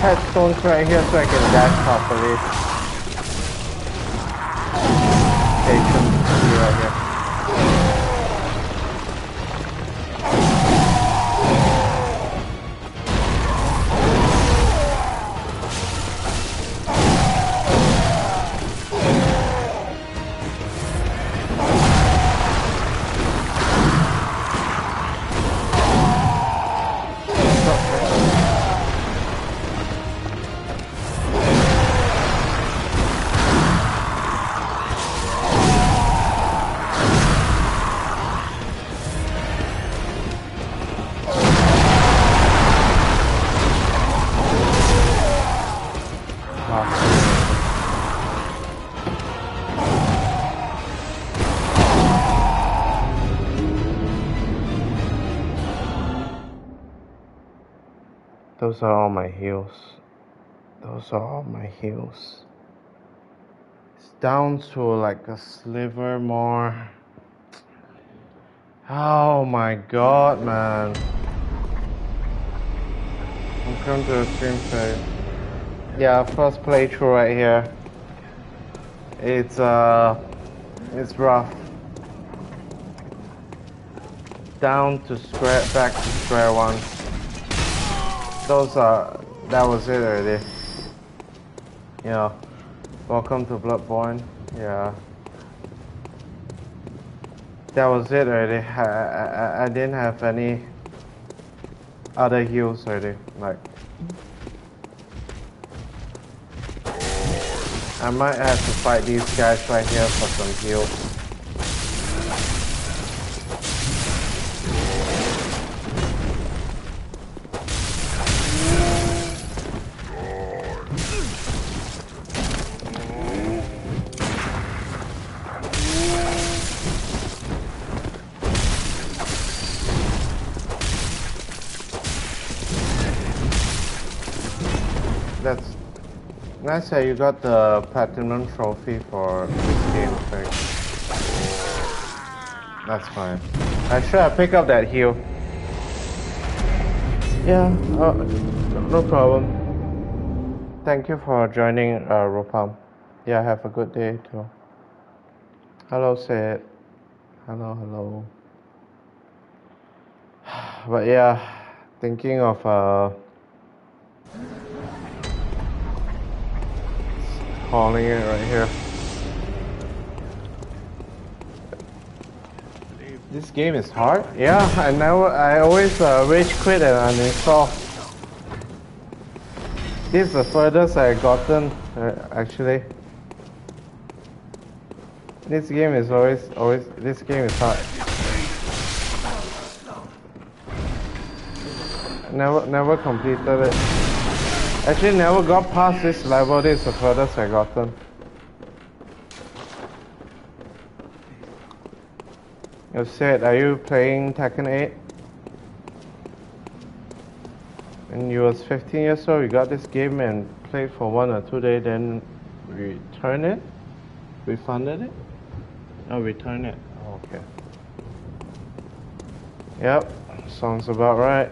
Headstones right here so I can dash properly. They shouldn't be right here. Those are all my heels. Those are all my heels. It's down to like a sliver more. Oh my god, man. Welcome to the screenplay. Yeah, first playthrough right here. It's uh, it's rough. down to square, back to square one. Those are, that was it already. You know, welcome to Bloodborne. Yeah. That was it already. I, I, I didn't have any other heals already. Like, I might have to fight these guys right here for some heals. Nice how you got the platinum trophy for this game thing. That's fine. I should have picked up that heal. Yeah, uh, no problem. Thank you for joining, uh, Ropam. Yeah, have a good day too. Hello, Sid. Hello, hello. But yeah, thinking of uh. calling it right here. This game is hard. Yeah, I never. I always uh, rage quit and uninstall. This is the furthest I've gotten, uh, actually. This game is always, always. This game is hard. Never, never completed it. Actually, never got past this level. This is the furthest I gotten. You said, are you playing Tekken eight? When you was fifteen years old, we got this game and played for one or two days, then return it, refunded it. Oh, return it. Oh, okay. Yep, sounds about right.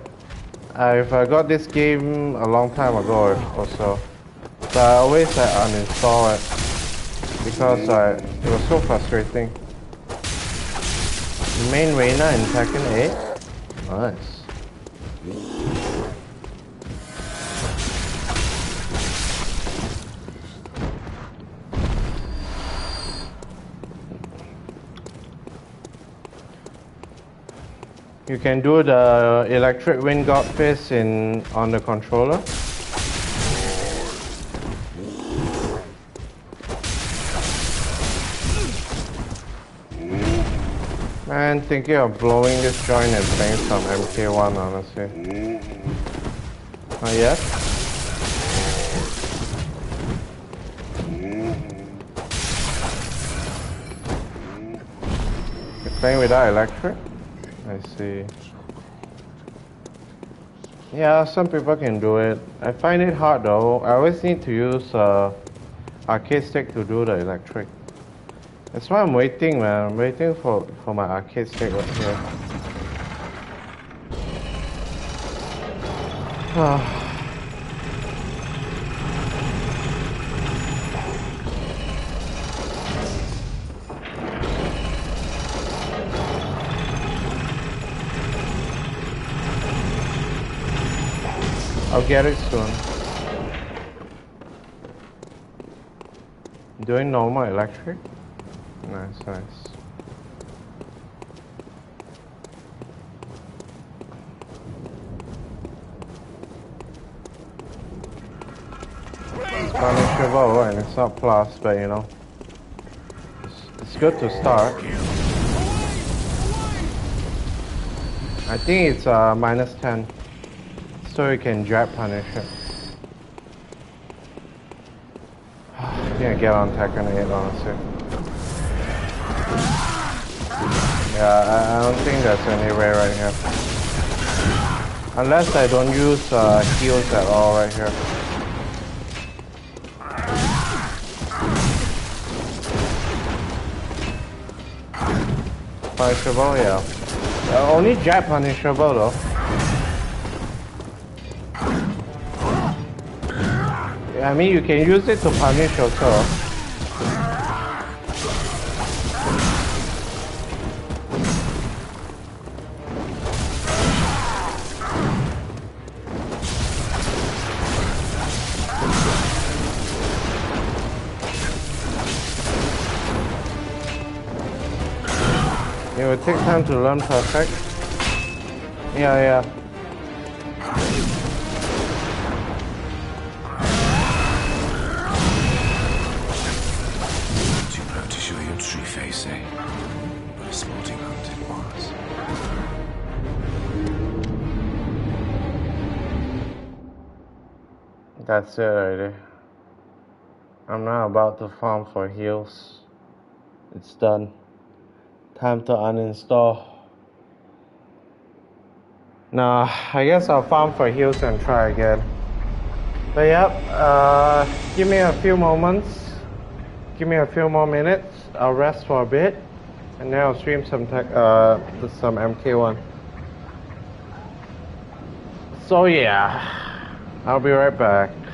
I've uh, got this game a long time ago or so, so I always uh, uninstall it because uh, it was so frustrating. Main Reyna in Tekken eight? Nice. You can do the electric wind god fist in on the controller. Man, thinking of blowing this joint and playing some M K one, honestly. Not yet. You're playing without electric? I see. Yeah, some people can do it. I find it hard though. I always need to use uh, arcade stick to do the electric. That's why I'm waiting, man. I'm waiting for, for my arcade stick right here. Ah. I'll get it soon. Doing normal electric? Nice, nice. It's punishable and it's not plus, but you know. It's, it's good to start. I think it's uh, minus ten. So you can drag punish it. I think I get on Tekken eight, honestly. Yeah, I, I don't think that's anywhere right here. Unless I don't use uh, heals at all right here. Punishable, yeah. Uh, only drag punishable though. I mean, you can use it to punish yourself. will take time to learn perfect. Yeah, yeah. That's it already. I'm not about to farm for heals. It's done. Time to uninstall. Nah, I guess I'll farm for heals and try again. But yep, uh, give me a few moments. Give me a few more minutes. I'll rest for a bit. And then I'll stream some, tech, uh, some M K one. So yeah. I'll be right back.